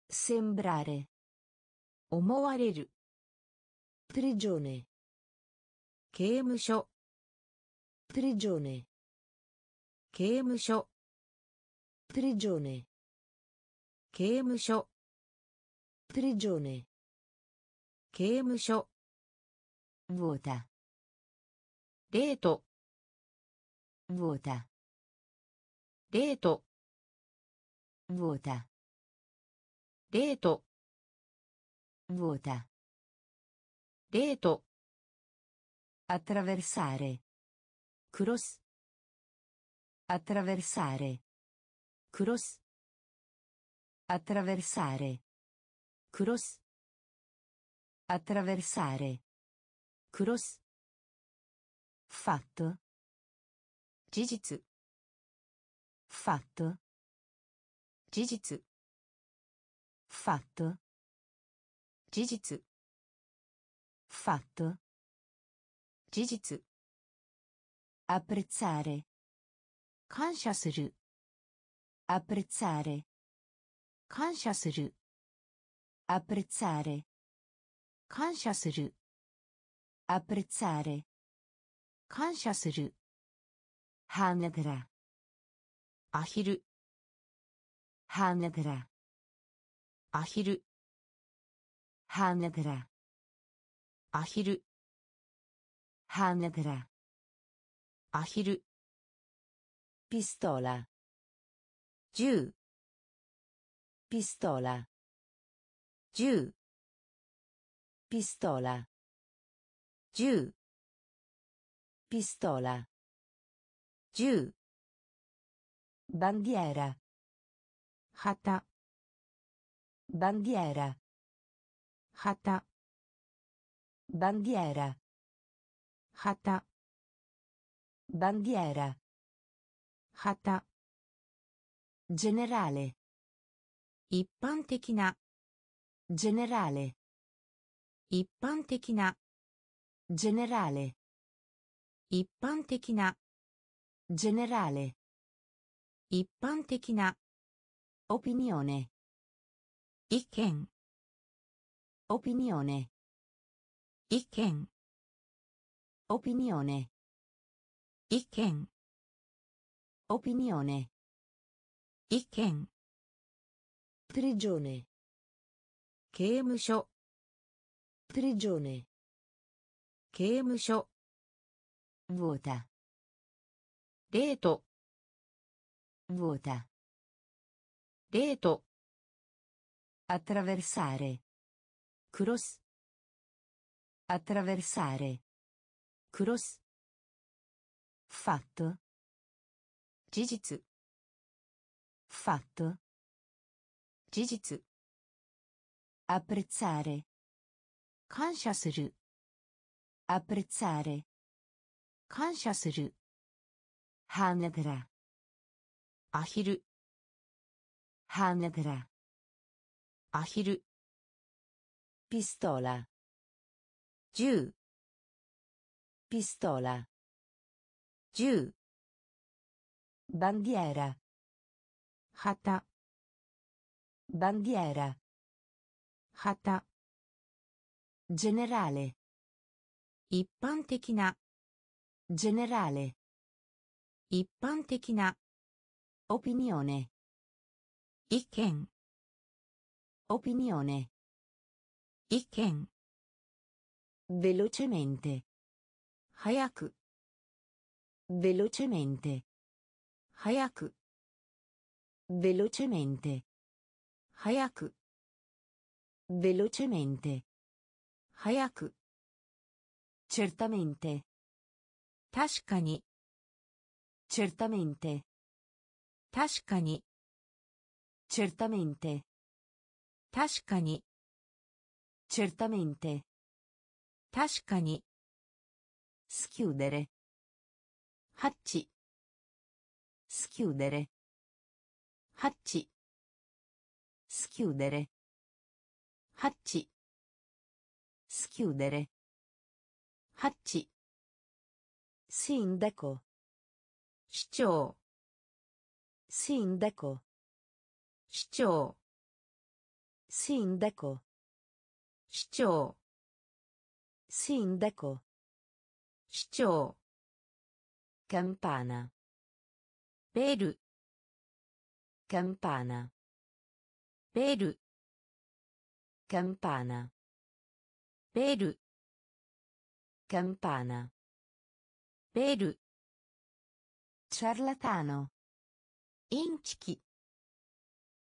Sembrare. Omowareru. Prigione. Keimusho. Prigione. Keimusho. Prigione. Keimusho. Prigione. Keimusho. Vuota. Deto. Vuota. Deto. Vuota. Deto. Vuota. Deto. Attraversare. Cross. Attraversare. Cross. Attraversare. Cross. Attraversare. Cross. Fatto. Jijitsu. Fatto. Jijitsu. Fatto. Jijitsu. Fatto. Jijitsu. Apprezzare. Kansha suru. Apprezzare. Kansha suru. Apprezzare. Kansha suru. Apprezzare. Kansha suru. Hanadara. Ahiru. Hanadara. Ahiru. Hanadara. Ahiru. Hanadara. Ahiru. Pistola. Giù. Pistola. Giù. Pistola. Giù. Pistola. Giù. Bandiera. Hata. Bandiera. Hata. Bandiera. Hata. Bandiera. Hata. Generale. Ippan tekina. Generale. Ippan tekina. Generale. Ippan tekina. Generale. Ippan tekina. Opinione. Ikken. Opinione. Ikken. Opinione. Ikken. Opinione. Ikken. Prigione. Keimusho. Prigione. Keimusho. Vuota. Deto. Vuota. Deto. Attraversare. Cross. Attraversare. Cross. Fatto. Jijitsu. Fatto. Jijitsu. Apprezzare. Kansha suru. Apprezzare. Kansha suru. Hanadara. Ahiru. Hanadara. Ahiru. Pistola. Giù. Pistola. Giù. Bandiera. Hata. Bandiera. Hata. Generale. Ippan tekina. Generale. Ippan tekina. Opinione. Ikken. Opinione. Ikken. velocemente, hayaku, velocemente, hayaku, velocemente, hayaku, velocemente, hayaku, certamente, tashikani, certamente, tashikani, certamente, tashikani, certamente, tashikani, schiudere, hacchi, schiudere, hacchi, schiudere, hacchi, schiudere, hacchi, sindaco, sciò, sindaco, sciò, sindaco, sciò, sindaco, sciò, campana, bell, campana, bell, campana, bell, campana, bell, ciarlatano, inchiki,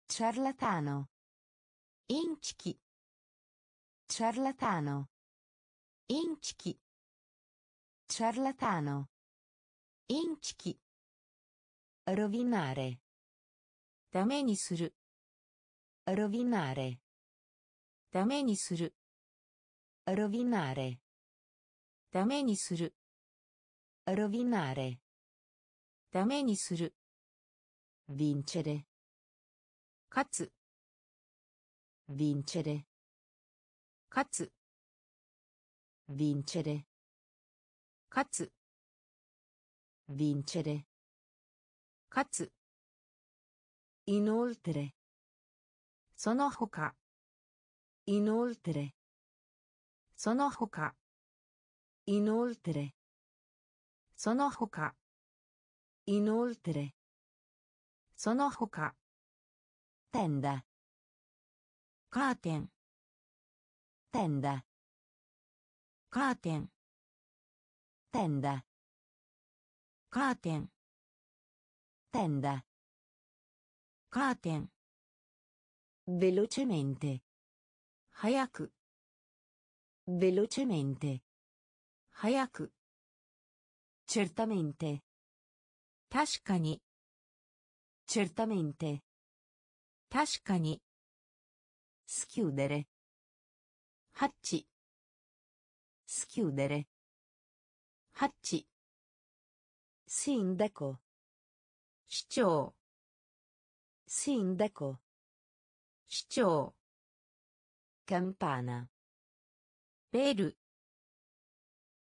ciarlatano, inchiki, ciarlatano, inchiki, ciarlatano, inchiki, rovinare, dame ni suru, rovinare, dame ni suru, rovinare, dame ni suru, rovinare, dame ni suru, vincere, katsu, vincere, katsu, vincere, katsu, vincere, katsu, inoltre, sono hoka, inoltre, sono hoka, inoltre, sono hoka, inoltre, sono hoka, tenda, curtain, tenda, curtain, tenda, curtain, tenda, curtain, velocemente, hayaku, velocemente, hayaku, certamente, tashikani, certamente, tashikani, schiudere, hacchi, schiudere, hacchi, sindaco, sciò, sindaco, sciò, campana, bell,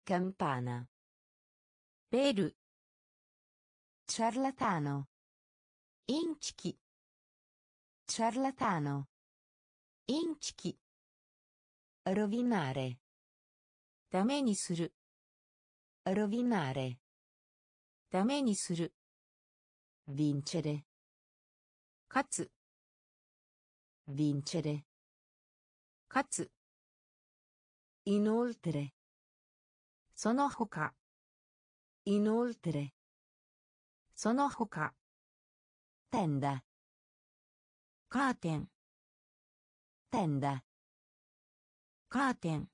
campana, bell, ciarlatano, inchiki, ciarlatano, inchiki, rovinare, dame ni suru, rovinare, dame ni suru, vincere, katsu, vincere, katsu, inoltre, sono hoka, inoltre, sono hoka, tenda, curtain, tenda, curtain,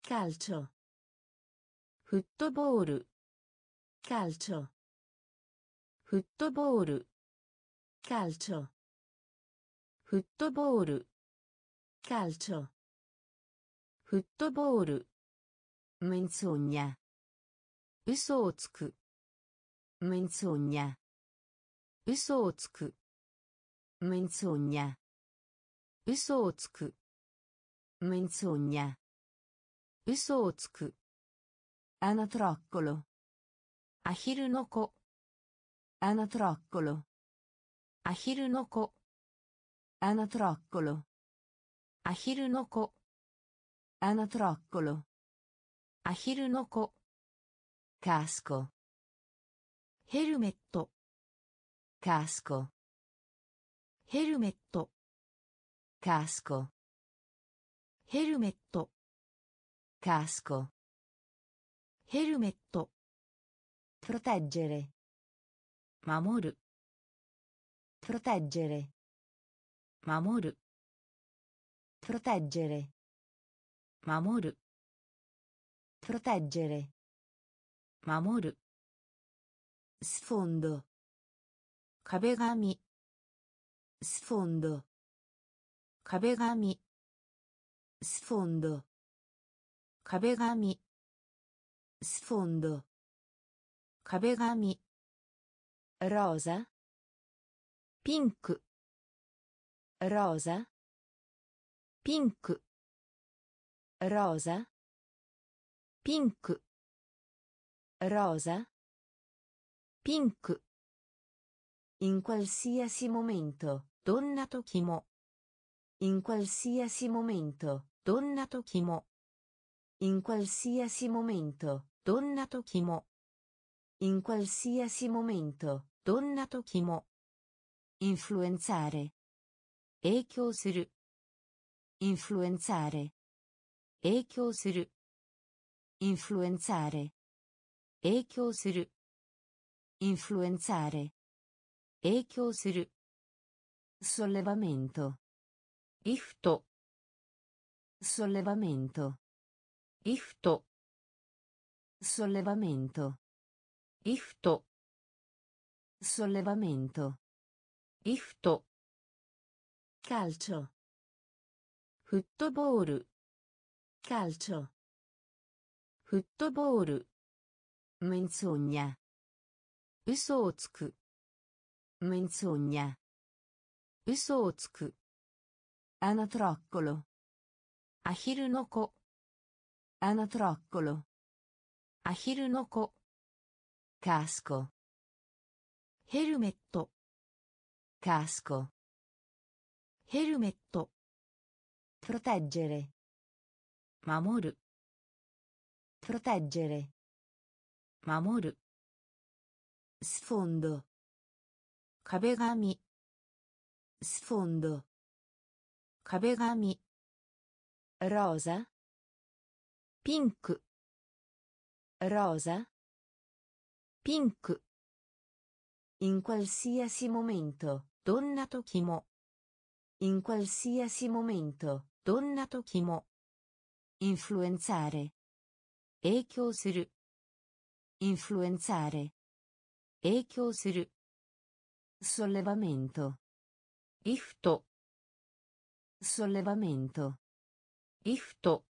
calcio, football, calcio, football, calcio, football, calcio, football, menzogna,嘘をつく、menzogna,嘘をつく、menzogna, 嘘をつく、menzogna, 嘘をつく、anatroccolo, アヒルの子、anatroccolo, アヒルの子、anatroccolo, アヒルの子、anatroccolo, アヒルの子、casco, ヘルメット、casco, ヘルメット、casco, ヘルメット、Casco. Helmetto. Proteggere. Mamoru. Proteggere. Mamoru. Proteggere. Mamoru. Proteggere. Mamoru. Sfondo. Kabegami. Sfondo. Kabegami. Sfondo. Kabegami. Sfondo. Kabegami. Rosa. Pink. Rosa. Pink. Rosa. Pink. Rosa. Pink. In qualsiasi momento, donna Tokimo. In qualsiasi momento, donna Tokimo. In qualsiasi momento, donna Tokimo. In qualsiasi momento, donna Tokimo. Influenzare. Eikyou suru. Influenzare. Eikyou suru. Influenzare. Eikyou suru. Influenzare. Eikyou suru. Sollevamento. Lifto. Sollevamento. Lifto. Sollevamento. Lifto. Sollevamento. Lifto. Calcio. Football. Calcio. Football. Menzogna. Uso o tsuku. Menzogna. Uso o tsuku. Anatroccolo. Ahiru no ko. Anatroccolo. Ahiru no ko. Casco. Helmetto. Casco. Helmetto. Proteggere. Mamoru. Proteggere. Mamoru. Sfondo. Kabegami. Sfondo. Kabegami. Rosa. Pink. Rosa. Pink. In qualsiasi momento, donna Tokimo. In qualsiasi momento, donna Tokimo. Influenzare. Eikyou suru. Influenzare. Eikyou suru. Sollevamento. Lifto. Sollevamento. Lifto.